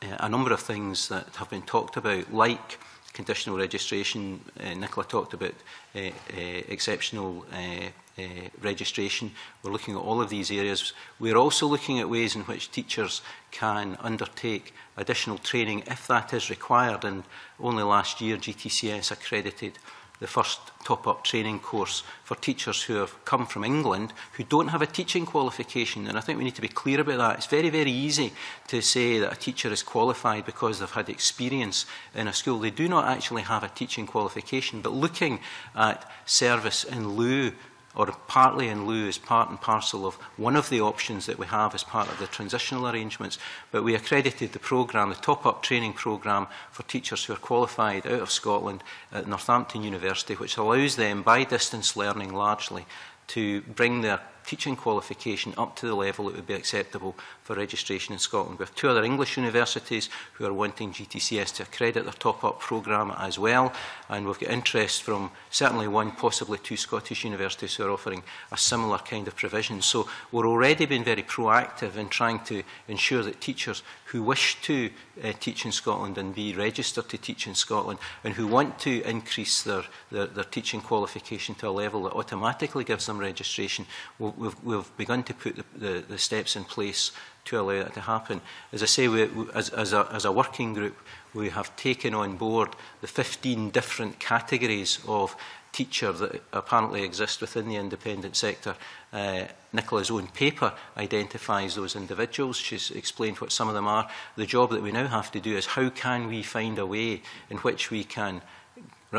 a number of things that have been talked about, like conditional registration. uh, Nicola talked about uh, uh, exceptional uh, uh, registration. We're looking at all of these areas. We're also looking at ways in which teachers can undertake additional training if that is required, and only last year G T C S accredited the first top-up training course for teachers who have come from England who don't have a teaching qualification, and I think we need to be clear about that. It's very, very easy to say that a teacher is qualified because they've had experience in a school. They do not actually have a teaching qualification, but looking at service in lieu or partly in lieu is part and parcel of one of the options that we have as part of the transitional arrangements. But we accredited the programme, the top-up training programme for teachers who are qualified out of Scotland at Northampton University, which allows them, by distance learning largely, to bring their teaching qualification up to the level that would be acceptable for registration in Scotland. We have two other English universities who are wanting G T C S to accredit their top-up programme as well, and we've got interest from certainly one, possibly two Scottish universities who are offering a similar kind of provision. So we're already been very proactive in trying to ensure that teachers who wish to uh, teach in Scotland and be registered to teach in Scotland, and who want to increase their, their, their teaching qualification to a level that automatically gives them registration, will We've, we've begun to put the, the, the steps in place to allow that to happen. As I say, we, we, as, as, a, as a working group, we have taken on board the fifteen different categories of teacher that apparently exist within the independent sector. Uh, Nicola's own paper identifies those individuals. She's explained what some of them are. The job that we now have to do is how can we find a way in which we can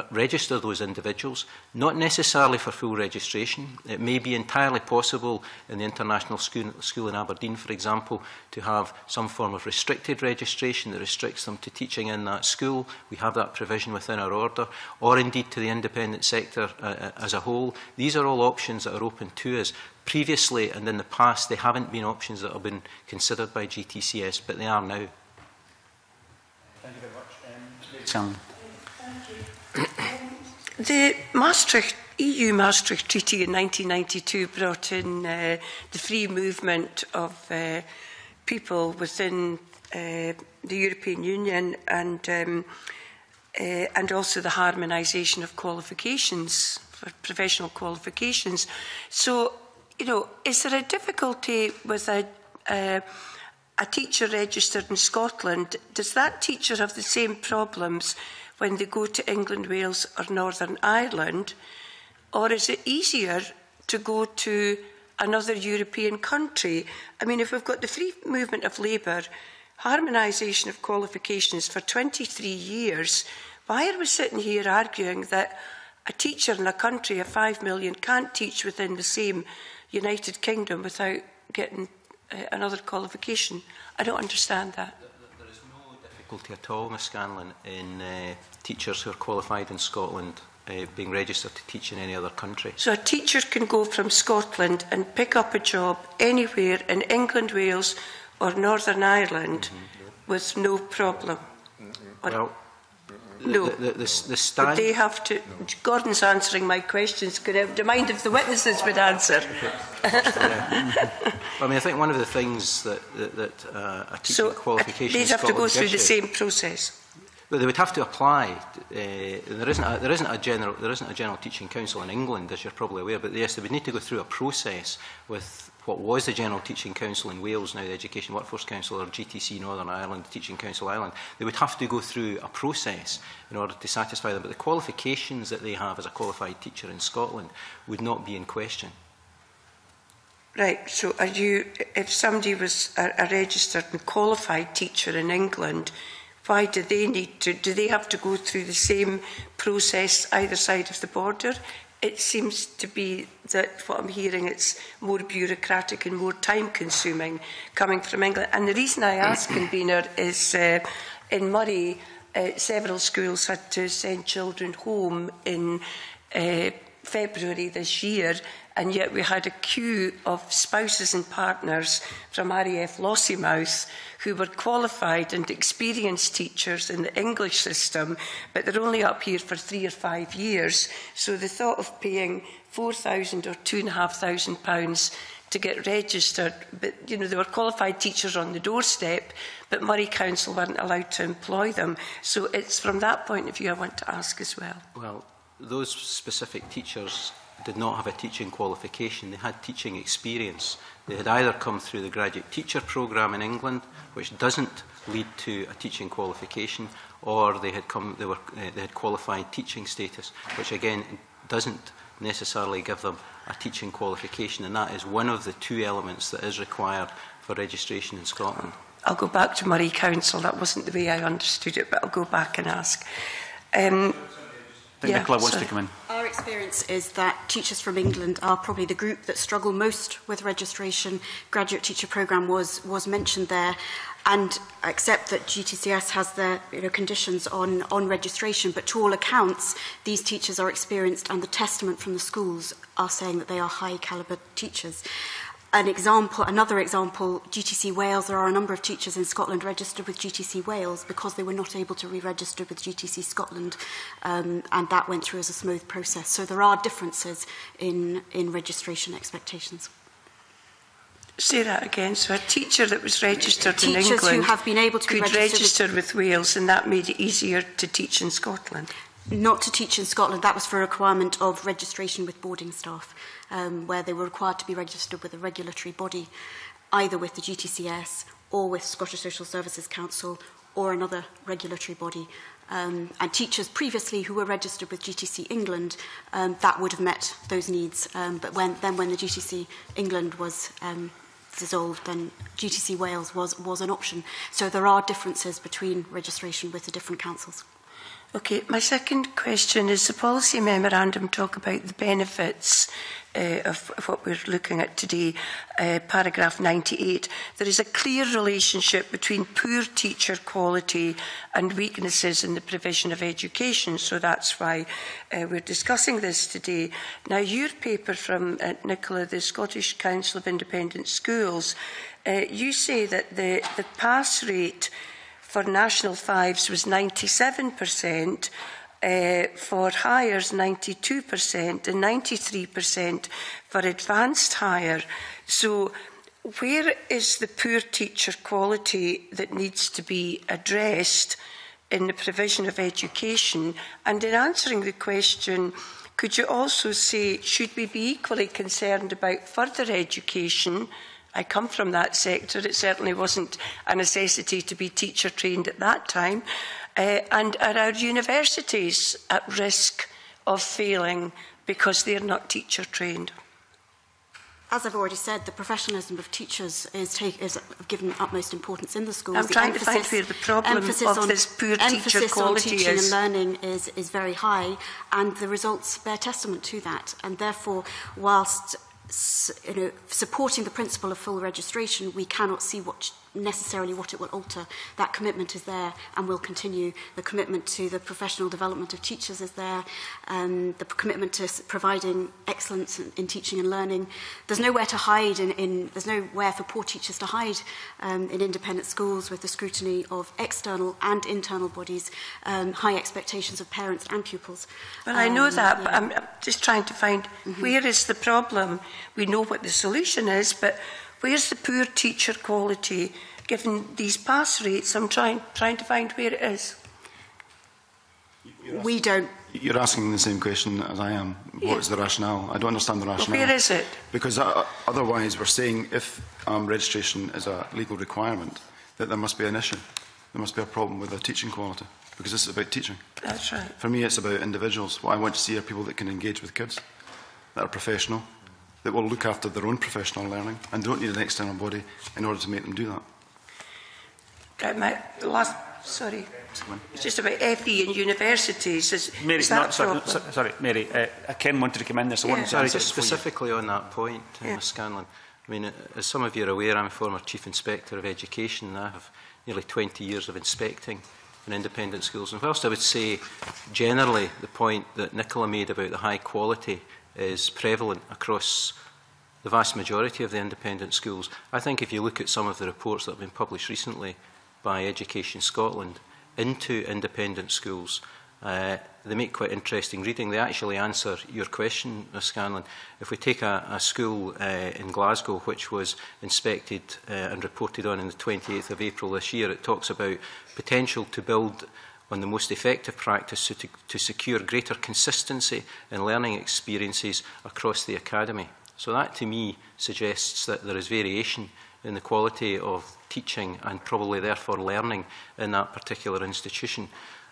register those individuals, not necessarily for full registration. It may be entirely possible in the International School, school in Aberdeen, for example, to have some form of restricted registration that restricts them to teaching in that school. We have that provision within our order, or indeed to the independent sector uh, as a whole. These are all options that are open to us. Previously and in the past, they haven't been options that have been considered by G T C S, but they are now. Thank you very much. Um, The Maastricht, E U Maastricht Treaty in nineteen ninety-two brought in uh, the free movement of uh, people within uh, the European Union, and, um, uh, and also the harmonisation of qualifications, for professional qualifications. So, you know, is there a difficulty with a, uh, a teacher registered in Scotland? Does that teacher have the same problems when they go to England, Wales or Northern Ireland? Or is it easier to go to another European country? I mean, if we've got the free movement of labour, harmonisation of qualifications for twenty-three years, why are we sitting here arguing that a teacher in a country of five million can't teach within the same United Kingdom without getting uh, another qualification. I don't understand that. There, there is no difficulty at all, Miz Scanlon, in uh, teachers who are qualified in Scotland uh, being registered to teach in any other country. So a teacher can go from Scotland and pick up a job anywhere in England, Wales or Northern Ireland mm-hmm. with no problem? Mm-mm. Well, no. The, the, the, the stand... They have to... No. Gordon's answering my questions. Could I remind if the witnesses would answer? I mean, I think one of the things that, that, that uh, a teaching so qualification... They'd have to go through the same process. Well, they would have to apply. Uh, there isn't a, there isn't a general there isn't a general teaching council in England, as you're probably aware. But yes, they would need to go through a process with what was the General Teaching Council in Wales, now the Education Workforce Council, or G T C Northern Ireland, Teaching Council Ireland. They would have to go through a process in order to satisfy them. But the qualifications that they have as a qualified teacher in Scotland would not be in question. Right. So, are you? If somebody was a, a registered and qualified teacher in England, why do they need to? Do they have to go through the same process either side of the border? It seems to be that what I'm hearing, it's more bureaucratic and more time-consuming coming from England. And the reason I ask, convener, is uh, in Murray, uh, several schools had to send children home in uh, February this year, and yet we had a queue of spouses and partners from R A F Lossiemouth who were qualified and experienced teachers in the English system, but they're only up here for three or five years. So the thought of paying four thousand pounds or two thousand five hundred pounds to get registered, but you know, there were qualified teachers on the doorstep, but Murray Council weren't allowed to employ them. So it's from that point of view I want to ask as well. Well, those specific teachers did not have a teaching qualification. They had teaching experience. They had either come through the graduate teacher programme in England, which doesn't lead to a teaching qualification, or they had come, they were, uh, they had qualified teaching status, which again doesn't necessarily give them a teaching qualification. And that is one of the two elements that is required for registration in Scotland. I'll go back to Murray Council. That wasn't the way I understood it, but I'll go back and ask. Um, I think yeah, Nicola wants sorry. to come in. Our experience is that teachers from England are probably the group that struggle most with registration. Graduate teacher programme was, was mentioned there. And except that G T C S has their you know, conditions on, on registration, but to all accounts, these teachers are experienced, and the testament from the schools are saying that they are high calibre teachers. An example, another example, G T C Wales, there are a number of teachers in Scotland registered with G T C Wales because they were not able to re-register with G T C Scotland, um, and that went through as a smooth process. So there are differences in, in registration expectations. Say that again. So a teacher that was registered Teachers in England who have been able to could register, register with, with Wales, and that made it easier to teach in Scotland? Not to teach in Scotland. That was for a requirement of registration with boarding staff, um, where they were required to be registered with a regulatory body, either with the G T C S or with Scottish Social Services Council or another regulatory body. Um, and teachers previously who were registered with G T C England, um, that would have met those needs. Um, but when, then when the G T C England was um, dissolved, then G T C Wales was, was an option. So there are differences between registration with the different councils. Okay, my second question is, the policy memorandum talk about the benefits uh, of, of what we're looking at today, uh, paragraph ninety-eight. There is a clear relationship between poor teacher quality and weaknesses in the provision of education, so that's why uh, we're discussing this today. Now, your paper from uh, Nicola, the Scottish Council of Independent Schools, uh, you say that the, the pass rate for national fives was ninety-seven percent, uh, for hires ninety-two percent, and ninety-three percent for advanced hire. So where is the poor teacher quality that needs to be addressed in the provision of education? And in answering the question, could you also say, should we be equally concerned about further education? I come from that sector. It certainly wasn't a necessity to be teacher trained at that time. Uh, and are our universities at risk of failing because they're not teacher trained? As I've already said, the professionalism of teachers is, take, is given utmost importance in the schools. I'm the trying emphasis, to find where the problem of on, this poor teacher quality is. Emphasis on teaching and learning is, is very high, and the results bear testament to that. And therefore, whilst you know, supporting the principle of full registration, we cannot see what necessarily what it will alter. That commitment is there and will continue. The commitment to the professional development of teachers is there. Um, the commitment to providing excellence in, in teaching and learning. There's nowhere to hide. In, in, there's nowhere for poor teachers to hide um, in independent schools with the scrutiny of external and internal bodies, um, high expectations of parents and pupils. Well, um, I know that, yeah. But I'm just trying to find mm-hmm. where is the problem. We know what the solution is, but where's the poor teacher quality, given these pass rates? I'm trying, trying to find where it is. Asking, we don't... You're asking the same question as I am. What yeah. is the rationale? I don't understand the rationale. Well, where is it? Because uh, otherwise we're saying if um, registration is a legal requirement, that there must be an issue. There must be a problem with the teaching quality, because this is about teaching. That's right. For me, it's about individuals. What I want to see are people that can engage with kids, that are professional, that will look after their own professional learning and don't need an external body in order to make them do that. Right, my last... Sorry. It's just about F E and universities. Is, Mary, is that no, sorry, sorry, Mary, uh, Ken wanted to come in there, so I wanted to answer it specifically on that point, yeah. Miz Scanlon. I mean, as some of you are aware, I'm a former Chief Inspector of Education, and I have nearly twenty years of inspecting in independent schools. And whilst I would say generally the point that Nicola made about the high quality is prevalent across the vast majority of the independent schools, I think if you look at some of the reports that have been published recently by Education Scotland into independent schools, uh, they make quite interesting reading. They actually answer your question, Miz Scanlon. If we take a, a school uh, in Glasgow which was inspected uh, and reported on on the twenty-eighth of April this year, it talks about potential to build on the most effective practice to, to secure greater consistency in learning experiences across the academy. So that, to me, suggests that there is variation in the quality of teaching and probably, therefore, learning in that particular institution.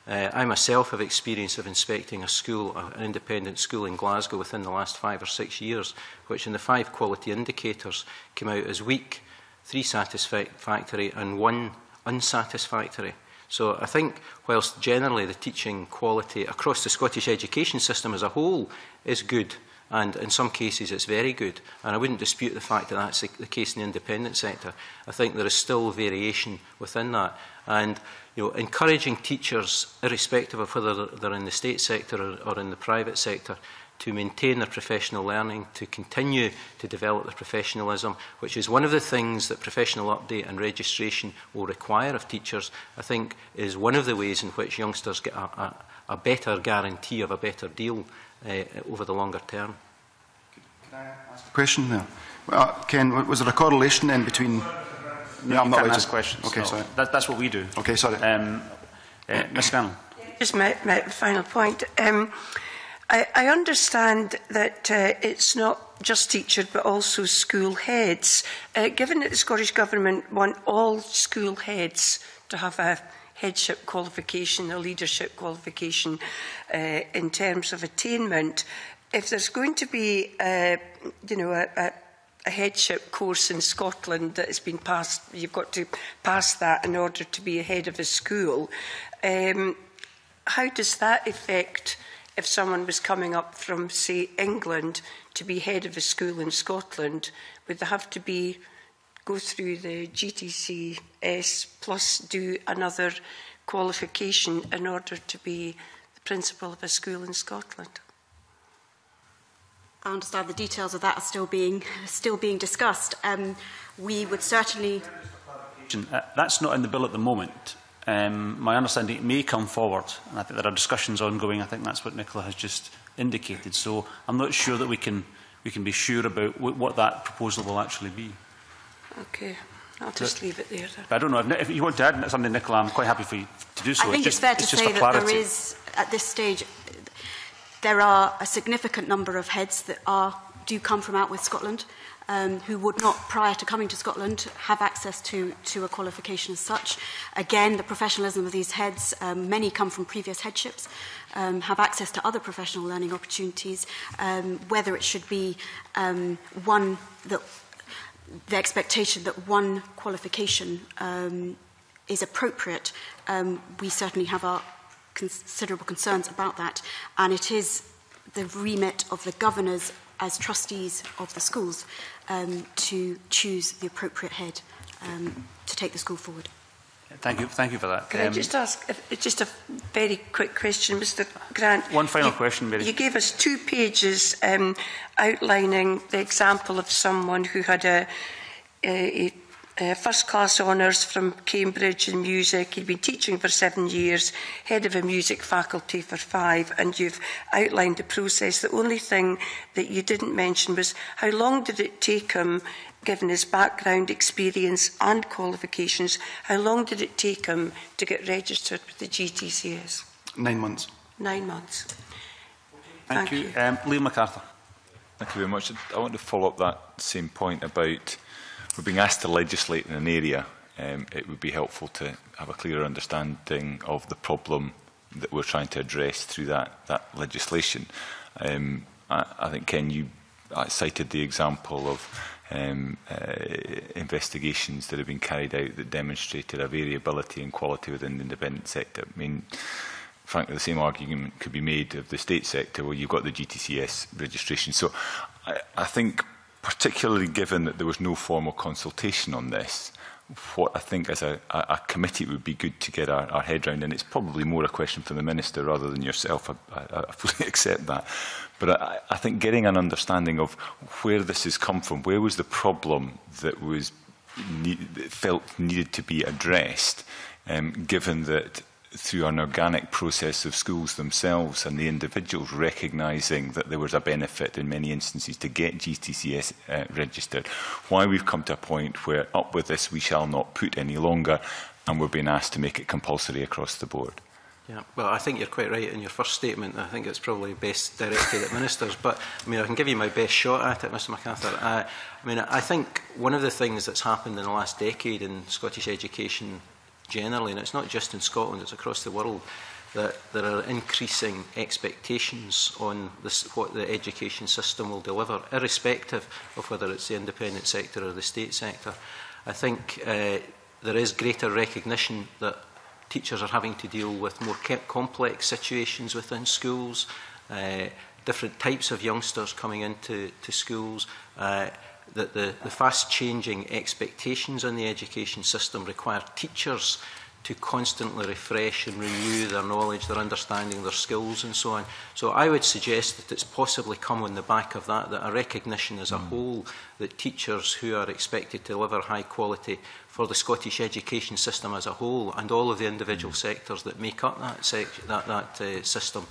Uh, I myself have experience of inspecting a school, an independent school in Glasgow within the last five or six years, which in the five quality indicators came out as weak, three satisfactory and one unsatisfactory. So I think whilst generally the teaching quality across the Scottish education system as a whole is good, and in some cases it's very good, and I wouldn't dispute the fact that that's the case in the independent sector, I think there is still variation within that. And you know, encouraging teachers, irrespective of whether they're in the state sector or in the private sector, to maintain their professional learning, to continue to develop their professionalism, which is one of the things that professional update and registration will require of teachers, I think is one of the ways in which youngsters get a, a, a better guarantee of a better deal uh, over the longer term. Can I ask a question there? Uh, Ken, was there a correlation then between... No, yeah, I'm not allowed to ask questions. Okay, no. Sorry. That, that's what we do. Okay, sorry. Um, uh, Miz Scanlon. Just my, my final point. Um, I, I understand that uh, it's not just teachers but also school heads. Uh, given that the Scottish Government want all school heads to have a headship qualification, a leadership qualification uh, in terms of attainment, if there's going to be uh, you know, a, a a headship course in Scotland that has been passed, you've got to pass that in order to be a head of a school, um, how does that affect if someone was coming up from, say, England to be head of a school in Scotland? Would they have to be go through the G T C S plus do another qualification in order to be the principal of a school in Scotland? I understand the details of that are still being still being discussed. Um, we would certainly. Uh, that's not in the bill at the moment. Um, my understanding, it may come forward, and I think there are discussions ongoing. I think that's what Nicola has just indicated. So I'm not sure that we can we can be sure about w what that proposal will actually be. Okay. I'll just but, leave it there. Then. But I don't know. If, if you want to add something, Nicola, I'm quite happy for you to do so. I think it's, it's just, fair to it's say that there is, at this stage, there are a significant number of heads that are, do come from out with Scotland um, who would not, prior to coming to Scotland, have access to, to a qualification as such. Again, the professionalism of these heads, um, many come from previous headships, um, have access to other professional learning opportunities, um, whether it should be um, one, that the expectation that one qualification um, is appropriate, um, we certainly have our considerable concerns about that, and it is the remit of the governors as trustees of the schools um, to choose the appropriate head um, to take the school forward. Thank you, thank you for that. Can um, I just ask if, just a very quick question, Mister Grant? One final you, question, Mary. You gave us two pages um, outlining the example of someone who had a, a, a first-class honours from Cambridge in music. He'd been teaching for seven years, head of a music faculty for five, and you've outlined the process. The only thing that you didn't mention was how long did it take him, given his background, experience and qualifications, how long did it take him to get registered with the G T C S? Nine months. Nine months. Thank, Thank you. you. Um, Liam MacArthur. Thank you very much. I want to follow up that same point about we're being asked to legislate in an area. Um, it would be helpful to have a clearer understanding of the problem that we're trying to address through that, that legislation. Um, I, I think, Ken, you I cited the example of Um, uh, investigations that have been carried out that demonstrated a variability in quality within the independent sector. I mean, frankly, the same argument could be made of the state sector where you've got the G T C S registration. So I, I think, particularly given that there was no formal consultation on this, what I think as a, a, a committee it would be good to get our, our head round, and it's probably more a question for the Minister rather than yourself, I, I, I fully accept that. But I, I think getting an understanding of where this has come from, where was the problem that was need, that felt needed to be addressed, um, given that through an organic process of schools themselves and the individuals recognising that there was a benefit in many instances to get G T C S uh, registered, why we've come to a point where up with this we shall not put any longer and we're being asked to make it compulsory across the board. Yeah, well, I think you're quite right in your first statement. I think it's probably best directed at ministers. But, I mean, I can give you my best shot at it, Mister MacArthur. I, I mean, I think one of the things that's happened in the last decade in Scottish education generally, and it's not just in Scotland, it's across the world, that there are increasing expectations on this, what the education system will deliver, irrespective of whether it's the independent sector or the state sector. I think uh, there is greater recognition that teachers are having to deal with more complex situations within schools, uh, different types of youngsters coming into to schools, uh, that the, the fast-changing expectations in the education system require teachers to constantly refresh and renew their knowledge, their understanding, their skills and so on. So I would suggest that it's possibly come on the back of that, that a recognition as a whole that teachers who are expected to deliver high quality for the Scottish education system as a whole and all of the individual sectors that make up that, that, that uh, system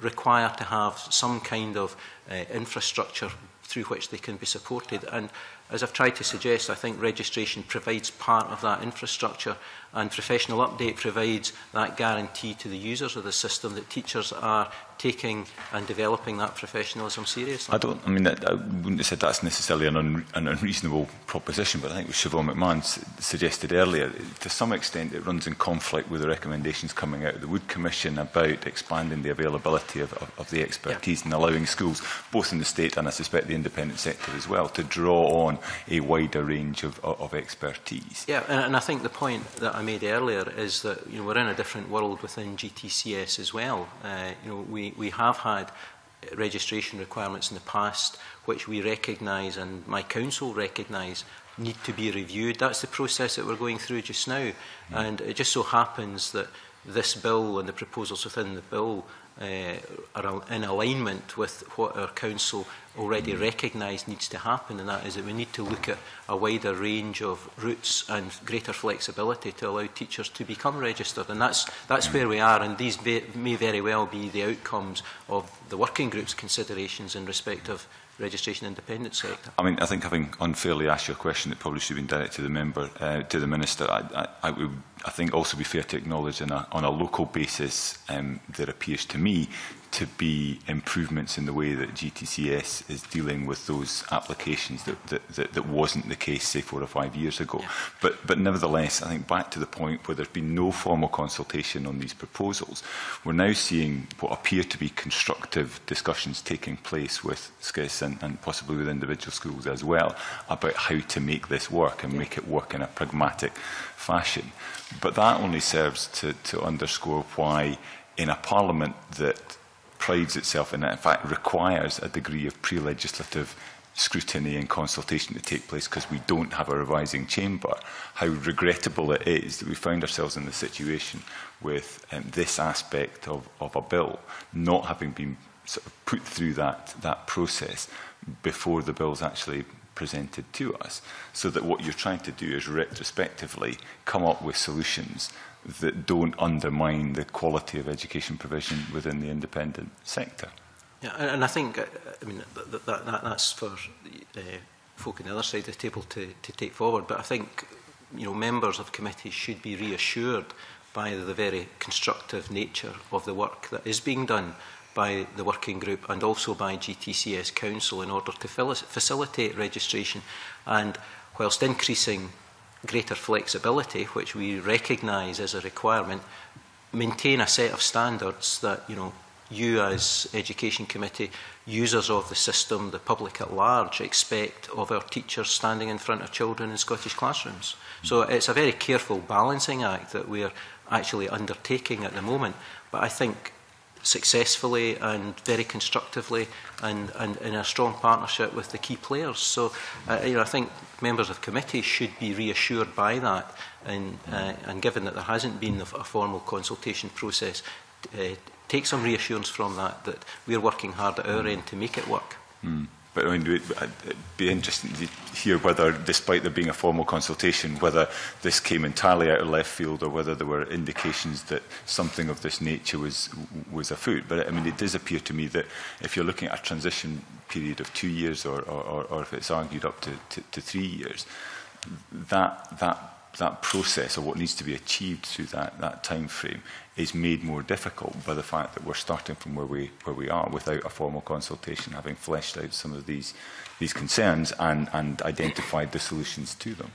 require to have some kind of uh, infrastructure through which they can be supported. And as I've tried to suggest, I think registration provides part of that infrastructure, and professional update provides that guarantee to the users of the system that teachers are taking and developing that professionalism seriously. I don't. I mean, I, I wouldn't have said that's necessarily an, un, an unreasonable proposition, but I think what Siobhan McMahon suggested earlier, to some extent, it runs in conflict with the recommendations coming out of the Wood Commission about expanding the availability of, of, of the expertise, yeah, and allowing schools, both in the state and I suspect the independent sector as well, to draw on a wider range of, of, of expertise. Yeah, and, and I think the point that I made earlier is that, you know, we're in a different world within G T C S as well. Uh, you know, we we have had registration requirements in the past, which we recognise and my council recognise need to be reviewed. That's the process that we're going through just now, mm-hmm. and it just so happens that this bill and the proposals within the bill Uh, are in alignment with what our council already recognised needs to happen, and that is that we need to look at a wider range of routes and greater flexibility to allow teachers to become registered, and that's, that's where we are, and these may, may very well be the outcomes of the working group's considerations in respect of registration independent sector. I mean, I think having unfairly asked your question, it probably should have been directed to the member, uh, to the minister. I, I, I would, I think, also be fair to acknowledge, in a, on a local basis, um, there appears to me to be improvements in the way that G T C S is dealing with those applications that that, that, that wasn't the case, say, four or five years ago. Yeah. But but nevertheless, I think back to the point where there's been no formal consultation on these proposals, we're now seeing what appear to be constructive discussions taking place with S C I S and, and possibly with individual schools as well about how to make this work and yeah. make it work in a pragmatic fashion. But that only serves to, to underscore why in a parliament that prides itself in that, in fact requires a degree of pre-legislative scrutiny and consultation to take place because we don't have a revising chamber, how regrettable it is that we found ourselves in the situation with um, this aspect of, of a bill not having been sort of put through that, that process before the bill's actually presented to us, so that what you're trying to do is retrospectively come up with solutions that don't undermine the quality of education provision within the independent sector. Yeah, and I think, I mean, that, that, that, that's for uh, folk on the other side of the table to, to take forward. But I think, you know, members of committees should be reassured by the very constructive nature of the work that is being done by the working group and also by G T C S Council in order to facilitate registration, and whilst increasing greater flexibility, which we recognise as a requirement, maintain a set of standards that, you know, you as Education Committee, users of the system, the public at large, expect of our teachers standing in front of children in Scottish classrooms. So it's a very careful balancing act that we're actually undertaking at the moment, but I think successfully and very constructively and, and in a strong partnership with the key players. So uh, you know, I think members of committees should be reassured by that, and, uh, and given that there hasn't been a formal consultation process, uh, take some reassurance from that, that we're working hard at our mm. end to make it work. Mm. But I mean, it would be interesting to hear whether, despite there being a formal consultation, whether this came entirely out of left field or whether there were indications that something of this nature was, was afoot. But I mean, it does appear to me that if you're looking at a transition period of two years or, or, or if it's argued up to, to, to three years, that, that that process or what needs to be achieved through that, that time frame is made more difficult by the fact that we're starting from where we, where we are without a formal consultation, having fleshed out some of these, these concerns and, and identified the solutions to them.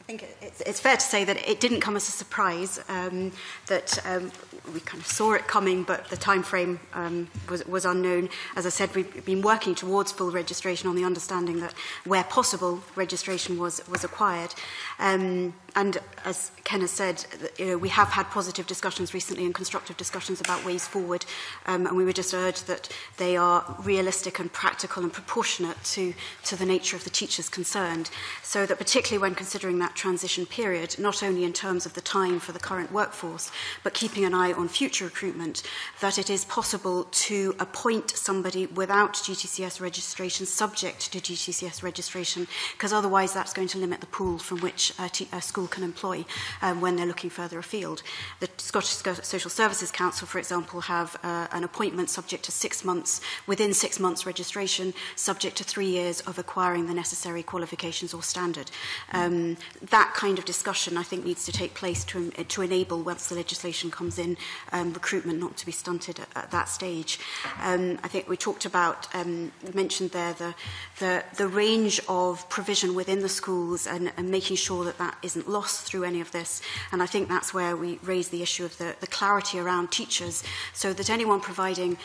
I think it's, it's fair to say that it didn't come as a surprise, um, that um, we kind of saw it coming, but the time frame um, was, was unknown. As I said, we've been working towards full registration on the understanding that where possible, registration was, was acquired. Um, and as Ken has said, you know, we have had positive discussions recently and constructive discussions about ways forward, um, and we would just urge that they are realistic and practical and proportionate to, to the nature of the teachers concerned, so that particularly when considering that transition period, not only in terms of the time for the current workforce, but keeping an eye on future recruitment, that it is possible to appoint somebody without G T C S registration, subject to G T C S registration, because otherwise that's going to limit the pool from which a, a school can employ um, when they're looking further afield. The Scottish Social Services Council, for example, have uh, an appointment subject to six months, within six months registration, subject to three years of acquiring the necessary qualifications or standard. Um, That kind of discussion, I think, needs to take place to, to enable, once the legislation comes in, um, recruitment not to be stunted at, at that stage. Um, I think we talked about, um, mentioned there, the, the, the range of provision within the schools and, and making sure that that isn't lost through any of this. And I think that's where we raise the issue of the, the clarity around teachers, so that anyone providing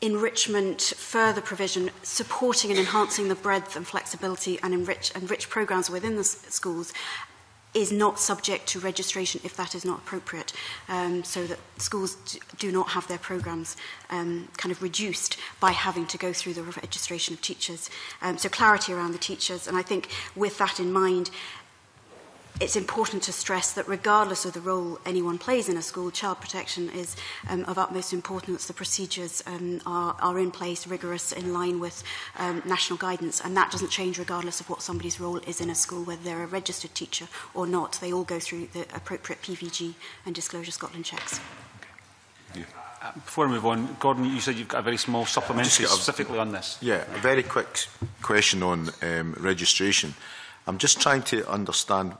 enrichment, further provision, supporting and enhancing the breadth and flexibility and enrich, enrich programmes within the schools is not subject to registration if that is not appropriate, um, so that schools do not have their programmes um, kind of reduced by having to go through the registration of teachers. Um, so clarity around the teachers, and I think with that in mind, it's important to stress that regardless of the role anyone plays in a school, child protection is um, of utmost importance. The procedures um, are, are in place, rigorous, in line with um, national guidance, and that doesn't change regardless of what somebody's role is in a school, whether they're a registered teacher or not. They all go through the appropriate P V G and Disclosure Scotland checks. Okay. Yeah. Uh, before I move on, Gordon, you said you've got a very small supplementary uh, specifically on this. Yeah, a very quick question on um, registration. I'm just trying to understand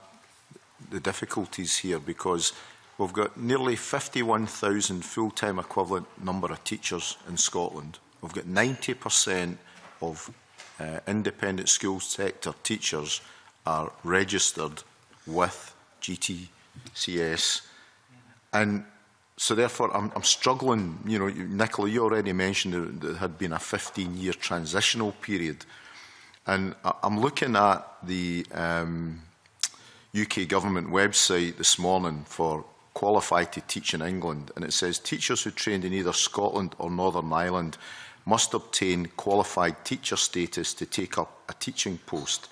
the difficulties here, because we've got nearly fifty-one thousand full-time equivalent number of teachers in Scotland. We've got ninety percent of uh, independent school sector teachers are registered with G T C S, and so therefore I'm, I'm struggling. You know, Nicola, you already mentioned there had been a fifteen-year transitional period, and I'm looking at the Um, U K government website this morning for qualified to teach in England, and it says teachers who trained in either Scotland or Northern Ireland must obtain qualified teacher status to take up a teaching post.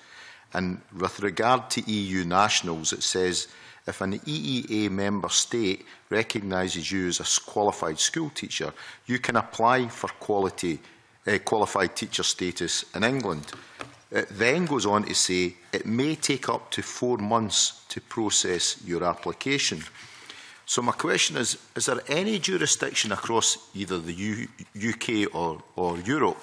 And with regard to E U nationals, it says if an E E A member state recognises you as a qualified school teacher, you can apply for quality, uh, qualified teacher status in England. It then goes on to say it may take up to four months to process your application. So my question is, is there any jurisdiction across either the U K or, or Europe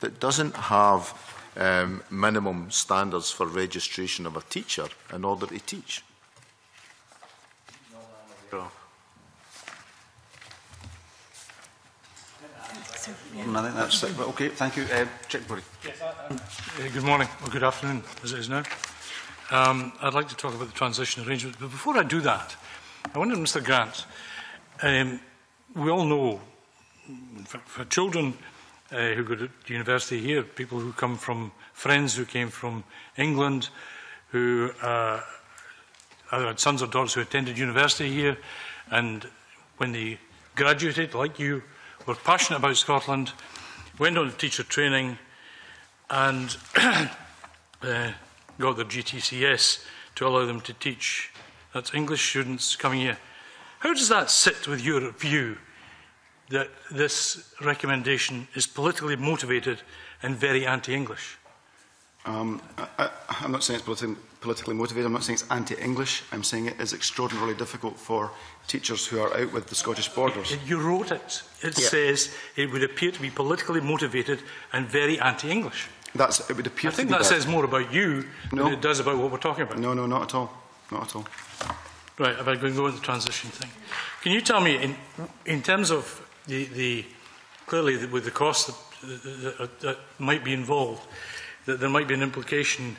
that doesn't have um, minimum standards for registration of a teacher in order to teach? And I think that's it. Okay, thank you. Uh, Check, Murray. Yes, uh, good morning, or good afternoon, as it is now. Um, I'd like to talk about the transition arrangement, but before I do that, I wonder, Mister Grant, um, we all know, for, for children uh, who go to university here, people who come from, friends who came from England, who uh, either had sons or daughters who attended university here, and when they graduated, like you, were passionate about Scotland, went on to teacher training, and uh, got their G T C S to allow them to teach. That's English students coming here. How does that sit with your view that this recommendation is politically motivated and very anti-English? Um, I, I'm not saying it's politi politically motivated. I'm not saying it's anti-English. I'm saying it is extraordinarily difficult for teachers who are out with the Scottish borders. You wrote it. It yeah. says it would appear to be politically motivated and very anti-English. That's. It would appear. I think to be that, that says more about you no. than it does about what we're talking about. No, no, not at all. Not at all. Right. If I can go with the transition thing, can you tell me, in in terms of the the clearly the, with the cost that, that, that might be involved, that there might be an implication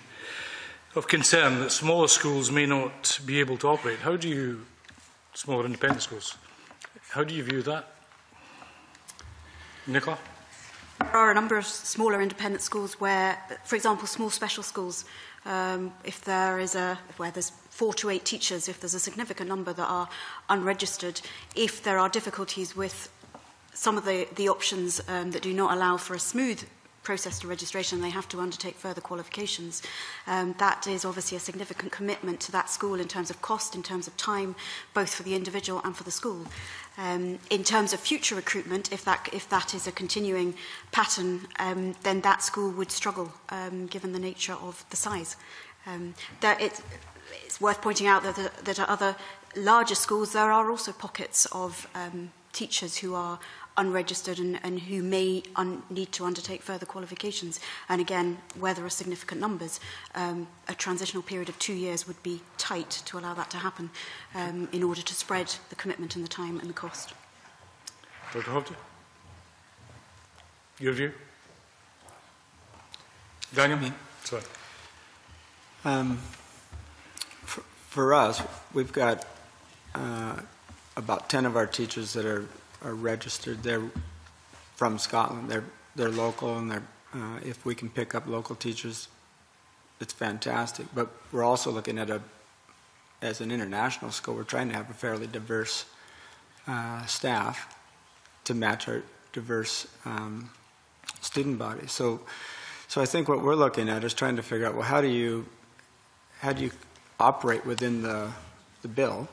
of concern that smaller schools may not be able to operate. How do you, smaller independent schools, how do you view that? Nicola? There are a number of smaller independent schools where, for example, small special schools, um, if there is a, where there's four to eight teachers, if there's a significant number that are unregistered, if there are difficulties with some of the, the options um, that do not allow for a smooth process to registration, they have to undertake further qualifications. Um, that is obviously a significant commitment to that school in terms of cost, in terms of time, both for the individual and for the school. Um, in terms of future recruitment, if that, if that is a continuing pattern, um, then that school would struggle, um, given the nature of the size. Um, that it, it's worth pointing out that, the, that at other larger schools, there are also pockets of um, teachers who are unregistered and, and who may un need to undertake further qualifications. And again, where there are significant numbers, um, a transitional period of two years would be tight to allow that to happen um, in order to spread the commitment and the time and the cost. Doctor Hofty, your view? Daniel? Mm-hmm. Sorry. Um, for, for us, we've got uh, about ten of our teachers that are are registered. They're from Scotland. They're they're local, and they're, uh, if we can pick up local teachers, it's fantastic. But we're also looking at a as an international school. We're trying to have a fairly diverse uh, staff to match our diverse um, student body. So, so I think what we're looking at is trying to figure out, well, how do you how do you operate within the the bill,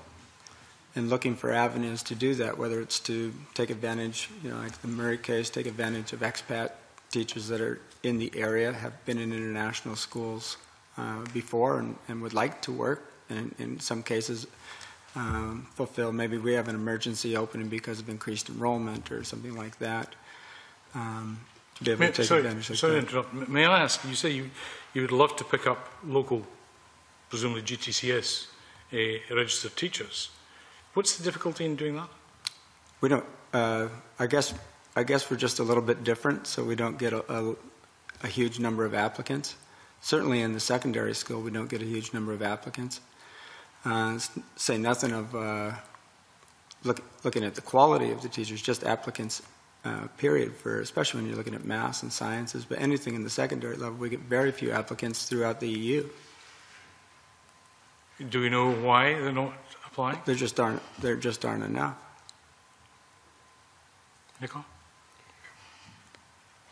and looking for avenues to do that, whether it's to take advantage, you know, like the Murray case, take advantage of expat teachers that are in the area, have been in international schools uh, before and, and would like to work, and in some cases um, fulfill. Maybe we have an emergency opening because of increased enrollment or something like that. Um, to be able may, to take sorry, advantage of sorry that. to interrupt. May I ask, you say you, you would love to pick up local, presumably G T C S, uh, registered teachers. What's the difficulty in doing that? We don't. Uh, I guess. I guess we're just a little bit different, so we don't get a, a, a huge number of applicants. Certainly, in the secondary school, we don't get a huge number of applicants. Uh, say nothing of uh, look, looking at the quality of the teachers. Just applicants. Uh, period. For especially when you're looking at maths and sciences, but anything in the secondary level, we get very few applicants throughout the E U. Do we know why they're not applying? There just aren't. There just aren't enough. Nicola?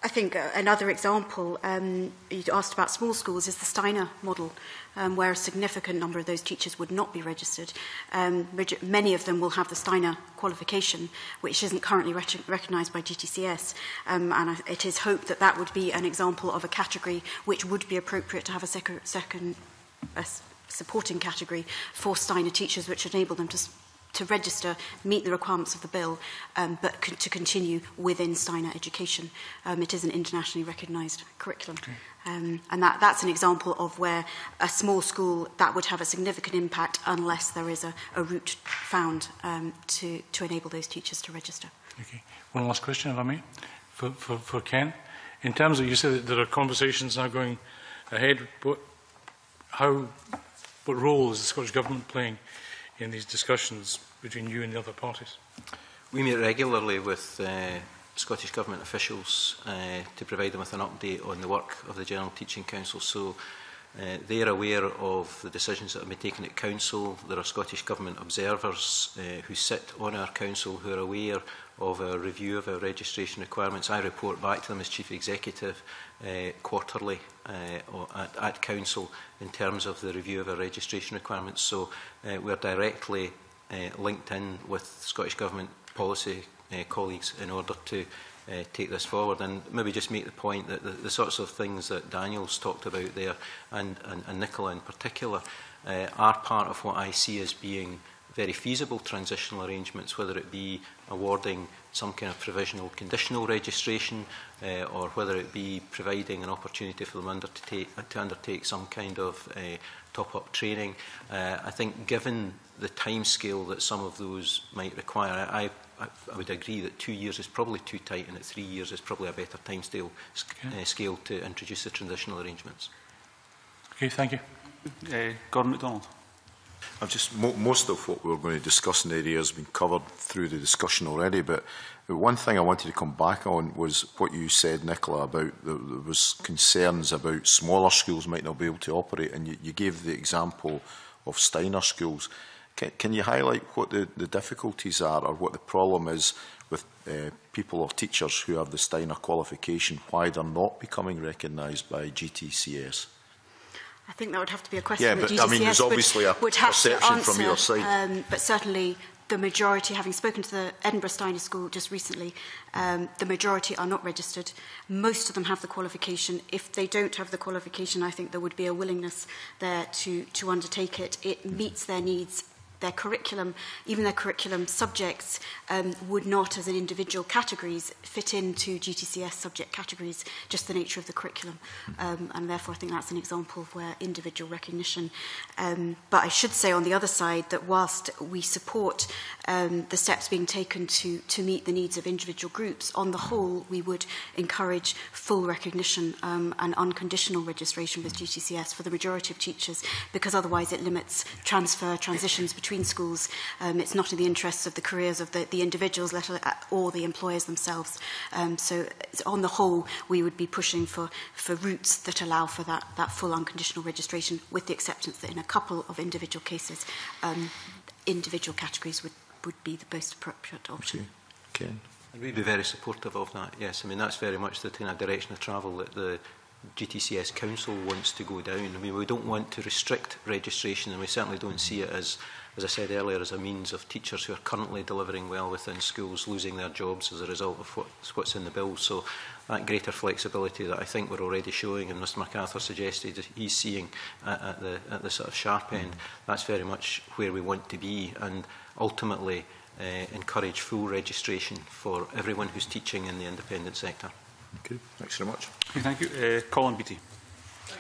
I think another example, um, you asked about small schools, is the Steiner model, um, where a significant number of those teachers would not be registered. Um, many of them will have the Steiner qualification, which isn't currently recognised by G T C S, um, and it is hoped that that would be an example of a category which would be appropriate to have a sec second a supporting category for Steiner teachers, which would enable them to, to register, meet the requirements of the bill, um, but co to continue within Steiner education. Um, it is an internationally recognised curriculum. Okay. Um, and that, that's an example of where a small school, that would have a significant impact unless there is a, a route found um, to, to enable those teachers to register. Okay. One last question, if I may, for, for, for Ken. In terms of, you said that there are conversations now going ahead, but how, what role is the Scottish Government playing in these discussions between you and the other parties? We meet regularly with uh, Scottish Government officials uh, to provide them with an update on the work of the General Teaching Council. So uh, they are aware of the decisions that have been taken at Council. There are Scottish Government observers uh, who sit on our Council who are aware of a review of our registration requirements. I report back to them as Chief Executive uh, quarterly uh, at, at Council in terms of the review of our registration requirements. So uh, we're directly uh, linked in with Scottish Government policy uh, colleagues in order to uh, take this forward. And maybe just make the point that the, the sorts of things that Daniel's talked about there, and, and, and Nicola in particular, uh, are part of what I see as being very feasible transitional arrangements, whether it be awarding some kind of provisional conditional registration uh, or whether it be providing an opportunity for them under to, take, to undertake some kind of uh, top-up training. Uh, I think given the timescale that some of those might require, I, I, I would agree that two years is probably too tight and that three years is probably a better time scale, okay. uh, scale to introduce the transitional arrangements. Okay, thank you. Uh, Gordon MacDonald. I've just mo most of what we were going to discuss in the area has been covered through the discussion already, but the one thing I wanted to come back on was what you said, Nicola, about the, there was concerns about smaller schools might not be able to operate, and you, you gave the example of Steiner schools. Can, can you highlight what the, the difficulties are or what the problem is with uh, people or teachers who have the Steiner qualification, why they're not becoming recognised by G T C S? I think that would have to be a question. Yeah, but G T C S I mean, there's obviously would, a would have perception to answer, from your side. Um, but certainly, the majority, having spoken to the Edinburgh Steiner School just recently, um, the majority are not registered. Most of them have the qualification. If they don't have the qualification, I think there would be a willingness there to to undertake it. It meets their needs. Their curriculum, even their curriculum subjects, um, would not, as an individual categories, fit into G T C S subject categories, just the nature of the curriculum. Um, and therefore, I think that's an example of where individual recognition. Um, but I should say on the other side that whilst we support um, the steps being taken to, to meet the needs of individual groups, on the whole, we would encourage full recognition um, and unconditional registration with G T C S for the majority of teachers, because otherwise it limits transfer, transitions between between schools. Um, it's not in the interests of the careers of the, the individuals let alone, or the employers themselves. Um, so on the whole, we would be pushing for, for routes that allow for that, that full unconditional registration, with the acceptance that in a couple of individual cases, um, individual categories would, would be the most appropriate option. Okay. Okay. We'd be very supportive of that, yes. I mean, that's very much the kind of direction of travel that the G T C S Council wants to go down. I mean, we don't want to restrict registration, and we certainly don't see it as, as I said earlier, as a means of teachers who are currently delivering well within schools losing their jobs as a result of what's, what's in the bill. So that greater flexibility that I think we're already showing, and Mister MacArthur suggested he's seeing at, at, the, at the sort of sharp end, that's very much where we want to be, and ultimately uh, encourage full registration for everyone who's teaching in the independent sector. Okay, thanks very much. Okay, thank you. Uh, Colin Beattie.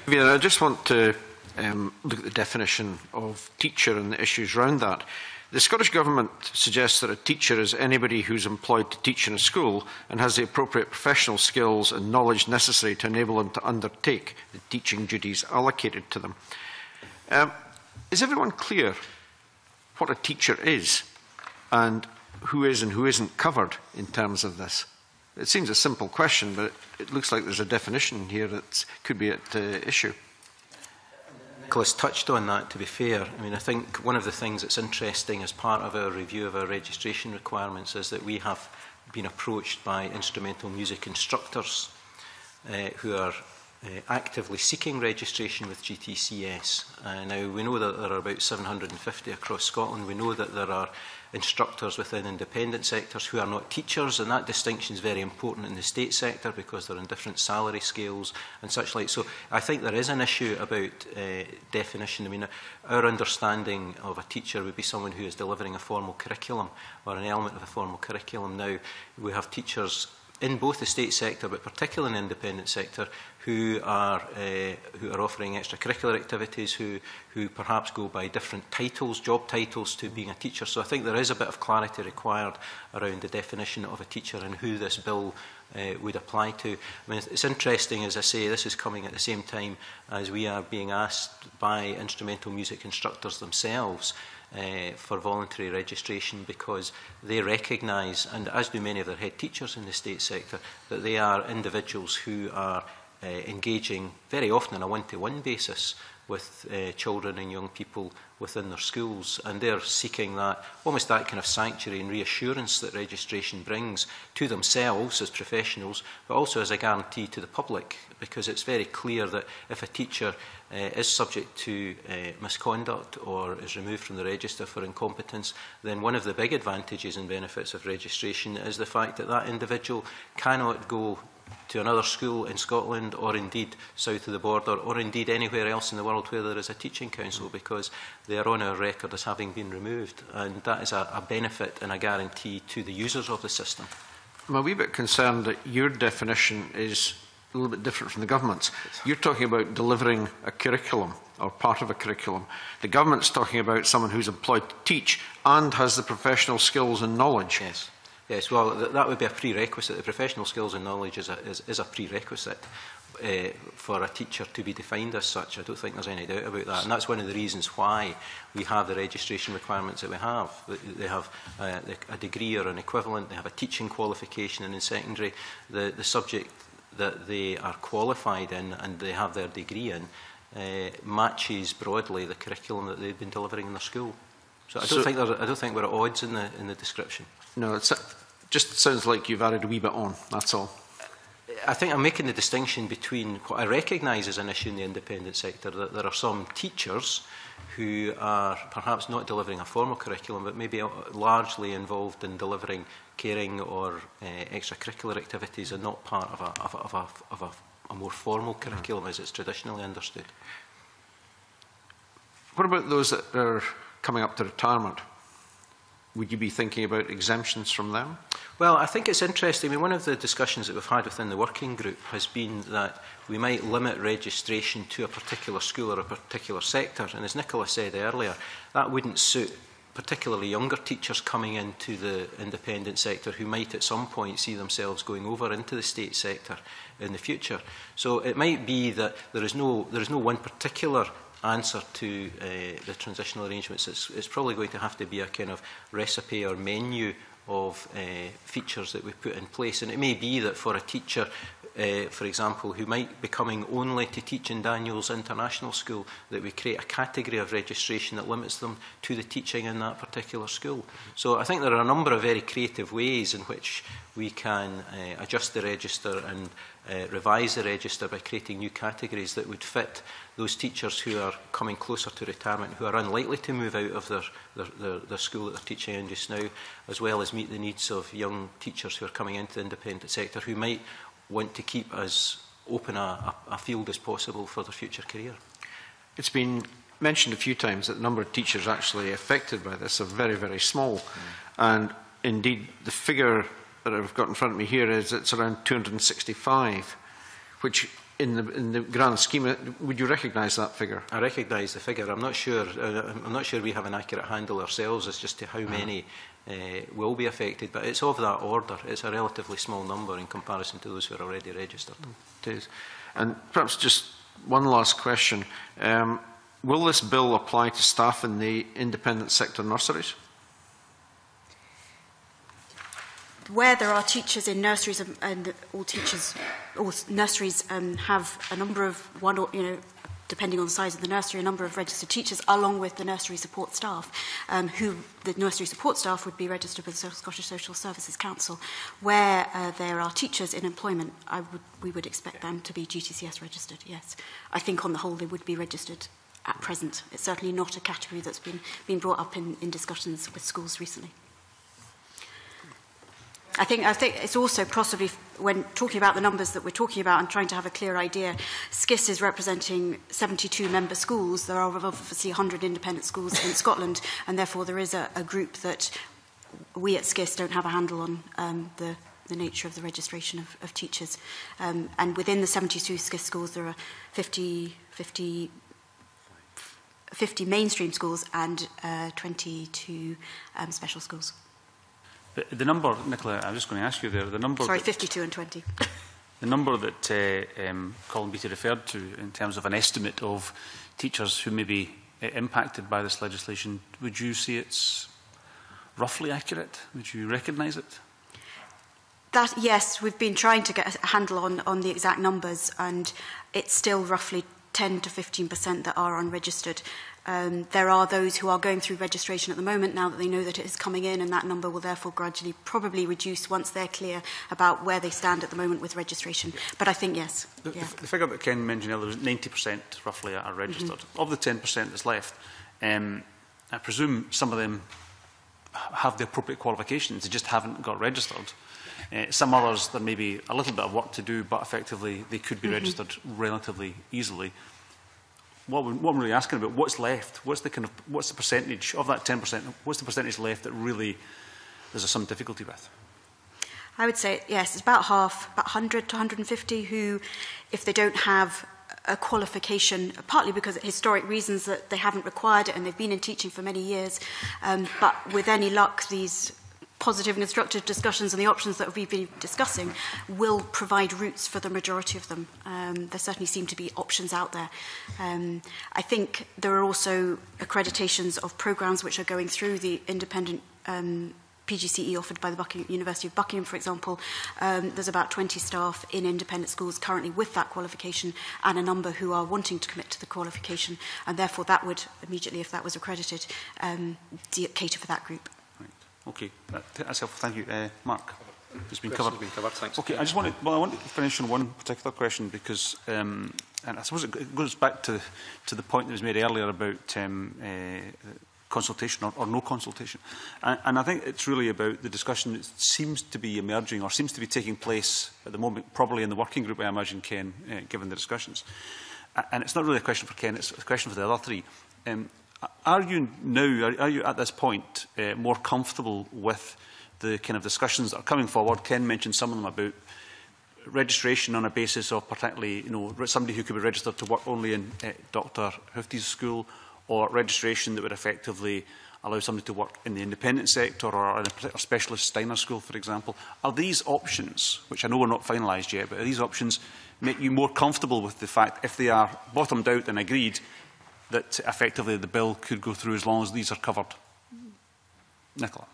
Yeah, I just want to um, look at the definition of teacher and the issues around that. The Scottish Government suggests that a teacher is anybody who's employed to teach in a school and has the appropriate professional skills and knowledge necessary to enable them to undertake the teaching duties allocated to them. Um, is everyone clear what a teacher is and who is and who isn't covered in terms of this? It seems a simple question, but it, it looks like there's a definition here that could be at uh, issue. Nicholas touched on that, to be fair. I mean, I think one of the things that's interesting as part of our review of our registration requirements is that we have been approached by instrumental music instructors uh, who are uh, actively seeking registration with G T C S. Uh, now, we know that there are about seven hundred and fifty across Scotland. We know that there are instructors within independent sectors who are not teachers, and that distinction is very important in the state sector because they're on different salary scales and such like. So I think there is an issue about uh, definition. I mean, our understanding of a teacher would be someone who is delivering a formal curriculum or an element of a formal curriculum. Now, we have teachers in both the state sector, but particularly in the independent sector, who are uh, who are offering extracurricular activities, who who perhaps go by different titles, job titles, to being a teacher. So I think there is a bit of clarity required around the definition of a teacher and who this bill uh, would apply to. I mean, it's interesting, as I say, this is coming at the same time as we are being asked by instrumental music instructors themselves Uh, for voluntary registration, because they recognise, and as do many of their head teachers in the state sector, that they are individuals who are uh, engaging very often on a one-to-one basis with uh, children and young people within their schools, and they're seeking that, almost that kind of sanctuary and reassurance that registration brings to themselves as professionals, but also as a guarantee to the public, because it's very clear that if a teacher uh, is subject to uh, misconduct or is removed from the register for incompetence, then one of the big advantages and benefits of registration is the fact that that individual cannot go to another school in Scotland, or indeed south of the border, or indeed anywhere else in the world where there is a teaching council, because they are on our record as having been removed. And that is a, a benefit and a guarantee to the users of the system. I'm a wee bit concerned that your definition is a little bit different from the government's. You're talking about delivering a curriculum, or part of a curriculum. The government's talking about someone who's employed to teach and has the professional skills and knowledge. Yes. Yes, well, th that would be a prerequisite. The professional skills and knowledge is a, is, is a prerequisite uh, for a teacher to be defined as such. I don't think there's any doubt about that. And that's one of the reasons why we have the registration requirements that we have. They have uh, a degree or an equivalent. They have a teaching qualification. And in secondary, the, the subject that they are qualified in and they have their degree in uh, matches broadly the curriculum that they've been delivering in their school. So I don't, so, think, I don't think we're at odds in the, in the description. No, it just sounds like you've added a wee bit on, that's all. I think I'm making the distinction between what I recognise as an issue in the independent sector, that there are some teachers who are perhaps not delivering a formal curriculum, but maybe largely involved in delivering caring or uh, extracurricular activities and not part of a, of a, of a, of a, a more formal curriculum mm. as it's traditionally understood. What about those that are coming up to retirement? Would you be thinking about exemptions from them? Well, I think it's interesting. I mean, one of the discussions that we've had within the working group has been that we might limit registration to a particular school or a particular sector. And as Nicola said earlier, that wouldn't suit particularly younger teachers coming into the independent sector who might at some point see themselves going over into the state sector in the future. So it might be that there is no, there is no one particular answer to uh, the transitional arrangements. It's, it's probably going to have to be a kind of recipe or menu of uh, features that we put in place. And it may be that for a teacher, uh, for example, who might be coming only to teach in Daniel's International School, that we create a category of registration that limits them to the teaching in that particular school. So I think there are a number of very creative ways in which we can uh, adjust the register and uh, revise the register by creating new categories that would fit those teachers who are coming closer to retirement, who are unlikely to move out of their, their, their, their school that they're teaching in just now, as well as meet the needs of young teachers who are coming into the independent sector, who might want to keep as open a, a, a field as possible for their future career. It's been mentioned a few times that the number of teachers actually affected by this are very, very small. Mm. And indeed, the figure that I've got in front of me here is it's around two hundred and sixty-five, which in the, in the grand scheme, would you recognise that figure? I recognise the figure. I'm not sure. I'm not sure we have an accurate handle ourselves as just to how many uh, will be affected, but it's of that order. It's a relatively small number in comparison to those who are already registered. It is. And perhaps just one last question: um, will this bill apply to staff in the independent sector nurseries? Where there are teachers in nurseries, and, and all teachers, all nurseries um, have a number of one or you know depending on the size of the nursery, a number of registered teachers, along with the nursery support staff, um, who the nursery support staff would be registered with the Scottish Social Services Council. Where uh, there are teachers in employment, I would, we would expect them to be G T C S registered, yes. I think on the whole they would be registered at present. It's certainly not a category that's been, been brought up in, in discussions with schools recently. I think, I think it's also possibly, when talking about the numbers that we're talking about and trying to have a clear idea, SCIS is representing seventy-two member schools. There are obviously one hundred independent schools in Scotland, and therefore there is a, a group that we at SCIS don't have a handle on, um, the, the nature of the registration of, of teachers. Um, and within the seventy-two SCIS schools, there are fifty, fifty, fifty mainstream schools and uh, twenty-two um, special schools. The, the number, Nicola, I was just going to ask you there, the number... Sorry, that, fifty-two and twenty. The number that uh, um, Colin Beattie referred to in terms of an estimate of teachers who may be uh, impacted by this legislation, would you say it's roughly accurate? Would you recognise it? That, yes, we've been trying to get a handle on, on the exact numbers, and it's still roughly ten to fifteen percent that are unregistered. Um, there are those who are going through registration at the moment now that they know that it is coming in, and that number will therefore gradually probably reduce once they're clear about where they stand at the moment with registration. But I think, yes. The, yeah. the, the figure that Ken mentioned earlier was ninety percent roughly are registered. Mm-hmm. Of the ten percent that's left, um, I presume some of them have the appropriate qualifications, they just haven't got registered. Uh, some others, there may be a little bit of work to do, but effectively they could be mm-hmm. registered relatively easily. What, we, what I'm really asking about, what's left? What's the, kind of, what's the percentage of that ten percent? What's the percentage left that really there's some difficulty with? I would say, yes, it's about half, about one hundred to one hundred fifty who, if they don't have a qualification, partly because of historic reasons that they haven't required it and they've been in teaching for many years, um, but with any luck, these positive and constructive discussions and the options that we've been discussing will provide routes for the majority of them. Um, there certainly seem to be options out there. Um, I think there are also accreditations of programmes which are going through the independent um, P G C E offered by the Buckingham, University of Buckingham, for example. Um, there's about twenty staff in independent schools currently with that qualification and a number who are wanting to commit to the qualification, and therefore that would, immediately if that was accredited, um, cater for that group. Okay, that, that's helpful. Thank you, uh, Mark. It's been covered. Been covered. Thanks. Okay, I just wanted. Well, I want to finish on one particular question because, um, and I suppose it goes back to to the point that was made earlier about um, uh, consultation or, or no consultation, and, and I think it's really about the discussion that seems to be emerging or seems to be taking place at the moment, probably in the working group. I imagine, Ken, uh, given the discussions, and it's not really a question for Ken; it's a question for the other three. Um, Are you now, are you at this point uh, more comfortable with the kind of discussions that are coming forward? Ken mentioned some of them about registration on a basis of particularly, you know, somebody who could be registered to work only in uh, Doctor Hofty's school, or registration that would effectively allow somebody to work in the independent sector or in a particular specialist Steiner school, for example. Are these options, which I know are not finalised yet, but are these options make you more comfortable with the fact, if they are bottomed out and agreed, that effectively the bill could go through as long as these are covered? Nicola.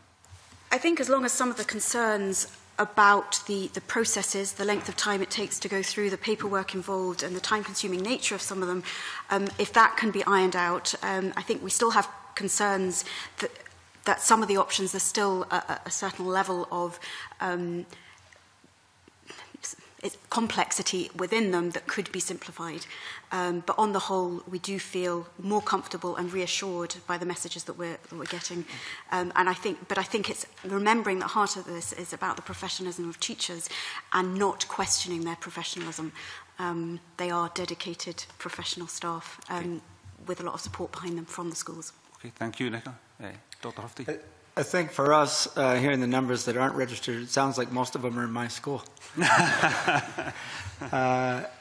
I think as long as some of the concerns about the, the processes, the length of time it takes to go through, the paperwork involved and the time-consuming nature of some of them, um, if that can be ironed out, um, I think we still have concerns that, that some of the options are still a, a certain level of... Um, It's complexity within them that could be simplified. Um, but on the whole, we do feel more comfortable and reassured by the messages that we're, that we're getting. Um, and I think, but I think it's remembering that heart of this is about the professionalism of teachers and not questioning their professionalism. Um, they are dedicated professional staff um, okay. with a lot of support behind them from the schools. Okay, thank you, Nicola. Uh, Doctor Hofty. Uh, I think for us, uh, hearing the numbers that aren't registered, it sounds like most of them are in my school. uh,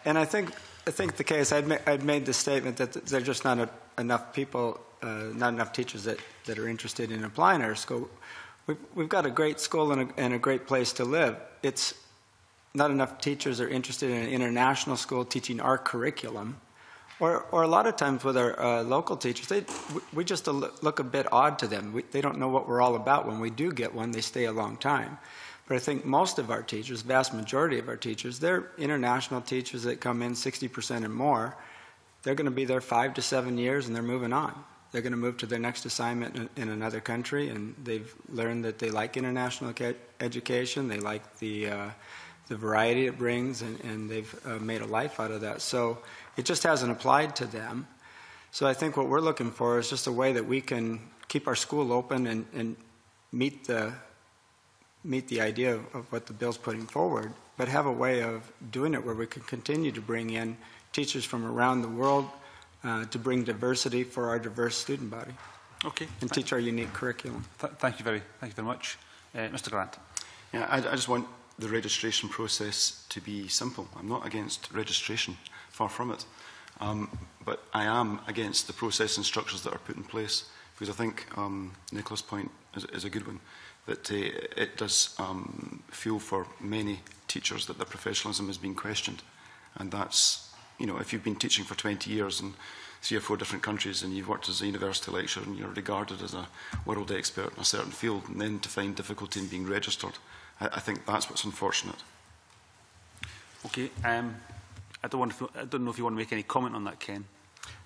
and I think, I think the case, I'd, ma I'd made the statement that there are just not a, enough people, uh, not enough teachers that, that are interested in applying at our school. We've, we've got a great school and a, and a great place to live. It's not enough teachers are interested in an international school teaching our curriculum. Or, or a lot of times with our uh, local teachers, they, we just look a bit odd to them. We, they don't know what we're all about. When we do get one, they stay a long time. But I think most of our teachers, vast majority of our teachers, they're international teachers that come in sixty percent and more. They're going to be there five to seven years and they're moving on. They're going to move to their next assignment in, in another country, and they've learned that they like international education, they like the, uh, the variety it brings, and, and they've uh, made a life out of that. So it just hasn't applied to them. So I think what we're looking for is just a way that we can keep our school open and, and meet the meet the idea of, of what the bill's putting forward, but have a way of doing it where we can continue to bring in teachers from around the world uh, to bring diversity for our diverse student body. Okay. And thank teach our unique curriculum. Th thank you very, thank you very much, uh, Mister Grant. Yeah, I, I just want the registration process to be simple. I'm not against registration, far from it, um, but I am against the process and structures that are put in place, because I think um, Nicola's point is, is a good one. That uh, it does um, feel for many teachers that their professionalism is being questioned, and that's, you know, if you've been teaching for twenty years in three or four different countries and you've worked as a university lecturer and you're regarded as a world expert in a certain field, and then to find difficulty in being registered, I, I think that's what's unfortunate. Okay, um, I don't want to, I don't know if you want to make any comment on that, Ken.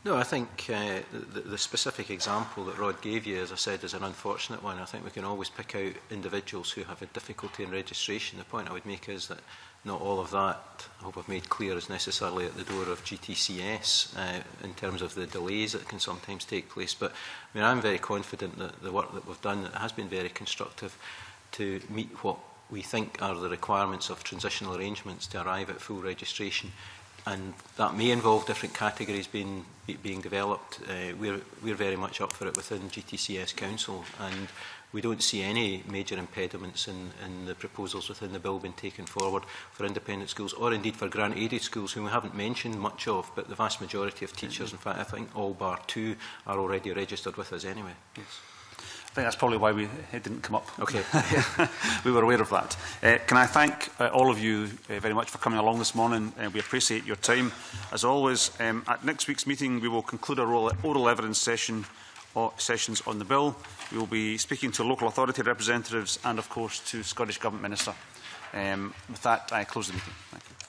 No, I think uh, the, the specific example that Rod gave you, as I said, is an unfortunate one. I think we can always pick out individuals who have a difficulty in registration. The point I would make is that not all of that, I hope I've made clear, is necessarily at the door of G T C S uh, in terms of the delays that can sometimes take place. But I mean, I'm very confident that the work that we've done has been very constructive to meet what we think are the requirements of transitional arrangements to arrive at full registration. And that may involve different categories being, being developed. Uh, we're, we're very much up for it within G T C S Council, and we don't see any major impediments in, in the proposals within the bill being taken forward for independent schools, or indeed for grant-aided schools, whom we haven't mentioned much of, but the vast majority of teachers, in fact, I think all bar two, are already registered with us anyway. Yes. I think that's probably why we, it didn't come up. Okay. We were aware of that. Uh, can I thank uh, all of you uh, very much for coming along this morning. Uh, we appreciate your time. As always, um, at next week's meeting, we will conclude our oral, oral evidence session or sessions on the bill. We will be speaking to local authority representatives and, of course, to Scottish Government Minister. Um, with that, I close the meeting. Thank you.